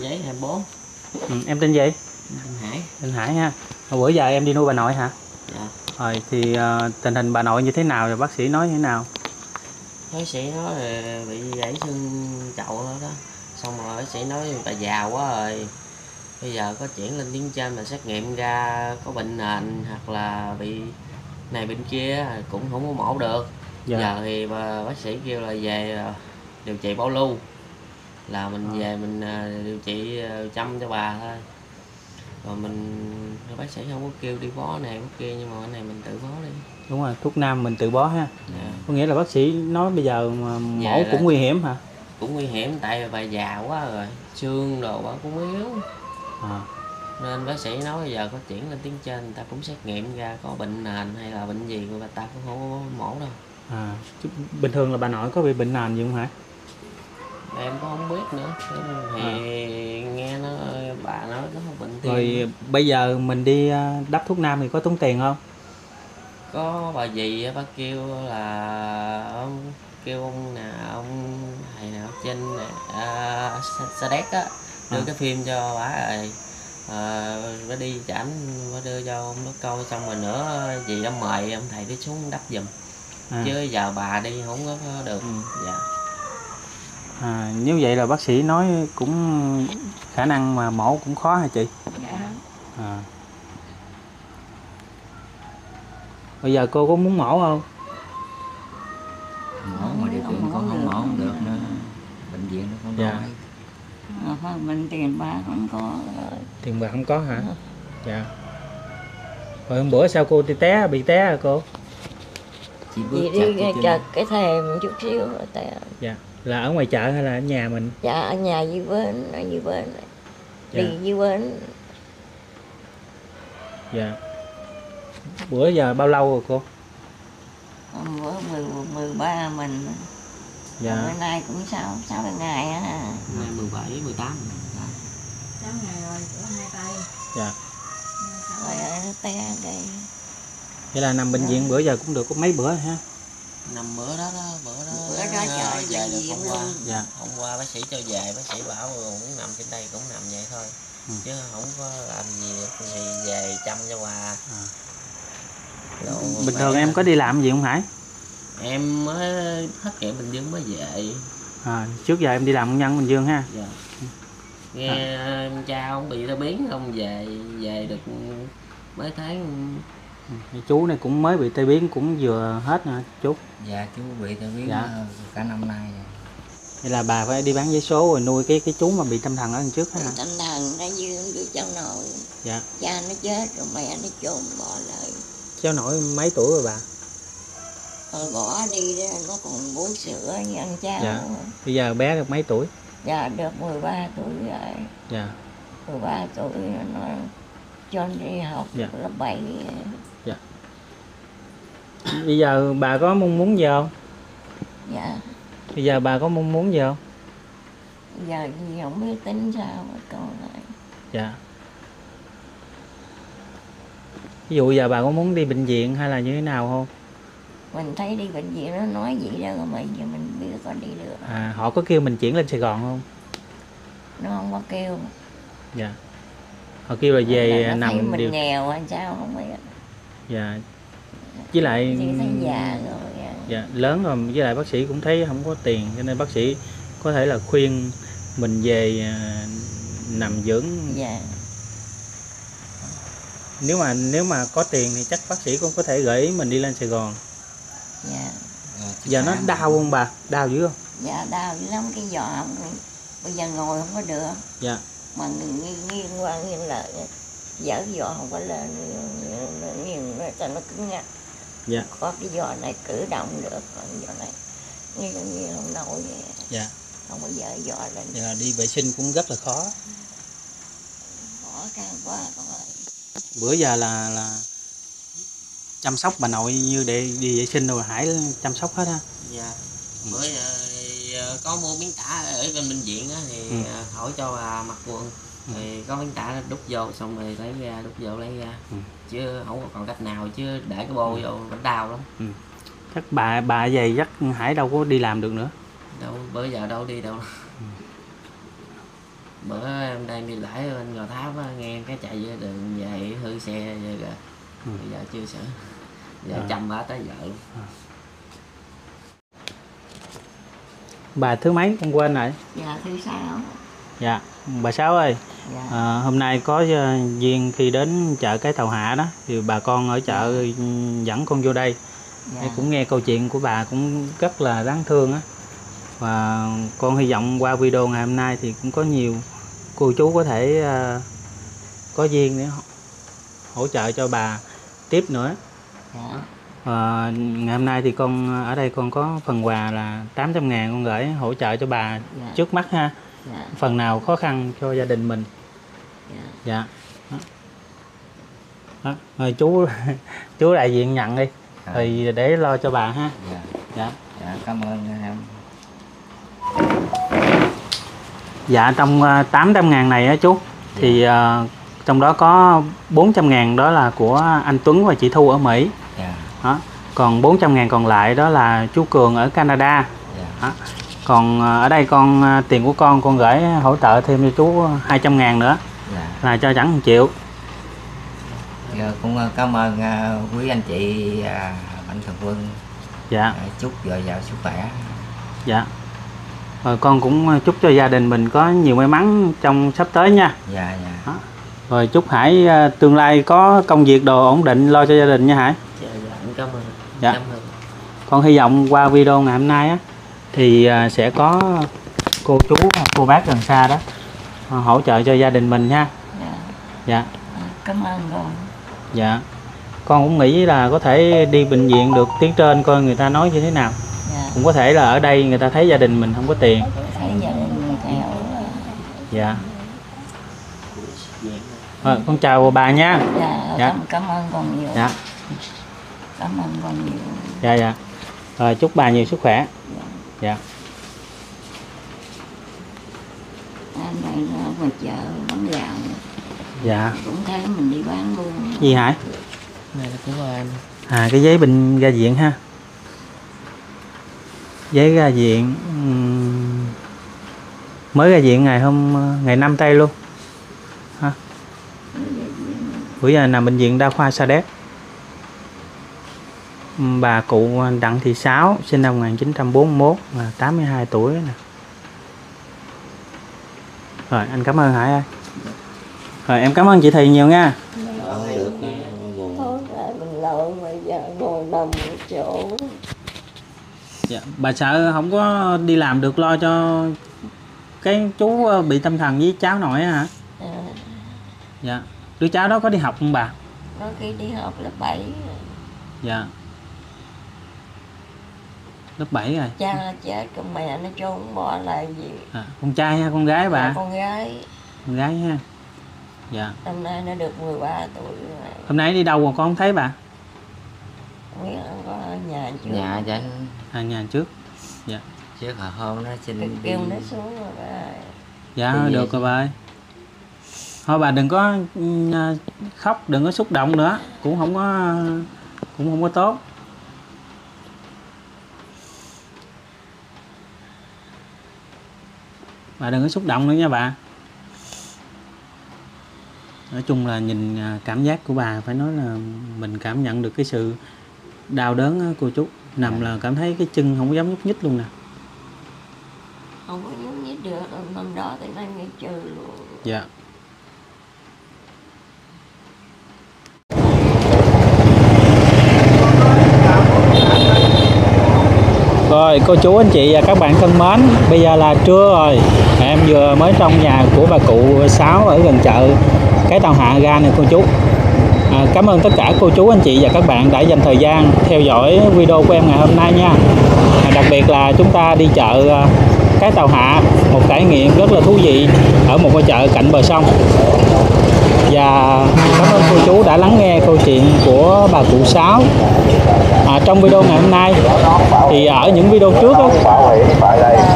Giấy 24. Em tên gì? Tên Hải. Tên Hải ha. Bữa giờ em đi nuôi bà nội hả? Dạ. Rồi thì tình hình bà nội như thế nào rồi bác sĩ nói như thế nào? Bác sĩ nói bị gãy xương chậu đó. Xong rồi bác sĩ nói bà già quá rồi, bây giờ có chuyển lên tuyến trên mà xét nghiệm ra có bệnh nền hoặc là bị này bên kia cũng không có mổ được. Giờ thì bác sĩ kêu là về điều trị bảo lưu, là mình về mình điều trị chăm cho bà thôi. Rồi mình bác sĩ không có kêu đi bó này bó kia, nhưng mà cái này mình tự bó đi. Đúng rồi, thuốc nam mình tự bó ha. Có nghĩa là bác sĩ nói bây giờ mà mổ cũng nguy hiểm hả? Cũng nguy hiểm, tại bà già quá rồi, xương đồ bà cũng yếu. Nên bác sĩ nói bây giờ có chuyển lên tuyến trên, người ta cũng xét nghiệm ra có bệnh nền hay là bệnh gì mà ta cũng không có mổ đâu. Chứ bình thường là bà nội có bị bệnh nền gì không hả? Em cũng không biết nữa, thì nghe nó bà nói nó không bệnh tiền. Rồi bây giờ mình đi đắp thuốc nam thì có tốn tiền không? Có, bà dì bác kêu là ông thầy nào trên Sa Đéc á đưa cái phim cho bà rồi, bà đi chảnh bà đưa cho ông đó coi, xong rồi nữa dì đã mời ông thầy đi xuống đắp giùm. Chứ giờ bà đi không có được. Như vậy là bác sĩ nói cũng khả năng mà mổ cũng khó hả chị? Bây giờ cô có muốn mổ không? Mổ mà điều kiện con không mổ không được nữa, bệnh viện nó không nói. mình tiền bạc không có. Tiền bạc không có hả? Ừ. Dạ. Hồi hôm bữa sao cô bị té hả cô? Chị đi chợ cái thèm một chút xíu rồi té. Dạ. Là ở ngoài chợ hay là ở nhà mình? Dạ, ở nhà dưới bên, ở dưới bên. Dạ. Đi dưới bên. Dạ. Bữa giờ bao lâu rồi cô? Bữa 13 mình. Dạ. Hôm nay cũng 6 ngày á. Hôm nay 17, 18 rồi. 6 ngày rồi, của hai tay. Dạ. Rồi nó té đây. Vậy là nằm bệnh viện bữa giờ cũng được có mấy bữa ha? Nằm bữa đó trời về được hôm qua. Dạ. Hôm qua bác sĩ cho về, bác sĩ bảo cũng nằm trên đây cũng nằm vậy thôi. Ừ. Chứ không có làm gì thì về chăm cho bà. À. Bình thường em có đi làm gì không Hải? Em mới hết kẹo Bình Dương mới về. À, trước giờ em đi làm công nhân Bình Dương ha. Dạ. Nghe à. Cha ông bị tai biến không về được mấy tháng. Chú này cũng mới bị tai biến cũng vừa hết hả chú? Dạ chú bị tai biến dạ. Cả năm nay rồi. Vậy là bà phải đi bán giấy số rồi nuôi cái chú mà bị tâm thần ở đằng trước hả? Tâm thần nó như đứa cháu nội. Dạ. Cha nó chết rồi mẹ nó chôn bỏ lại. Cháu nội mấy tuổi rồi bà? Bỏ đi đó, nó còn bú sữa như ăn cháo. Dạ. Bây giờ bé được mấy tuổi? Dạ được 13 tuổi rồi. Dạ. 13 tuổi nó cho đi học dạ. Lớp 7. Dạ. Bây giờ bà có mong muốn gì không? Dạ. Bây giờ bà có mong muốn gì không? Giờ gì không biết tính sao mà còn lại. Dạ. Ví dụ giờ bà có muốn đi bệnh viện hay là như thế nào không? Mình thấy đi bệnh viện nó nói vậy đó rồi mình biết còn đi được. À, họ có kêu mình chuyển lên Sài Gòn không? Nó không có kêu. Dạ. Họ kêu là về là nằm thấy mình điều... nghèo hay sao không biết. Dạ. Với lại chị thấy già rồi. Dạ, lớn rồi với lại bác sĩ cũng thấy không có tiền cho nên bác sĩ có thể là khuyên mình về nằm dưỡng. Dạ. Nếu mà có tiền thì chắc bác sĩ cũng có thể gợi ý mình đi lên Sài Gòn. Dạ. Giờ nó đau không bà? Đau dữ không? Dạ đau dữ lắm, cái giò bây giờ ngồi không có được. Dạ. Mà nghiêng qua nghiêng lại, giở giò không có lên, nghiêng cho nó cứng ngắc. Dạ. Có cái giò này cử động được, còn giò này nghiêng không nổi. Dạ. Không có giở giò lên. Dạ, đi vệ sinh cũng rất là khó. Khó khăn quá con ơi. Bữa giờ là chăm sóc bà nội như để đi vệ sinh rồi Hải chăm sóc hết ha. Dạ. Bữa giờ có mua miếng tả ở bên bệnh viện á thì hỏi cho bà mặc quần thì có miếng tả đút vô xong rồi lấy ra đút vô lấy ra. Ừ. Chứ không còn cách nào chứ để cái bô vô vẫn đau lắm. Ừ. Chắc bà về chắc Hải đâu có đi làm được nữa. Đâu bữa giờ đâu đi đâu. Ừ. Bữa em đang đi lãi bên Gò Tháp á, nghe cái chạy về đường về hư xe về kìa. Bây giờ chưa sợ, giờ chăm bà tới vợ luôn. Bà thứ mấy con quên rồi? Dạ thứ 6. Dạ bà Sáu ơi, dạ. Hôm nay có duyên khi đến chợ Cái Tàu Hạ đó thì bà con ở chợ dạ. Dẫn con vô đây dạ. Cũng nghe câu chuyện của bà cũng rất là đáng thương á. Và con hy vọng qua video ngày hôm nay thì cũng có nhiều cô chú có thể có duyên để hỗ trợ cho bà tiếp nữa. Dạ. Ngày hôm nay thì con ở đây con có phần quà là 800.000 con gửi hỗ trợ cho bà dạ. Trước mắt ha. Dạ. Phần nào khó khăn cho gia đình mình. Dạ. Dạ. Đó. Đó. Rồi chú đại diện nhận đi dạ. Thì để lo cho bà ha. Dạ. Dạ. Dạ cảm ơn em. Dạ trong 800.000 này á chú dạ. Thì trong đó có 400.000 đó là của anh Tuấn và chị Thu ở Mỹ yeah. Đó. Còn 400.000 còn lại đó là chú Cường ở Canada yeah. Đó. Còn ở đây con tiền của con gửi hỗ trợ thêm cho chú 200.000 nữa yeah. Là cho chẳng 1 triệu yeah, cũng cảm ơn quý anh chị Mạnh Thường Quân yeah. Chúc dồi dào sức khỏe dạ yeah. Rồi con cũng chúc cho gia đình mình có nhiều may mắn trong sắp tới nha dạ yeah, yeah. Đó. Rồi chúc Hải tương lai có công việc đồ ổn định lo cho gia đình nha Hải. Dạ, cảm ơn. Dạ. Cảm ơn. Con hy vọng qua video ngày hôm nay á, thì sẽ có cô chú, cô bác gần xa đó hỗ trợ cho gia đình mình ha. Dạ. Dạ. Cảm ơn con. Dạ. Con cũng nghĩ là có thể đi bệnh viện được tiếng trên coi người ta nói như thế nào. Dạ. Cũng có thể là ở đây người ta thấy gia đình mình không có tiền. Thấy gia đình mình theo. Dạ. Rồi, con chào bà nha. Dạ, dạ. Cảm ơn con nhiều. Dạ. Cảm ơn con nhiều. Dạ, dạ. Rồi, chúc bà nhiều sức khỏe. Dạ. Anh này ở ngoài chợ bán gạo. Dạ. Cũng thấy mình đi bán luôn. Gì hả? Này là của em. À, cái giấy bệnh ra viện ha. Giấy ra viện. Mới ra viện ngày 5 tây luôn. Hả? Bữa giờ nằm bệnh viện đa khoa Sa Đéc. Bà cụ Đặng Thị Sáu sinh năm 1941 là 82 tuổi nè. Rồi anh cảm ơn Hải ơi. Rồi em cảm ơn chị Thùy nhiều nha. Dạ, bà sợ không có đi làm được lo cho cái chú bị tâm thần với cháu nội hả? Dạ. Đứa cháu đó có đi học không bà? Có khi đi học lớp 7. Dạ. Lớp 7 rồi. Cha nó chết, con mẹ nó trốn không bỏ lại gì. À, con trai hay con gái bà? À, con gái. Con gái ha. Dạ. Hôm nay nó được 13 tuổi rồi. Hôm nay đi đâu mà con không thấy bà? Không biết, không có ở nhà trước. Nhà vậy. À, nhà trước. Dạ. Trước hồi hôm nó xin đi. Kêu nó xuống rồi bà ơi. Dạ, được vậy? Rồi bà ơi. Thôi bà đừng có khóc, đừng có xúc động nữa. Cũng không có tốt. Bà đừng có xúc động nữa nha bà. Nói chung là nhìn cảm giác của bà, phải nói là mình cảm nhận được cái sự đau đớn của chú. Nằm là cảm thấy cái chân không dám nhúc nhích luôn nè. Không có nhúc nhích được, hôm đó thì nó nghỉ trừ luôn. Dạ. Rồi cô chú anh chị và các bạn thân mến, bây giờ là trưa rồi. Em vừa mới trong nhà của bà cụ Sáu ở gần chợ Cái Tàu Hạ ra nè cô chú. Cảm ơn tất cả cô chú anh chị và các bạn đã dành thời gian theo dõi video của em ngày hôm nay nha. Đặc biệt là chúng ta đi chợ Cái Tàu Hạ, một trải nghiệm rất là thú vị ở một ngôi chợ cạnh bờ sông. Và cảm ơn cô chú đã lắng nghe câu chuyện của bà cụ Sáu. Trong video ngày hôm nay thì ở những video trước đó,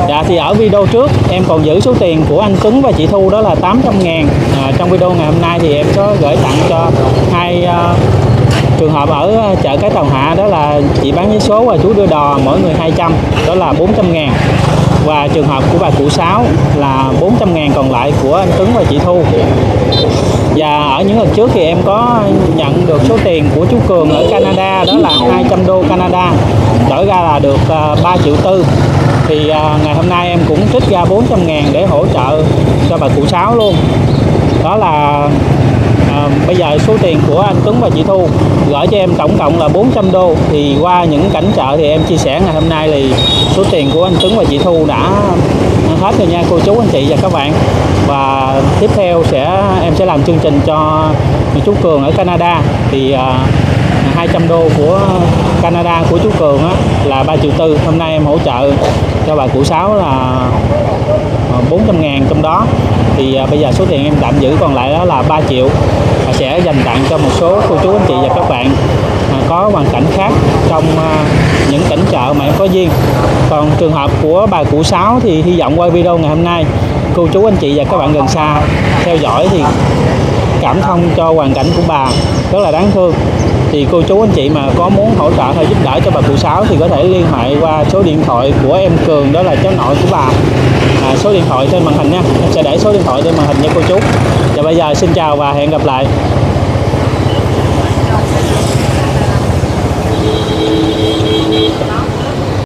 dạ, thì ở video trước em còn giữ số tiền của anh Tuấn và chị Thu đó là 800.000. Trong video ngày hôm nay thì em có gửi tặng cho hai trường hợp ở chợ Cái Tàu Hạ, đó là chị bán vé số và chú đưa đò mỗi người 200, đó là 400.000. Và trường hợp của bà cụ Sáu là 400.000 còn lại của anh Tuấn và chị Thu. Và ở những lần trước thì em có nhận được số tiền của chú Cường ở Canada, đó là 200 đô Canada, đổi ra là được 3,4 triệu. Thì ngày hôm nay em cũng trích ra 400.000 để hỗ trợ cho bà cụ Sáu luôn. Đó là bây giờ số tiền của anh Tuấn và chị Thu gửi cho em tổng cộng là 400 đô. Thì qua những cảnh chợ thì em chia sẻ ngày hôm nay thì số tiền của anh Tuấn và chị Thu đã hết rồi nha cô chú anh chị và các bạn. Và tiếp theo em sẽ làm chương trình cho chú Cường ở Canada. Thì 200 đô của Canada của chú Cường á, là 3,4 triệu. Hôm nay em hỗ trợ cho bà cụ Sáu là 400.000 trong đó. Thì bây giờ số tiền em tạm giữ còn lại đó là 3 triệu, và sẽ dành tặng cho một số cô chú anh chị và các bạn có hoàn cảnh khác trong những cảnh chợ mà em có duyên. Còn trường hợp của bà cụ Sáu thì hy vọng qua video ngày hôm nay cô chú anh chị và các bạn gần xa theo dõi thì cảm thông cho hoàn cảnh của bà rất là đáng thương. Thì cô chú anh chị mà có muốn hỗ trợ hay giúp đỡ cho bà cụ Sáu thì có thể liên hệ qua số điện thoại của em Cường, đó là cháu nội của bà. Số điện thoại trên màn hình nha, em sẽ để số điện thoại trên màn hình nha cô chú. Và bây giờ xin chào và hẹn gặp lại.